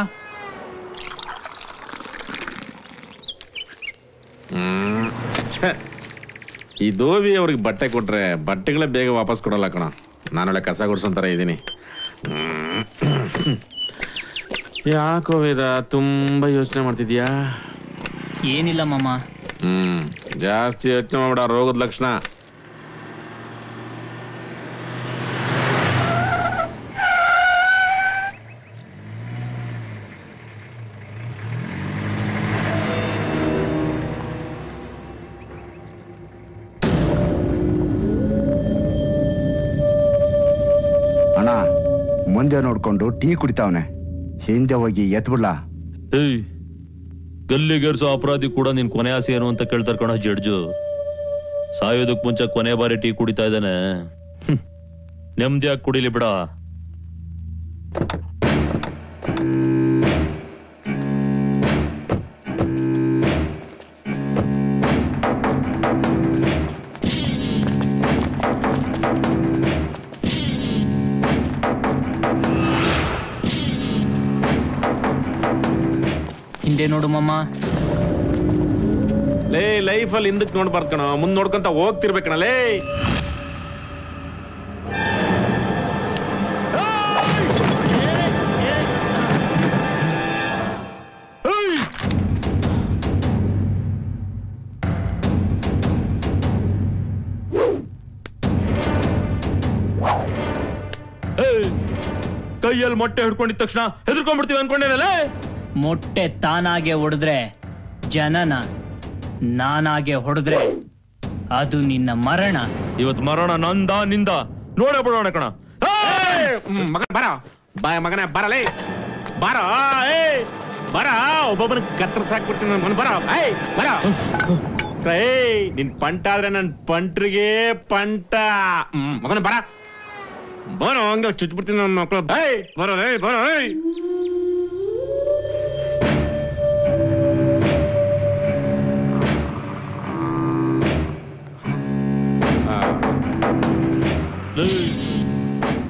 धोबी बट्टे कोट्रे बट्टे बेग वापस कोडल्ल कण नानोळे कस गुडिसोंतर इदीनि याको वेद तुम्बा योचने माड्तिदीया ಏನಿಲ್ಲ मामा ಜಾಸ್ತಿ ಯೋಚನೆ ಮಾಡಬೇಡ ರೋಗದ ಲಕ್ಷಣ नोडकोंडु टी कुडितावने हिंदे होगी एत्बिडला गल्लिगेरसो अपराधी कूड़ा निन्न कोने आसे एनु अंत केळ्तार कण जड्ज सायोदक्के मुंचे कोने बारी टी कुडिता इदाने नेम्मदिया कुडिली बिड ನೋಡು ಮಾಮ ಲೇ ಲೈಫ್ ಅಲ್ಲಿ ಹಿಂದಕ್ಕೆ ನೋಡಬಾರದು ಕಣ ಮುಂದೆ ನೋಡ್ಕಂತ ಹೋಗ್ತಿರಬೇಕು ಕಣ ಲೇ ಕೈಯಲ್ಲಿ ಮೊಟ್ಟೆ ಹಿಡ್ಕೊಂಡಿದ ತಕ್ಷಣ ಹೆದರ್ಕೊಂಡ್ಬಿಡ್ತೀವಿ ಅನ್ಕೊಂಡೇನಲ್ಲ? ಮೊಟ್ಟೆ ತಾನಾಗೆ ಹೊಡೆದ್ರೆ ಜನನ, ನಾನಾಗೆ ಹೊಡೆದ್ರೆ ಅದು ನಿನ್ನ ಮರಣ. ಇವತ್ತು ಮರಣ ನಂದ ನಿಂದ ನೋಡ ಬಿಡೋಣ ಕಣ. ಮಗ ಬರ ಮಗನ ಬರಲೇ ಬರ ಬರ, ಒಬ್ಬೊಬ್ಬನ ಕತ್ತರಿಸಾಕ್ಬಿಡ್ತೀನಿ ನಾನು. ಬರ ಬರ ನಿನ್ ಪಂಟ ಆದ್ರೆ ನನ್ ಪಂಟ್ರಿಗೆ ಪಂಟ. ಮಗನ ಬರ ಬರೋ ಹಂಗ ಚುಚ್ಬಿಡ್ತೀನಿ ನನ್ನ ಮಕ್ಕಳು. ಬೈ ಬರೋ ಬರೋ.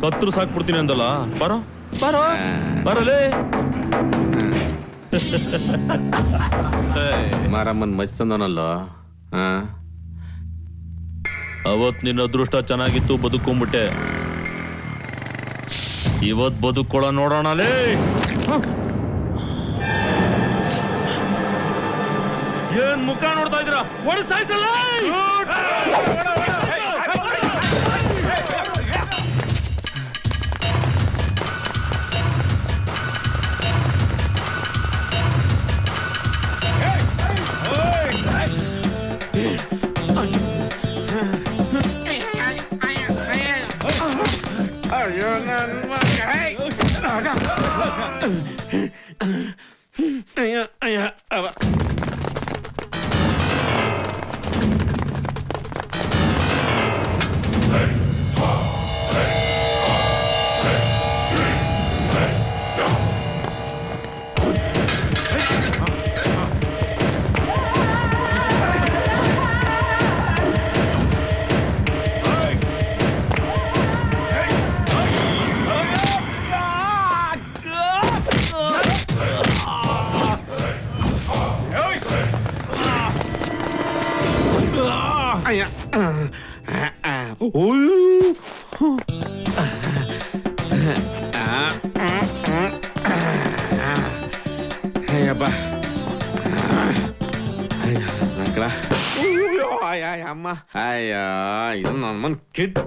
ಕತ್ತರು ಸಾಕ್ಬಿಡ್ತೀನಿ ಅಂದಲ್ಲ, ಬರೋ ಬರೋ ಬರಲೇ. ಮಾರಮ್ಮನ್ ಮಚ್ತಂದನಲ್ಲ. ಅವತ್ ನಿನ್ನ ಅದೃಷ್ಟ ಚೆನ್ನಾಗಿತ್ತು, ಬದುಕೊಂಬಿಟ್ಟೆ. ಇವತ್ ಬದುಕೊಳ ನೋಡೋಣ. ಏನ್ ಮುಖ ನೋಡ್ತಾ ಇದ್ರ? ಸಾಯ್ಸಲ್ಲ.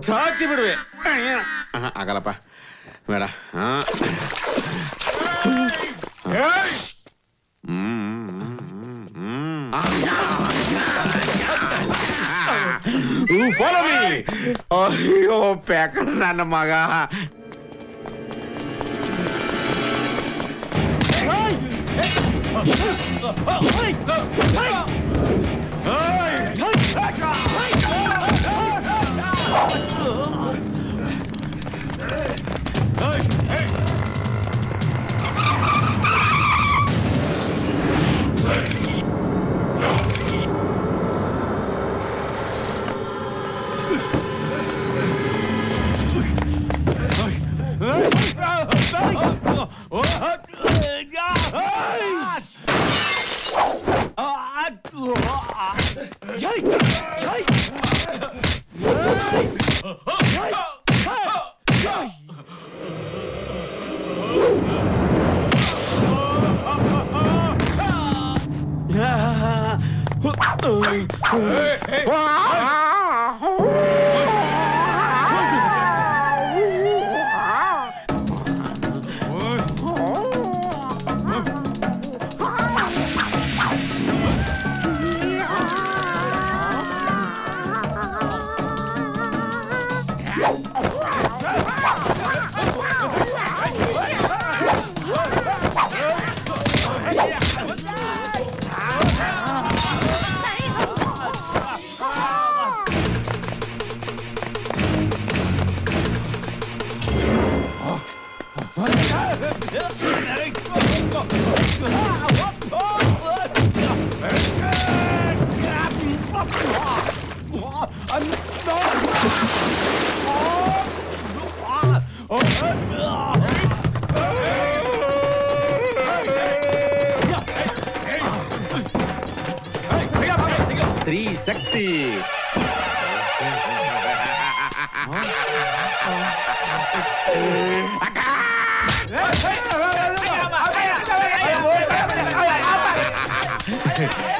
ಸಾಕಿ ಬಿಡುವೆ. ಆಗಲ್ಲಪ್ಪ, ಬೇಡ. ಅಯ್ಯೋ ಪ್ಯಾಕ ನನ್ನ ಮಗ.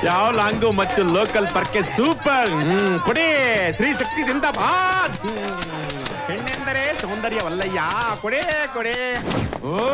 ಯಾವ ಲಾಂಗು ಮತ್ತು ಲೋಕಲ್ ಪರ್ಕೆ ಸೂಪರ್. ಕೊಡಿ ಶ್ರೀ ಶಕ್ತಿ ಜಿಂದಾಬಾದ್. ಹೆಣ್ಣೆಂದರೆ ಸೌಂದರ್ಯವಲ್ಲಯ್ಯ ಕೊಡೆ ಕೊಡೆ ಓ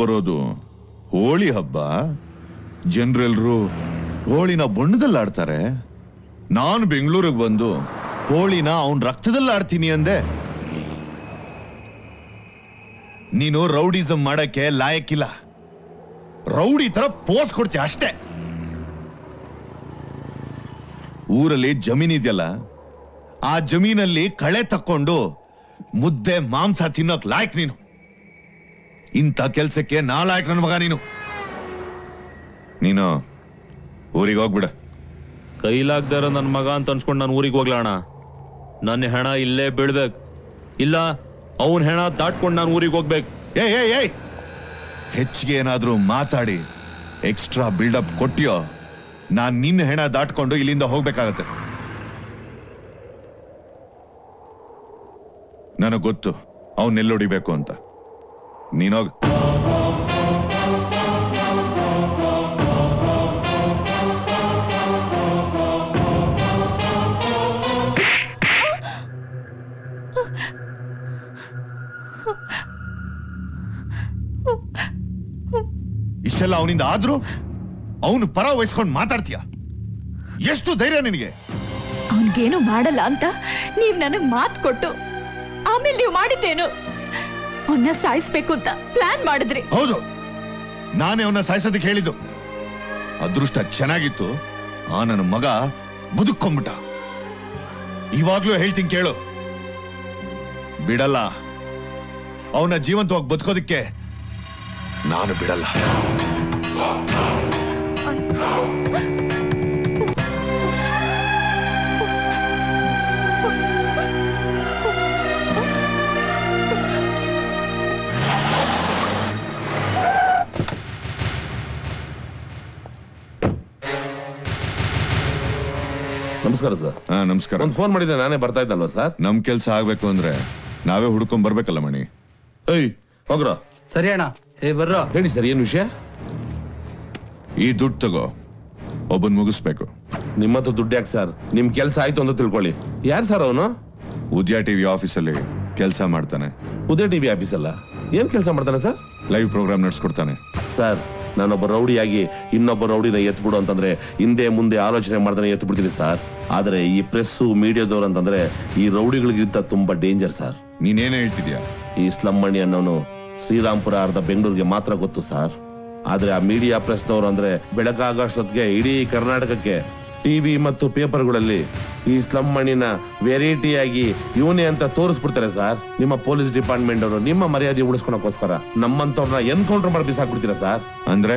बरोदु होली हब्बा जनरेलरू होलिना बण्णदल्ल आड्तारे नानु बेंगळूरिगे बंदु होलिना अवन रक्तदल्ल आड्तीनि अंदे नीनु रौडिजम माडक्के लायकिल्ल रौडी ತರ ಪೋಸ್ ಕೊಡ್ತೀಯ ಅಷ್ಟೇ ಊರಲ್ಲಿ ಜಮೀನು ಇದೆಯಲ್ಲ ಆ ಜಮೀನಲ್ಲಿ ಕಳೆ ತಕೊಂಡು ಮುದ್ದೆ ಮಾಂಸ ತಿನ್ನೋಕೆ ಲಾಯಕ್ ನೀನು इंत के ना लायक नन मग नहीं ऊरी होग्बिड़ कईलादार नन मग अंतको नान ऊरी होग्लाण नन हेण इले बीडे इला हेण दाटक नान ऊरी होग्बेक एक्स्ट्रा बिल्डअप कोट्टियो नान निन्न हेण दाटक इल्लिंद होग्बेकागुत्ते ननगे गोत्तु अवन एल्ल ओडिबेकु अंत नीनोग इष्टेल्ल अवनिंद आद्रू अवनु पर वहिस्कोंड माताड्तीया एष्टु धैर्य निनगे अवनिगे एनु माडल्ल अंत नीवु ननगे मातु कोट्टु आमेले नीवु माडिदेनु ಅದೃಷ್ಟ ಚೆನ್ನಾಗಿತ್ತು ಆ ನನ್ನ ಮಗ ಬದುಕೊಂಬಿಟ ಇವಾಗ್ಲೂ ಹೇಳ್ತೀನಿ ಕೇಳು ಬಿಡಲ್ಲ ಅವನ ಜೀವಂತವಾಗಿ ಬದುಕೋದಕ್ಕೆ ನಾನು ಬಿಡಲ್ಲ नमस्कार सर हाँ नमस्कार फोन नाने बर्ता सर नम केस आगे नावे हुडक बरल मणि हग्र सर हे बर्रो हेळि सर ऐन विषय दुड्ड तगो ओबन मुगिसबेकु निम्मत्र दुड्ड याके सर निम केस आयितु अंत तिळ्कोळ्ळि यार सर अवनु उदय टीवी ऑफिस अल्लि केस माड्ताने उदय टीवी ऑफिस अल्ल ऐन केस माड्ताने सर लाइव प्रोग्राम नडेसिकोड्ताने सर ನಾನೊಬ್ಬ ರೌಡಿಯಾಗಿ ಇನ್ನೊಬ್ಬ ರೌಡಿನ ಎತ್ಬಿಡು ಅಂತಂದ್ರೆ ಹಿಂದೆ ಮುಂದೆ ಆಲೋಚನೆ ಮಾಡ್ತಾನೆ ಎತ್ಬಿಡ್ತೀನಿ ಸರ್ ಆದರೆ ಈ ಪ್ರೆಸ್ ಮೀಡಿಯಾದವರು ಅಂತಂದ್ರೆ ಈ ರೌಡಿಗಳಿಗಿಂತ ತುಂಬಾ ಡೇಂಜರ್ ಸರ್ ನೀನು ಏನು ಹೇಳ್ತಿದ್ಯಾ ಈ ಸ್ಲಮ್ಮಣಿ ಅನ್ನೋನು ಶ್ರೀರಾಮಪುರ ಅರ್ಧ ಬೆಂಗಳೂರಿಗೆ ಮಾತ್ರ ಗೊತ್ತು ಸರ್ ಆದರೆ ಆ ಮೀಡಿಯಾ ಪ್ರೆಸ್ನವರು ಅಂದ್ರೆ ಬೆಳಕಾಗೋಷ್ಟೊತ್ತಿಗೆ ಇಡೀ ಕರ್ನಾಟಕಕ್ಕೆ ಟಿವಿ ಮತ್ತು ಪೇಪರ್ಗಳಲ್ಲಿ ಈ ಸ್ಲಮ್ ಮಣ್ಣಿನ ವೆರೈಟಿಯಾಗಿ ಇವನೇ ಅಂತ ತೋರಿಸ್ಬಿಡ್ತಾರೆ ಸರ್. ನಿಮ್ಮ ಪೊಲೀಸ್ ಡಿಪಾರ್ಟ್ಮೆಂಟ್ ಅವರು ನಿಮ್ಮ ಮರ್ಯಾದೆ ಉಳಿಸ್ಕೊಳ್ಳೋಕೋಸ್ಕರ ನಮ್ಮಂತವರನ್ನ ಎನ್ಕೌಂಟರ್ ಮಾಡಿ ಬಿಸಾಕ್ಬಿಡ್ತೀರಾ ಸರ್. ಅಂದ್ರೆ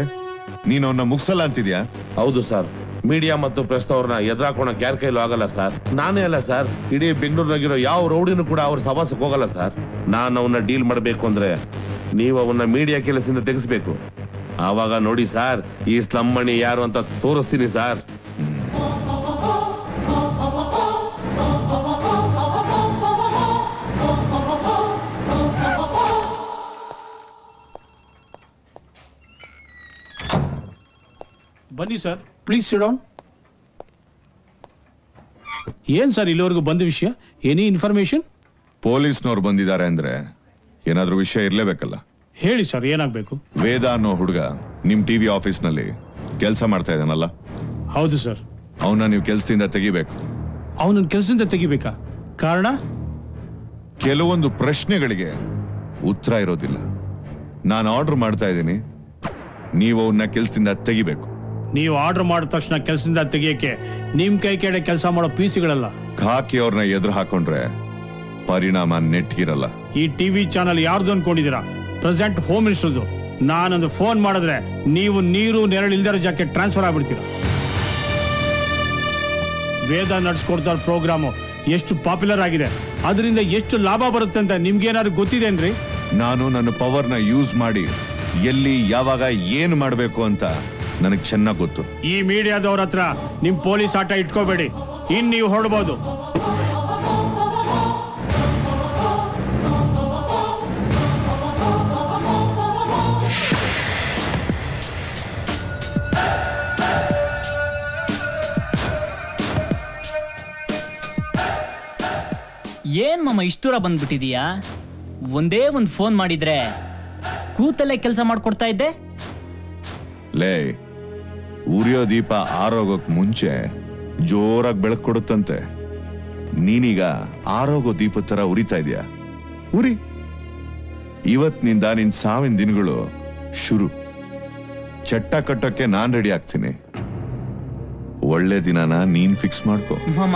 ನೀನು ಅವನ್ನ ಮುಗಿಸಲ್ಲ ಅಂತಿದ್ಯಾ? ಹೌದು ಸರ್, ಮೀಡಿಯಾ ಮತ್ತು ಪ್ರೆಸ್ ಅವ್ರನ್ನ ಎದುರಾಕೋಣಕ್ಕೆ ಯಾರ ಕೈಲೂ ಆಗಲ್ಲ ಸರ್. ನಾನೇ ಅಲ್ಲ ಸರ್, ಇಡೀ ಬೆಂಗಳೂರಿನಾಗಿರೋ ಯಾವ ರೌಡಿನೂ ಕೂಡ ಅವ್ರ ಸವಾಸಕ್ಕೆ ಹೋಗಲ್ಲ ಸರ್. ನಾನು ಅವನ್ನ ಡೀಲ್ ಮಾಡಬೇಕು ಅಂದ್ರೆ ನೀವು ಅವನ್ನ ಮೀಡಿಯಾ ಕೆಲಸದಿಂದ ತೆಗೆಸಬೇಕು. ಆವಾಗ ನೋಡಿ ಸರ್, ಈ ಸ್ಲಮ್ ಮಣಿ ಯಾರು ಅಂತ ತೋರಿಸ್ತೀನಿ ಸರ್. ಬನ್ನಿ ಸರ್, ಪ್ಲೀಸ್ ಸಿಟ್ ಡೌನ್. ಏನ್ ಸರ್ ಇಲ್ಲಿವರೆಗೂ ಬಂದ ವಿಷಯ? Any information? ಪೊಲೀಸ್ನವ್ರು ಬಂದಿದ್ದಾರೆ ಅಂದ್ರೆ ಏನಾದ್ರೂ ವಿಷಯ ಇರ್ಲೇಬೇಕಲ್ಲ. ಹೇಳಿ ಸರ್, ಏನಾಗಬೇಕು? ವೇದ ಅನ್ನೋ ಹುಡುಗ ನಿಮ್ ಟಿವಿ ಆಫೀಸ್ ನಲ್ಲಿ ಕೆಲಸ ಮಾಡ್ತಾ ಇದ್ದಾನಲ್ಲ? ಹೌದು ಸರ್. ಅವನ ನೀವು ಕೆಲಸದಿಂದ ತೆಗಿಬೇಕು. ಅವನನ್ನ ಕೆಲಸದಿಂದ ತೆಗಿಬೇಕಾ? ಕಾರಣ? ಕೆಲವೊಂದು ಪ್ರಶ್ನೆಗಳಿಗೆ ಉತ್ತರ ಇರೋದಿಲ್ಲ. ನಾನು ಆರ್ಡರ್ ಮಾಡ್ತಾ ಇದ್ದೀನಿ, ನೀವು ಅವನ್ನ ಕೆಲಸದಿಂದ ತೆಗಿಬೇಕು. ನೀವು ಆರ್ಡರ್ ಮಾಡಿದ ತಕ್ಷಣ ಕೆಲಸದಿಂದ ತೆಗಿಯಕ್ಕೆ ನಿಮ್ ಕೈ ಕೆಡೆ ಕೆಲಸ ಮಾಡೋ ಪೀಸಿಗಳಲ್ಲ. ಖಾಕಿ ಅವ್ರನ್ನ ಎದುರು ಹಾಕೊಂಡ್ರೆ ಪರಿಣಾಮ ನೆಟ್ಗಿರಲ್ಲ. ಈ ಟಿವಿ ಚಾನಲ್ ಯಾರ್ದು ಅನ್ಕೊಂಡಿದ್ದೀರಾ? ಪ್ರೆಸೆಂಟ್ ಹೋಮ್ ಮಿನಿಸ್ಟರ್ದು. ನಾನೊಂದು ಫೋನ್ ಮಾಡಿದ್ರೆ ನೀವು ನೀರು ನೆರಳು ಇಲ್ದಿರೋ ಜಾಕೆ ಟ್ರಾನ್ಸ್ಫರ್ ಆಗ್ಬಿಡ್ತೀರಾ. ವೇದ ನಡೆಸ್ಕೊಡ್ತಾರ ಪ್ರೋಗ್ರಾಮು ಎಷ್ಟು ಪಾಪ್ಯುಲರ್ ಆಗಿದೆ, ಅದರಿಂದ ಎಷ್ಟು ಲಾಭ ಬರುತ್ತೆ ಅಂತ ನಿಮ್ಗೇನಾದ್ರು ಗೊತ್ತಿದೇನ್ರಿ? ನಾನು ನನ್ನ ಪವರ್ನ ಯೂಸ್ ಮಾಡಿ ಎಲ್ಲಿ ಯಾವಾಗ ಏನು ಮಾಡಬೇಕು ಅಂತ ನನಗೆ ಚೆನ್ನಾಗಿ ಗೊತ್ತು. ಈ ಮೀಡಿಯಾದವ್ರ ಹತ್ರ ನಿಮ್ ಪೊಲೀಸ್ ಆಟ ಇಟ್ಕೋಬೇಡಿ, ಇನ್ ನೀವು ಹೊರಡ್ಬೋದು. ಏನ್ ಮಾಮ ಇಷ್ಟೂರ ಬಂದ್ಬಿಟ್ಟಿದೀಯಾ? ಒಂದೇ ಒಂದು ಫೋನ್ ಮಾಡಿದ್ರೆ ಕೂತಲ್ಲೇ ಕೆಲಸ ಮಾಡ್ಕೊಡ್ತಾ ಇದ್ದೆ. ಲೇ, ಉರಿಯೋ ದೀಪ ಆರೋಗಕ್ಕೆ ಮುಂಚೆ ಜೋರಾಗಿ ಬೆಳಕು ಕೊಡುತ್ತಂತೆ. ನೀನೀಗ ಆರೋಗೋ ದೀಪ ತರ ಉರಿತಾ ಇದೀಯಾ. ಉರಿ, ಇವತ್ತಿನಿಂದ ನಿನ್ ಸಾವಿನ ದಿನಗಳು ಶುರು. ಚಟ್ಟ ಕಟ್ಟೋಕ್ಕೆ ನಾನ್ ರೆಡಿ ಆಗ್ತೀನಿ. ಒಳ್ಳೆ ದಿನನ ನೀನ್ ಫಿಕ್ಸ್ ಮಾಡ್ಕೋ. ಮಾಮ,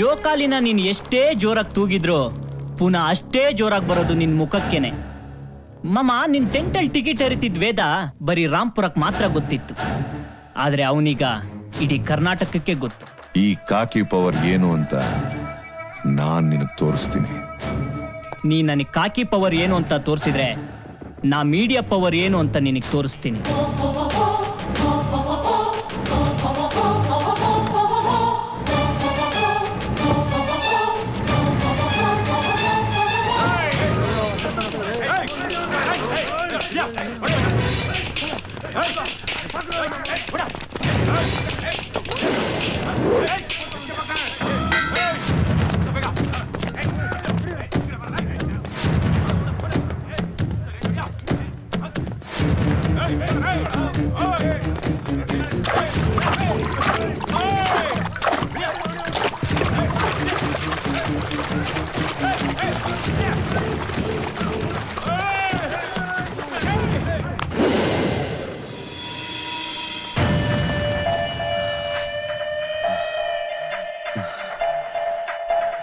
ಜೋಕಾಲಿನ ನೀನ್ ಎಷ್ಟೇ ಜೋರಾಗಿ ತೂಗಿದ್ರು ಪುನಃ ಅಷ್ಟೇ ಜೋರಾಗಿ ಬರೋದು ನಿನ್ ಮುಖಕ್ಕೇನೆ. ಮಮ್ಮ, ನಿನ್ ಟೆಂಟಲ್ ಟಿಕೆಟ್ ಹರಿತಿದ್ ವೇದ ಬರೀ ರಾಂಪುರಕ್ಕೆ ಮಾತ್ರ ಗೊತ್ತಿತ್ತು, ಆದ್ರೆ ಅವನೀಗ ಇಡೀ ಕರ್ನಾಟಕಕ್ಕೆ ಗೊತ್ತು. ಈ ಕಾಕಿ ಪವರ್ ಏನು ಅಂತ ನಾನ್ ನಿನಗ್ ತೋರಿಸ್ತೀನಿ. ನೀ ನನಗ್ ಕಾಕಿ ಪವರ್ ಏನು ಅಂತ ತೋರಿಸಿದ್ರೆ ನಾ ಮೀಡಿಯಾ ಪವರ್ ಏನು ಅಂತ ನಿನಗ್ ತೋರಿಸ್ತೀನಿ.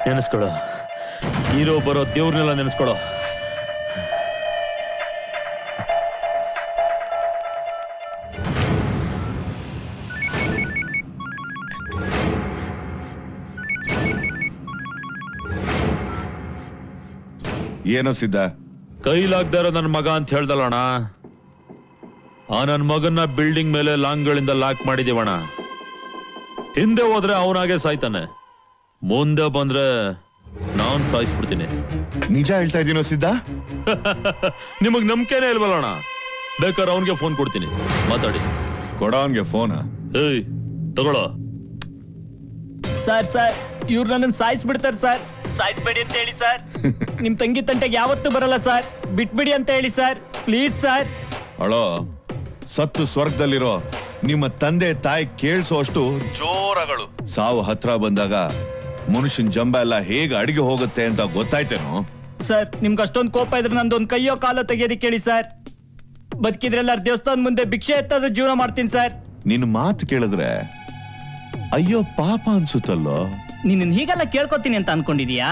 ನೆನೆಸ್ಕೊಳ, ಹೀರೋ ಬರೋ ದೇವ್ರನ್ನೆಲ್ಲ ನೆನೆಸ್ಕೊಳೋ. ಏನೋ ಸಿದ್ಧ ಕೈಲಾಗ್ದ ಇರೋ ನನ್ನ ಮಗ ಅಂತ ಹೇಳ್ದಲ್ಲಣ್ಣ, ಆ ನನ್ನ ಮಗನ್ನ ಬಿಲ್ಡಿಂಗ್ ಮೇಲೆ ಲಾಂಗ್ಗಳಿಂದ ಲಾಕ್ ಮಾಡಿದೀವಣ್ಣ. ಹಿಂದೆ ಹೋದ್ರೆ ಅವನಾಗೆ ಸಾಯ್ತಾನೆ, ಮುಂದೆ ಬಂದ್ರೆ ನಾನ್ ಸಾಯಿಸ್ಬಿಡ್ತೀನಿ. ನಿಜ ಹೇಳ್ತಾ ಇದೀನೋ ಸಿದ್ಧ? ನಿಮಗ್ ನಂಬಿಕೆನೇ ಇಲ್ವಲ್ಲಣ್ಣ? ಬೇಕಾದ್ರೆ ಅವನ್ಗೆ ಫೋನ್ ಕೊಡ್ತೀನಿ, ಮಾತಾಡಿ. ಕೊಡ ಅವನ್ಗೆ ಫೋನ್. ಏಯ್ ತಗೊಳ. ಸರ್, ಸರ್ ಇವ್ರು ನನ್ನನ್ನು ಸಾಯಿಸ್ಬಿಡ್ತಾರೆ ಸರ್. ಸಾಯಿಸ್ಬೇಡಿ ಅಂತ ಹೇಳಿ ಸರ್. ನಿಮ್ ತಂಗಿ ತಂಟೆಗೆ ಯಾವತ್ತೂ ಬರಲ್ಲ ಸರ್, ಬಿಟ್ಬಿಡಿ ಅಂತ ಹೇಳಿ ಸರ್, ಪ್ಲೀಸ್ ಸರ್. ಅಳೋ, ಸತ್ತು ಸ್ವರ್ಗದಲ್ಲಿರೋ ನಿಮ್ಮ ತಂದೆ ತಾಯಿ ಕೇಳಿಸೋಷ್ಟು ಜೋರಗಳು. ಸಾವು ಹತ್ರ ಬಂದಾಗ ಮನುಷ್ಯನ ಜಂಬ ಎಲ್ಲ ಹೇಗೆ ಅಡಿಗೆ ಹೋಗುತ್ತೆ ಅಂತ ಗೊತ್ತಾಯ್ತೇನೋ ಸರ್. ನಿಮ್ಗೆ ಅಷ್ಟೊಂದು ಕೋಪ ಇದ್ರೆ ನಂದೊಂದು ಕೈಯೋ ಕಾಲೋ ತೆಗೆಯೋದಕ್ಕೆ ಹೇಳಿ ಸರ್. ಬದುಕಿದ್ರೆಲ್ಲಾರು ದೇವಸ್ಥಾನ ಮುಂದೆ ಭಿಕ್ಷೆ ಎತ್ತಾದ್ರೂ ಜೀವನ ಮಾಡ್ತೀನಿ ಸರ್. ನಿನ್ನ ಮಾತು ಕೇಳಿದ್ರೆ ಅಯ್ಯೋ ಪಾಪ ಅನ್ಸುತ್ತಲ್ಲೋ. ನಿನ್ನ ಹೀಗೆಲ್ಲ ಕೇಳ್ಕೊತೀನಿ ಅಂತ ಅನ್ಕೊಂಡಿದೀಯಾ?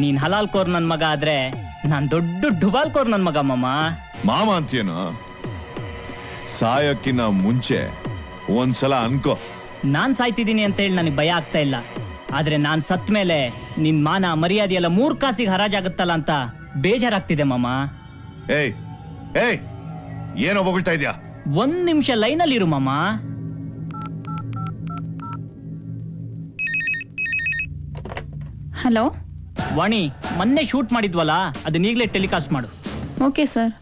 ನೀನ್ ಹಲಾಲ್ ಕೋರ್ ನನ್ ಮಗ ಆದ್ರೆ ನಾನ್ ದೊಡ್ಡ ಡುಬಾಲ್ ಕೋರ್ ನನ್ ಮಗ. ಮಾಮ ಅಂತೇನು? ಸಾಯೋಕ್ಕಿನ್ನ ಮುಂಚೆ ಒಂದ್ಸಲ ಅನ್ಕೋ. ನಾನ್ ಸಾಯ್ತಿದ್ದೀನಿ ಅಂತ ಹೇಳಿ ನನಗೆ ಭಯ ಆಗ್ತಾ ಇಲ್ಲ, ಆದ್ರೆ ನಾನ್ ಸತ್ ಮೇಲೆ ನಿನ್ ಮಾನ ಮರ್ಯಾದೆ ಎಲ್ಲ ಮೂರ್ ಕಾಸಿಗೆ ಹರಾಜಾಗುತ್ತಲ್ಲ ಅಂತ ಬೇಜಾರಾಗ್ತಿದೆ ಮಾಮ. ಏಯ್ ಏಯ್ ಏನೋ ಬೊಗಳ್ತಾ ಇದೀಯಾ? ಒಂದ್ ನಿಮಿಷ ಲೈನಲ್ಲಿ ಇರು ಮಾಮ. ಹಲೋ ವಾಣಿ, ಮೊನ್ನೆ ಶೂಟ್ ಮಾಡಿದ್ವಲ್ಲ ಅದನ್ನೀಗಲೇ ಟೆಲಿಕಾಸ್ಟ್ ಮಾಡು. Okay sir.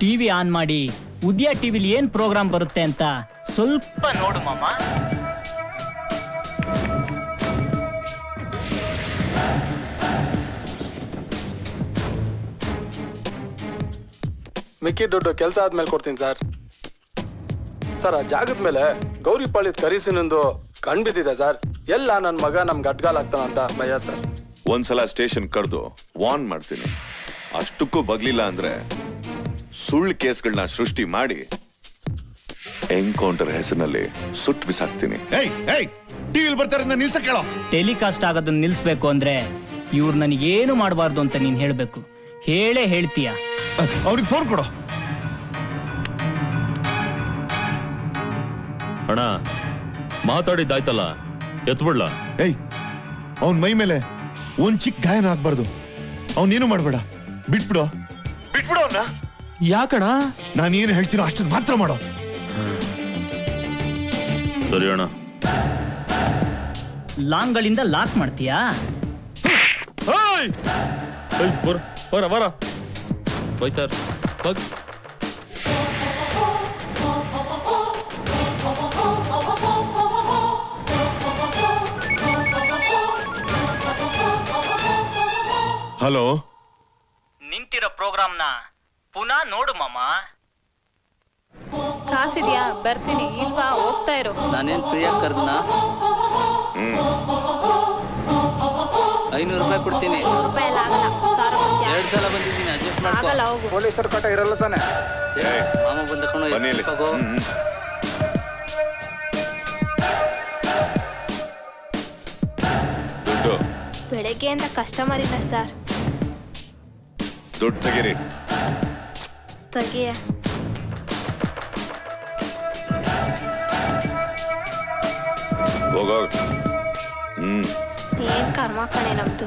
ಟಿವಿ ಆನ್ ಮಾಡಿ ಉದ್ಯಾ ಟಿವಿಲಿ ಏನ್ ಪ್ರೋಗ್ರಾಮ್ ಬರುತ್ತೆ ಅಂತ ಸ್ವಲ್ಪ ನೋಡು ಮಾಮ. ಮಿಕ್ಕಿ ದುಡ್ಡು ಕೆಲಸ ಆದ್ಮೇಲೆ ಕೊಡ್ತೀನಿ ಸರ್. ಸರ್ ಆ ಜಾಗದ ಮೇಲೆ ಗೌರಿ ಪಾಳಿದ ಕರೀಸಿನೊಂದು ಕಣ್ ಬಿದ್ದಿದೆ ಸರ್. ಎಲ್ಲ ನನ್ನ ಮಗ ನಮ್ಗೆ ಅಟ್ಗಾಲಾಗ್ತಾನ ಅಂತ ಭಯ ಸರ್. ಒಂದ್ಸಲ ಸ್ಟೇಷನ್ ಕರೆದು ವಾರ್ನ್ ಮಾಡ್ತೀನಿ, ಅಷ್ಟಕ್ಕೂ ಬಗ್ಲಿಲ್ಲ ಅಂದ್ರೆ ಸುಳ್ಳು ಕೇಸ್ಗಳನ್ನ ಸೃಷ್ಟಿ ಮಾಡಿ ಎನ್ಕೌಂಟರ್ ಹೆಸರಿನಲ್ಲಿ ಸುಟ್ಟು ಬಿಸಾಕ್ತೀನಿ. ಟೆಲಿಕಾಸ್ಟ್ ಆಗೋದನ್ನ ನಿಲ್ಸ್ಬೇಕು ಅಂದ್ರೆ ಇವ್ರು ನನಗೇನು ಮಾಡಬಾರ್ದು ಅಂತ ನೀನ್ ಹೇಳ್ಬೇಕು. ಹೇಳೇ ಹೇಳ್ತೀಯ. ಅವ್ರಿಗೆ ಫೋನ್ ಕೊಡು. ಅಣ್ಣ ಮಾತಾಡಿದ್ದಾಯ್ತಲ್ಲ, ಎತ್ಬಿಡ್ಲಾ? ಏಯ್ ಅವನ್ ಮೈ ಮೇಲೆ ಒಂದ್ ಚಿಕ್ಕ ಗಾಯನ ಆಗ್ಬಾರ್ದು. ಅವನೇನು ಮಾಡ್ಬೇಡ, ಬಿಟ್ಬಿಡು ಬಿಟ್ಬಿಡು ಅವನ್ನ. ಯಾಕಣ? ನಾನೇನು ಹೇಳ್ತೀನೋ ಅಷ್ಟು ಮಾತ್ರ ಮಾಡೋ. ಸರಿ ಅಣ್ಣ. ಲಾಂಗ್ಗಳಿಂದ ಲಾಕ್ ಮಾಡ್ತೀಯಾ? ಬರ ಬರ ಹೋಯ್ತಾರ ಬಗ್. ಹಲೋ, ನಿಂತಿರೋ ಪ್ರೋಗ್ರಾಮ್ನ ಪುನಃ ನೋಡು ಮಾಮ. ಕಾಸಿದ್ಯಾ? ಬರ್ತೀನಿ, ಇಲ್ವಾ ಹೋಗ್ತಾ ಇರೋ. ನಾನೇನ್ ಪ್ರಿಯಾ ಕರ್ದ್ನಾ? 500 ರೂಪಾಯಿ ಕೊಡ್ತೀನಿ. 100 ರೂಪಾಯಿ ಎಲ್ಲ ಆಗಲ್ಲ, 1000 ಕೊಡ್ತೀನಿ. 2 ಸಲ ಬಂದಿದ್ದೀನಿ, ಅಡ್ಜಸ್ಟ್ ಮಾಡ್ಕೋ. ಆಗಲ್ಲ, ಹೋಗು. ಪೊಲೀಸರ ಕಟ ಇರಲ್ಲ ತಾನೆ. ಮಾಮ ಬಂದಕೊಂಡು ಹೋಗೋ. ದುಡ್ಡು ಬೆಳಗ್ಗೆಯಿಂದ ಕಸ್ಟಮರ್ ಇಲ್ಲ ಸರ್. ದುಡ್ಡು ತೆಗೀರಿ. ತೆಗಿಯ. ಹೋಗೋ. ಏನ್ ಕರ್ಮ ಕಣೆ ನಮ್ದು.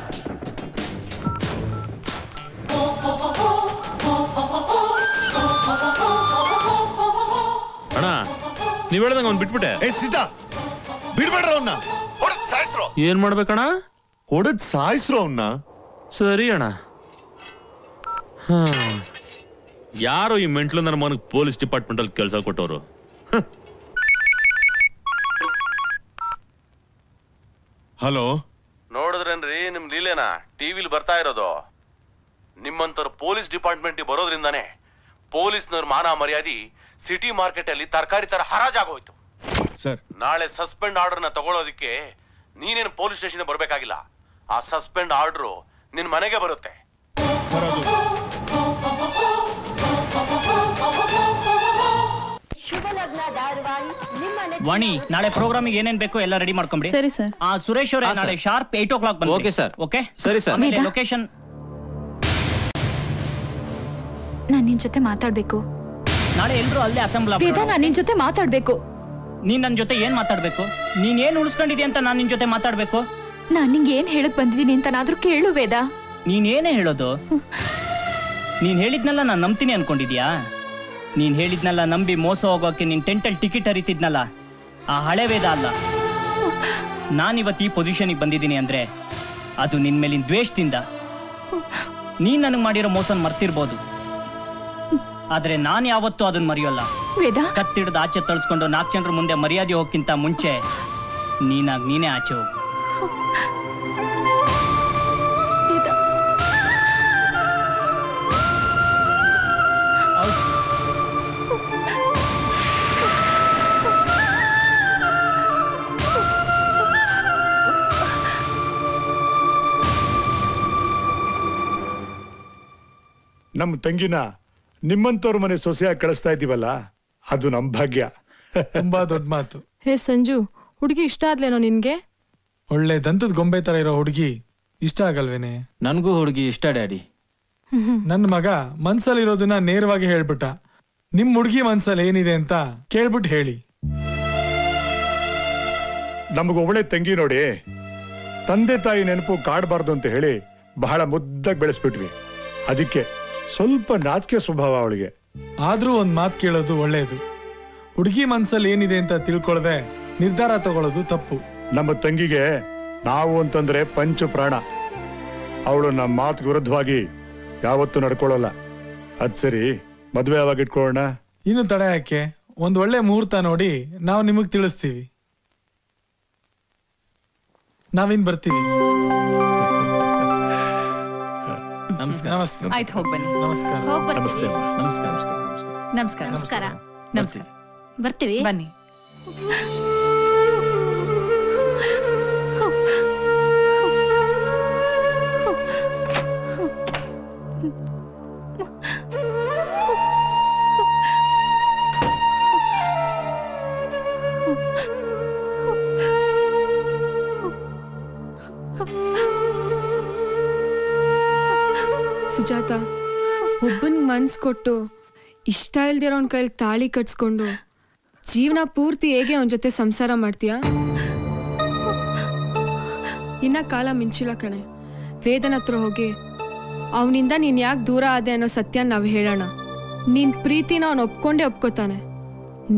ಅಣ್ಣ ನೀವ್ ಹೇಳ್ದಂಗ ಅವ್ನ್ ಬಿಟ್ಬಿಟ್ಟೆ. ಸೀತಾ ಬಿಡ್ಬೇಡ್ರ ಅವನ್ನ, ಹೊಡೆದ್ ಸಾಯಿಸ್ರು. ಏನ್ ಮಾಡ್ಬೇಕಣ್ಣ? ಹೊಡೆದ್ ಸಾಯಿಸ್ರು ಅವನ್ನ. ಸರಿ ಅಣ್ಣ. ಯಾರು ಈ ಮೆಂಟ್ಲು ನನ್ನ ಮನಗ್ ಪೊಲೀಸ್ ಡಿಪಾರ್ಟ್ಮೆಂಟ್ ಅಲ್ಲಿ ಕೆಲಸ ಕೊಟ್ಟವ್ರು? ಹಲೋ, ನೋಡಿದ್ರೇನ್ರಿ ನಿಮ್ ಲೀಲೆನಾ ಟಿವಿಲಿ ಬರ್ತಾ ಇರೋದು? ನಿಮ್ಮಂತವ್ರು ಪೊಲೀಸ್ ಡಿಪಾರ್ಟ್ಮೆಂಟ್ ಬರೋದ್ರಿಂದಾನೆ ಪೊಲೀಸ್ನವ್ರ ಮಾನ ಮರ್ಯಾದೆ ಸಿಟಿ ಮಾರ್ಕೆಟ್ ಅಲ್ಲಿ ತರಕಾರಿ ತರ ಹರಾಜಾಗೋಯ್ತು. ನಾಳೆ ಸಸ್ಪೆಂಡ್ ಆರ್ಡರ್ನ ತಗೊಳೋದಿಕ್ಕೆ ನೀನೇನು ಪೊಲೀಸ್ ಸ್ಟೇಷನ್ ಬರ್ಬೇಕಾಗಿಲ್ಲ. ಆ ಸಸ್ಪೆಂಡ್ ಆರ್ಡರ್ ನಿನ್ ಮನೆಗೆ ಬರುತ್ತೆ. ವಾಣಿ, ನಾಳೆ ಪ್ರೋಗ್ರಾಮ್ ಏನೇನ್ ಬೇಕು ಎಲ್ಲ ರೆಡಿ ಮಾಡ್ಕೊಂಡ್ರಿ. ಸರಿ ಸರ್. ಆ ಸುರೇಶ್ ಅವರೇ ನಾಳೆ ಶಾರ್ಪ್ 8 o'clock ಬನ್ನಿ. Okay sir. ಓಕೆ ಸರಿ ಸರ್. ಆಮೇಲೆ ಲೊಕೇಶನ್. ನಾನು ನಿನ್ ಜೊತೆ ಮಾತಾಡಬೇಕು. ನಾಳೆ ಎಲ್ಲರೂ ಅಲ್ಲೇ ಅಸೆಂಬ್ಲ್ ಆಗೋಣ. ಬೇಡ, ನಾನು ನಿನ್ ಜೊತೆ ಮಾತಾಡಬೇಕು. ನೀನ್ ನನ್ನ ಜೊತೆ ಏನ್ ಮಾತಾಡಬೇಕು? ನೀನ್ ಏನ್ ಉಳಿಸ್ಕೊಂಡಿದ್ಯಾ ಅಂತ ನಾನು ನಿನ್ ಜೊತೆ ಮಾತಾಡಬೇಕು? ನಾನು ನಿಂಗೆ ಏನ್ ಹೇಳಕ್ ಬಂದಿದ್ದೀನಿ ಅಂತನಾದ್ರೂ ಕೇಳು ವೇದಾ. ನೀನ್ ಏನೇ ಹೇಳೋದು? ನೀನ್ ಹೇಳಿದ್ನಲ್ಲ ನಾನು ನಂಬ್ತೀನಿ ಅನ್ಕೊಂಡಿದ್ಯಾ? ನೀನ್ ಹೇಳಿದ್ನಲ್ಲ ನಂಬಿ ಮೋಸ ಹೋಗೋಕೆ ನೀನ್ ಟೆಂಟಲ್ ಟಿಕೆಟ್ ಹರಿತಿದ್ನಲ್ಲ ಆ ಹಳೆ ವೇದ ಅಲ್ಲ. ನಾನಿವತ್ತು ಈ ಪೊಸಿಷನ್ಗೆ ಬಂದಿದ್ದೀನಿ ಅಂದ್ರೆ ಅದು ನಿನ್ ಮೇಲಿನ ದ್ವೇಷದಿಂದ. ನೀನ್ ನನಗೆ ಮಾಡಿರೋ ಮೋಸನ ಮರ್ತಿರ್ಬೋದು, ಆದ್ರೆ ನಾನ್ ಯಾವತ್ತೂ ಅದನ್ನ ಮರೆಯೋಲ್ಲ. ಕತ್ತಿಡ್ದು ಆಚೆ ತಳ್ಸ್ಕೊಂಡು 4 ಜನರ ಮುಂದೆ ಮರ್ಯಾದೆ ಹೋಗಕ್ಕಿಂತ ಮುಂಚೆ ನೀನಾಗಿ ನೀನೇ ಆಚೆ ಹೋಗು. ನಮ್ಮ ತಂಗಿನ ನಿಮ್ಮಂತವ್ರ ಮನೆ ಸೊಸೆಯಾಗಿ ಕಳಿಸ್ತಾ ಇದೀವಲ್ಲ ಅದು ನಮ್ ಭಾಗ್ಯ. ತುಂಬಾ ದೊಡ್ಡ ಮಾತು. हे संजू ಹುಡುಗಿ ಇಷ್ಟ ಆದ್ಲೇನೋ ನಿನಗೆ ಒಳ್ಳೆ ದಂತದ ಗೊಂಬೆ ತರ ಇರೋ ಹುಡುಗಿ ಇಷ್ಟ ಆಗಲ್ವೇನೆ ನನಗೂ ಹುಡುಗಿ ಇಷ್ಟ ಡ್ಯಾಡಿ ನನ್ನ ಮಗ ಮನಸಲ್ಲಿ ಇರೋದನ್ನ ನೇರವಾಗಿ ಹೇಳಿಬಿಟ್ಟ ನಿಮ್ಮ ಹುಡುಗಿ ಮನಸಲ್ಲಿ ಏನಿದೆ ಅಂತ ಕೇಳಿಬಿಟ್ಟು ಹೇಳಿ ನಮಗೆ ಒಳ್ಳೆ ತಂಗಿ ನೋಡಿ ತಂದೆ ತಾಯಿ ನೆನಪು ಕಾಡಬಾರದು ಅಂತ ಹೇಳಿ ಬಹಳ ಮುದ್ದಾಗಿ ಬೆಳೆಸಿಬಿಟ್ವಿ ಅದಕ್ಕೆ ಸ್ವಲ್ಪ ನಾಚಿಕೆ ಸ್ವಭಾವ ಅವಳಿಗೆ ಆದ್ರೂ ಒಂದು ಮಾತು ಕೇಳೋದು ಒಳ್ಳೆಯದು ಹುಡುಗಿ ಮನಸಲ್ಲಿ ಏನಿದೆ ಅಂತ ತಿಳ್ಕೊಳ್ಳದೆ ನಿರ್ಧಾರ ತಗೊಳ್ಳೋದು ತಪ್ಪು ನಮ್ಮ ತಂಗಿಗೆ ನಾವು ಅಂತಂದ್ರೆ ಪಂಚ ಪ್ರಾಣ ಅವಳು ನಮ್ಮ ಮಾತು ವಿರುದ್ಧವಾಗಿ ಯಾವತ್ತೂ ನಡ್ಕೊಳ್ಳಲ್ಲ ಅದ್ ಸರಿ ಮದುವೆ ಯಾವಾಗ ಇಟ್ಕೊಳ್ಳೋಣ ಇನ್ನು ತಡೆ ಯಾಕೆ ಒಂದು ಒಳ್ಳೆ ಮುಹೂರ್ತ ನೋಡಿ ನಾವು ನಿಮಗೆ ತಿಳಿಸ್ತೀವಿ ನಾವಿನ್ ಬರ್ತೀವಿ ನಮಸ್ಕಾರ ನಮಸ್ತೆ ಆಯ್ತು ಹೋಗಿ ಬನ್ನಿ ನಮಸ್ಕಾರ ಹೋಗಿ ಬನ್ನಿ ನಮಸ್ತೆ ನಮಸ್ಕಾರ ನಮಸ್ಕಾರ ನಮಸ್ಕಾರ ನಮಸ್ಕಾರ ಬರ್ತೀವಿ ಬನ್ನಿ ಸುಜಾತ ಒಬ್ಬನ್ ಮನ್ಸ್ ಕೊಟ್ಟು ಇಷ್ಟ ಇಲ್ದಿರೋ ಅವನ ಕೈಲಿ ತಾಳಿ ಕಟ್ಸ್ಕೊಂಡು ಜೀವನ ಪೂರ್ತಿ ಹೇಗೆ ಅವನ ಜೊತೆ ಸಂಸಾರ ಮಾಡ್ತೀಯಾ ಇನ್ನ ಕಾಲ ಮಿಂಚಿಲ್ಲ ಕಣೆ ವೇದನ ಹತ್ರ ಹೋಗಿ ಅವನಿಂದ ನೀನ್ ಯಾಕೆ ದೂರ ಆದೆ ಅನ್ನೋ ಸತ್ಯ ನಾವು ಹೇಳೋಣ ನಿನ್ ಪ್ರೀತಿನ ಅವನು ಒಪ್ಕೊಂಡೇ ಒಪ್ಕೋತಾನೆ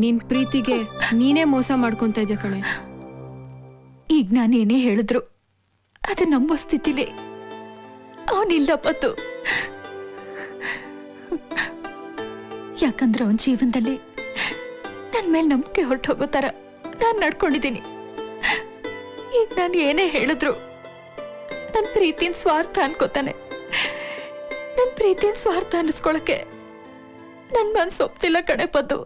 ನಿನ್ ಪ್ರೀತಿಗೆ ನೀನೇ ಮೋಸ ಮಾಡ್ಕೊಂತ ಇದ್ಯಾ ಕಣೆ ಈಗ ನಾನೇನೇ ಹೇಳಿದ್ರು ಅದು ನಂಬೋ ಸ್ಥಿತಿಲಿ ಅವನಿಲ್ಲ ಪತ್ತು ಯಾಕಂದ್ರೆ ಅವನ ಜೀವನದಲ್ಲಿ ನನ್ನ ಮೇಲೆ ನಂಬಿಕೆ ಹೊರಟೋಗೋ ಥರ ನಾನು ನಡ್ಕೊಂಡಿದ್ದೀನಿ ಈಗ ನಾನು ಏನೇ ಹೇಳಿದ್ರು ನನ್ನ ಪ್ರೀತಿನ ಸ್ವಾರ್ಥ ಅನ್ಕೋತಾನೆ ನನ್ನ ಪ್ರೀತಿನ ಸ್ವಾರ್ಥ ಅನ್ನಿಸ್ಕೊಳಕ್ಕೆ ನನ್ನ ಮನಸ್ಸು ಒಪ್ತಿಲ್ಲ ಕಣೆ ಪದ್ದು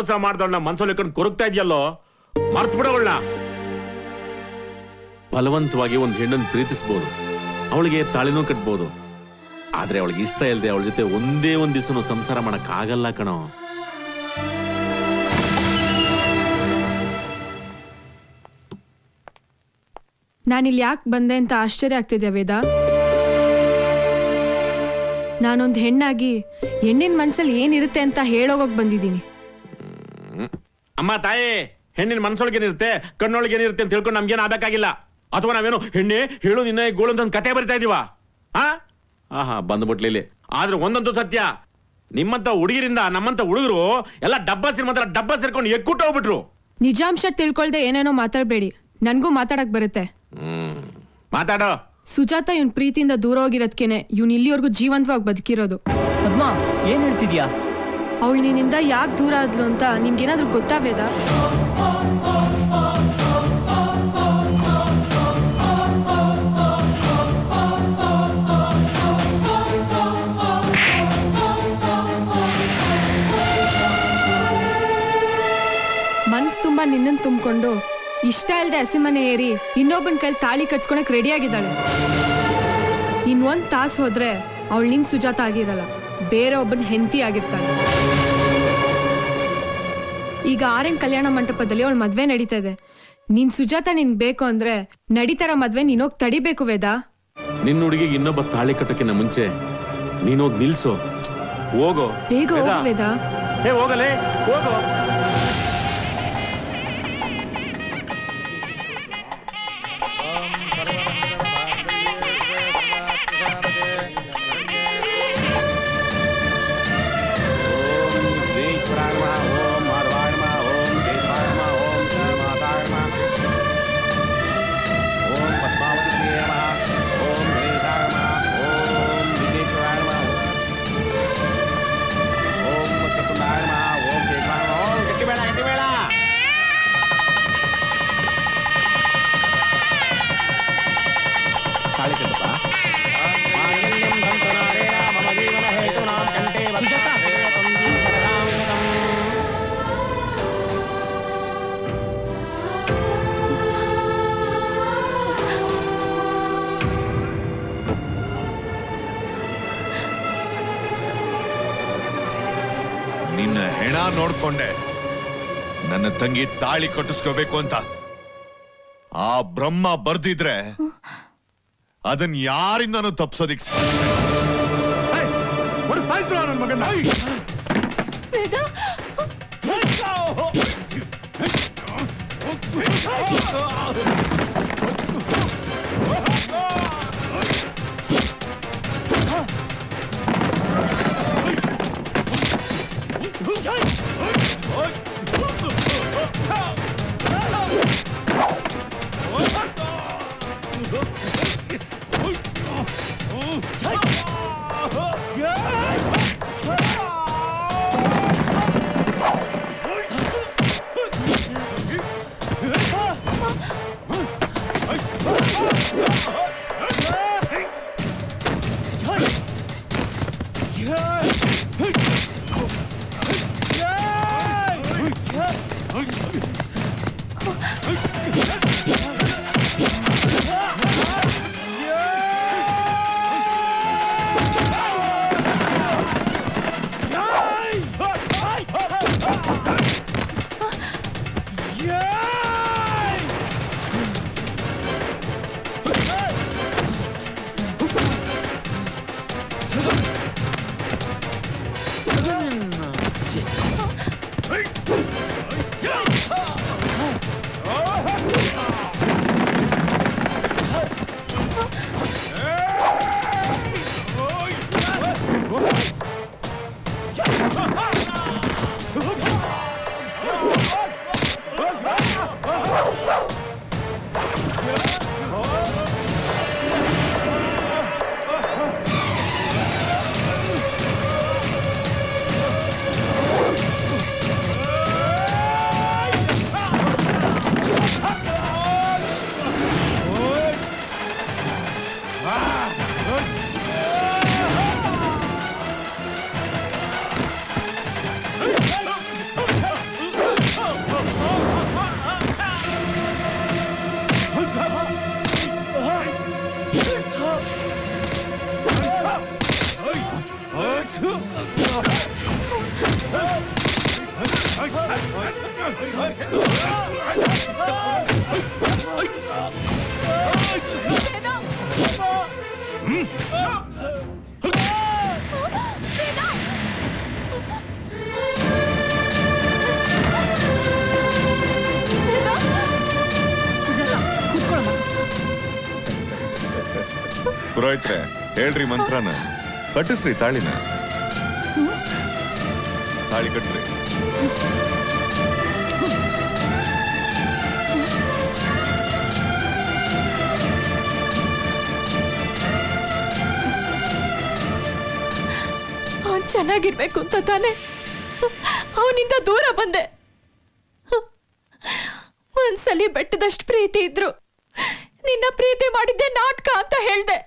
ಮೋಸ ಮಾಡಿದವನ್ನ ಮನಸಲ್ಲಿ ಇಟ್ಕೊಂಡು ಕೊರಗ್ತಾ ಇದೆಯಲ್ಲೋ ಮರ್ತು ಬಿಡೋಣ. ಬಲವಂತವಾಗಿ ಒಂದು ಹೆಣ್ಣನ್ನು ಪ್ರೀತಿಸಬಹುದು, ಅವಳಿಗೆ ತಾಳಿನೂ ಕಟ್ಟಬಹುದು, ಆದ್ರೆ ಅವಳಿಗೆ ಇಷ್ಟ ಇಲ್ಲದೆ ಅವಳ ಜೊತೆ ಒಂದೇ ಒಂದು ದಿವಸನೂ ಸಂಸಾರ ಮಾಡಕ ಆಗಲ್ಲ ಕಣೋ. ನಾನಿಲ್ಲಿ ಯಾಕೆ ಬಂದೆ ಅಂತ ಆಶ್ಚರ್ಯ ಆಗ್ತಿದ್ಯಾ ವೇದ? ನಾನೊಂದು ಹೆಣ್ಣಾಗಿ ಹೆಣ್ಣಿನ ಮನಸ್ಸಲ್ಲಿ ಏನಿರುತ್ತೆ ಅಂತ ಹೇಳೋಗೋಕ್ ಬಂದಿದ್ದೀನಿ. ಅಮ್ಮ ತಾಯಿ, ಹೆಣ್ಣಿನ ಮನಸ್ಸೊಳಗೇನಿರುತ್ತೆ ಕಣ್ಣೊಳಗೇನಿರುತ್ತೆ ಅಂತ ತಿಳ್ಕೊಂಡು ನಮ್ಗೇನು ಆಗಬೇಕಾಗಿಲ್ಲ. ಅಥವಾ ನಾವೇನು ಹೆಣ್ಣೆ ಹೇಳು ನಿನ್ನ ಗೋಳು ಅಂತ ಒಂದು ಕತೆ ಬರಿತಾ ಇದೀವಾ? ಆಹಾ ಬಂದ್ಬಿಟ್ಲಿಲ್ಲಿ. ಆದ್ರೆ ಒಂದಂತೂ ಸತ್ಯ, ನಿಮ್ಮಂತ ಹುಡುಗಿರಿಂದ ನಮ್ಮಂತ ಹುಡುಗರು ಎಲ್ಲ ಡಬ್ಬ ಸೇರ್ಕೊಂಡು ಎಕ್ಕುಟ್ಟ ಹೋಗ್ಬಿಟ್ರು. ನಿಜಾಂಶ ತಿಳ್ಕೊಳ್ದೆ ಏನೇನೋ ಮಾತಾಡ್ಬೇಡಿ, ನನ್ಗೂ ಮಾತಾಡಕ್ ಬರುತ್ತೆ. ಮಾತಾಡೋ. ಸುಜಾತ ಇವನ್ ಪ್ರೀತಿಯಿಂದ ದೂರ ಹೋಗಿರೋದ್ಕೇನೆ ಇವನ್ ಇಲ್ಲಿವರೆಗೂ ಜೀವಂತವಾಗಿ ಬದುಕಿರೋದು. ಪದ್ಮಾ ಏನ್ ಹೇಳ್ತಿದ್ಯಾ? ಅವಳು ನಿನ್ನಿಂದ ಯಾಕೆ ದೂರ ಆದ್ಲು ಅಂತ ನಿಮ್ಗೇನಾದ್ರೂ ಗೊತ್ತಾವೇದ? ಮನ್ಸು ತುಂಬಾ ನಿನ್ನನ್ನು ತುಂಬಿಕೊಂಡು ಇಷ್ಟ ಇಲ್ಲದೆ ಹಸಿಮನೆ ಏರಿ ಇನ್ನೊಬ್ಬನ ಕೈಲಿ ತಾಳಿ ಕಟ್ಸ್ಕೊಳಕ್ ರೆಡಿ ಆಗಿದ್ದಾಳೆ. ಇನ್ನೊಂದ್ ತಾಸು ಹೋದ್ರೆ ಅವಳು ನಿನ್ ಸುಜಾತ ಆಗಿರಲ್ಲ, ಬೇರೆ ಒಬ್ಬನ ಹೆಂಡತಿ ಆಗಿರ್ತಾಳೆ. ಈಗ ಆರ್ಎನ್ ಕಲ್ಯಾಣ ಮಂಟಪದಲ್ಲಿ ಅವಳ ಮದ್ವೆ ನಡೀತಾ ಇದೆ. ನಿನ್ ಸುಜಾತ ನಿನ್ ಬೇಕು ಅಂದ್ರೆ ನಡೀತಾರ ಮದ್ವೆ ನೀನೋಗ್ ತಡಿಬೇಕು ವೇದಾ. ನಿನ್ನ ಹುಡುಗಿಗೆ ಇನ್ನೊಬ್ಬ ತಾಳಿ ಕಟ್ಟಕ್ಕಿಂತ ಮುಂಚೆ ನೀನೋಗ್ ನಿಲ್ಸೋ, ಹೋಗೋ ಬೇಗ ವೇದಾ. ಹೋಗಲೇ ಹೋಗೋ. ನೋಡ್ಕೊಂಡೆ ನನ್ನ ತಂಗಿ ತಾಳಿ ಕಟ್ಟಿಸ್ಕೋಬೇಕು ಅಂತ ಆ ಬ್ರಹ್ಮ ಬರ್ದಿದ್ರೆ ಅದನ್ನ ಯಾರಿಂದನೂ ತಪ್ಸೋದಿಕ್ ಪುರೋಹಿತ್ರೆ ಹೇಳ್ರಿ ಮಂತ್ರನ ಕಟ್ಟಿಸ್ರಿ ತಾಳಿನ ತಾಳಿ ಕಟ್ಟ್ರಿ ಅವನ್ ಚೆನ್ನಾಗಿರ್ಬೇಕು ಅಂತ ತಾನೆ ಅವನಿಂದ ದೂರ ಬಂದೆ ಒಂದ್ಸಲಿ ಬೆಟ್ಟದಷ್ಟು ಪ್ರೀತಿ ಇದ್ರು ನಿನ್ನ ಪ್ರೀತಿ ಮಾಡಿದ್ದೆ ನಾಟಕ ಅಂತ ಹೇಳ್ದೆ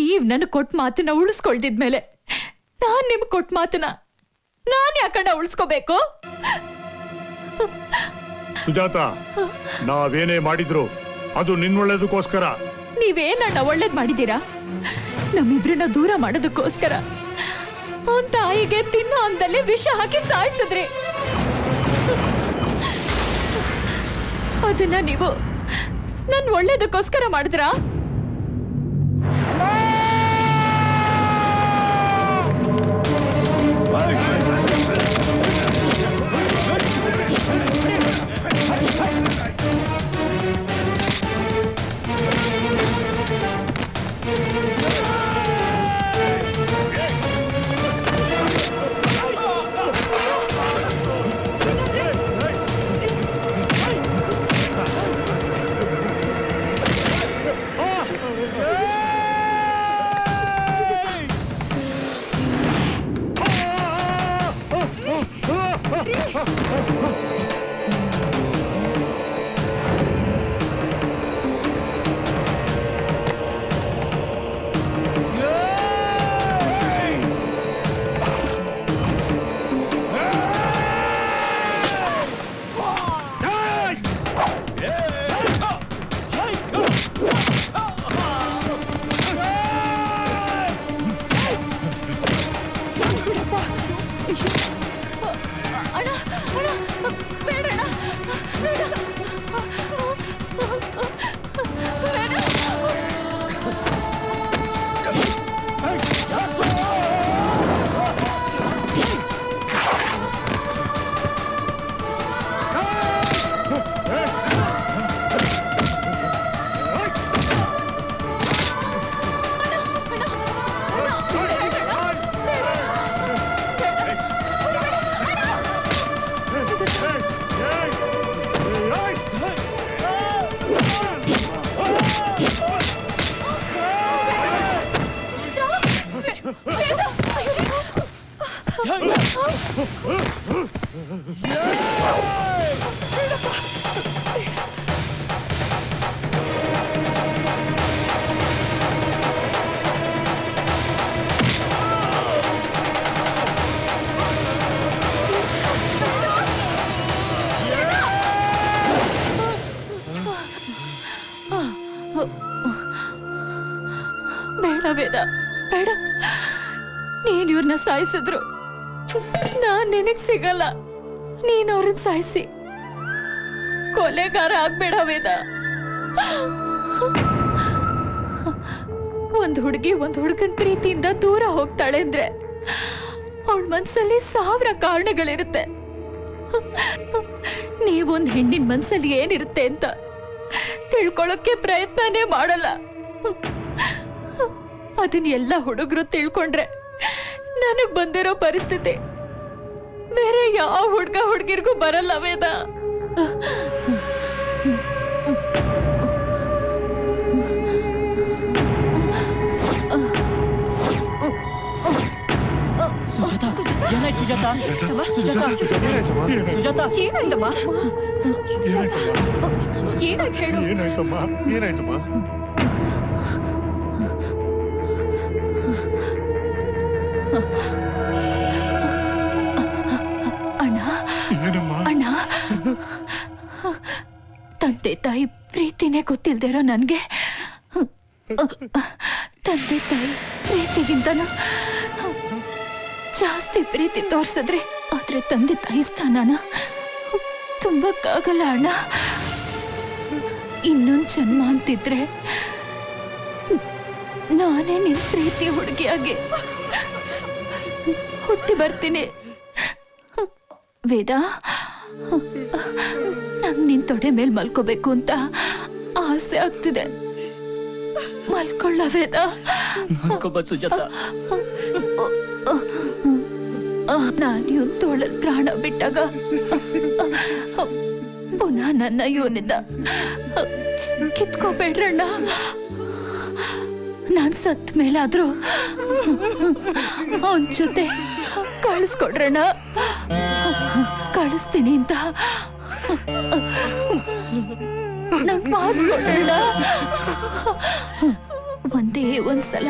ನೀವ್ ನನ್ ಕೊಟ್ಟ ಮಾತನ್ನ ಉಳಿಸ್ಕೊಳ್ದಿದ್ ಮೇಲೆ ನಾನ್ ನಿಮ್ ಕೊಟ್ಟ ಮಾತನ್ನ ನಾನ್ ಯಾಕಂಡ ಉಳಿಸ್ಕೋಬೇಕು ಸುಜಾತ ನಾವೇನೇ ಮಾಡಿದ್ರು ಅದು ನಿನ್ ಒಳ್ಳೇದಕ್ಕೋಸ್ಕರ ನೀವೇನಣ್ಣ ಒಳ್ಳೇದ್ ಮಾಡಿದೀರಾ ನಮ್ಮಿಬ್ರನ್ನ ದೂರ ಮಾಡೋದಕ್ಕೋಸ್ಕರ ಅವನ್ ತಾಯಿಗೆ ತಿನ್ನೋ ಅಂದಲ್ಲಿ ವಿಷ ಹಾಕಿ ಸಾಯಿಸಿದ್ರಿ ಅದನ್ನ ನೀವು ನನ್ ಒಳ್ಳೇದಕ್ಕೋಸ್ಕರ ಮಾಡಿದ್ರಾ ಸಾಯಿಸಿದ್ರು ನಾನ್ ನಿನಗ್ ಸಿಗಲ್ಲ ನೀನ್ ಅವ್ರನ್ನ ಸಾಯಿಸಿ ಕೊಲೆಗಾರ ಆಗ್ಬೇಡ ವೇದ ಒಂದ್ ಹುಡುಗಿ ಒಂದ್ ಹುಡುಗನ್ ಪ್ರೀತಿಯಿಂದ ದೂರ ಹೋಗ್ತಾಳೆ ಅಂದ್ರೆ ಅವಳ ಮನ್ಸಲ್ಲಿ ಸಾವಿರ ಕಾರಣಗಳಿರುತ್ತೆ ನೀವೊಂದ್ ಹೆಣ್ಣಿನ ಮನ್ಸಲ್ಲಿ ಏನಿರುತ್ತೆ ಅಂತ ತಿಳ್ಕೊಳಕ್ಕೆ ಪ್ರಯತ್ನನೇ ಮಾಡಲ್ಲ ಅದನ್ನ ಎಲ್ಲ ಹುಡುಗರು ತಿಳ್ಕೊಂಡ್ರೆ ನನಗ್ ಬಂದಿರೋ ಪರಿಸ್ಥಿತಿ ಬೇರೆ ಯಾವ ಹುಡ್ಗ ಹುಡ್ಗಿರ್ಗೂ ಬರಲ್ಲ ವೇದ ಏನಾಯ್ತಮ್ಮ ಅಣ್ಣ ತಂದೆ ತಾಯಿ ಪ್ರೀತಿನೇ ಗೊತ್ತಿಲ್ದಿರೋ ನನ್ಗೆ ತಂದೆ ತಾಯಿ ಪ್ರೀತಿಗಿಂತನೂ ಜಾಸ್ತಿ ಪ್ರೀತಿ ತೋರಿಸಿದ್ರೆ ಆದ್ರೆ ತಂದೆ ತಾಯಿ ಸ್ಥಾನನ ತುಂಬಕ್ಕಾಗಲ್ಲ ಅಣ್ಣ. ಇನ್ನೊಂದು ಜನ್ಮ ಅಂತಿದ್ರೆ ನಾನೇ ನಿನ್ನ ಪ್ರೀತಿ ಹುಡುಗಿಯಾಗಿ ಹುಟ್ಟಿ ಬರ್ತೀನಿ. ವೇದಾ, ನಂಗೆ ನಿನ್ನ ತೊಡೆ ಮೇಲೆ ಮಲ್ಕೋಬೇಕು ಅಂತ ಆಸೆ ಆಗ್ತಿದೆ. ಮಲ್ಕೊಳ್ಳ ವೇದಾ. ಮಲ್ಕೋಬಹುದು ಸುಜಾತ. ನಾನು ಇವನ್ ತೋಳಲ್ಲಿ ಪ್ರಾಣ ಬಿಟ್ಟಾಗ ಪುನಃ ನನ್ನ ಇವನಿಂದ ಕಿತ್ಕೋಬೇಡ್ರಣ್ಣ. ನಾನ್ ಸತ್ ಮೇಲಾದ್ರೂ ಅವನ್ ಜೊತೆ ಕಳಿಸ್ಕೊಡ್ರಣ್ಣ. ಕಳಿಸ್ತೀನಿ ಅಂತ ನಂಗೆ ಮಾತು ಕೊಡಣ್ಣ. ಒಂದೇ ಒಂದ್ಸಲ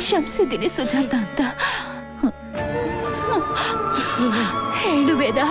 ಕ್ಷಮಿಸಿದ್ದೀನಿ ಸುಜಾತ ಅಂತ ಹೇಳು ವೇದಾ.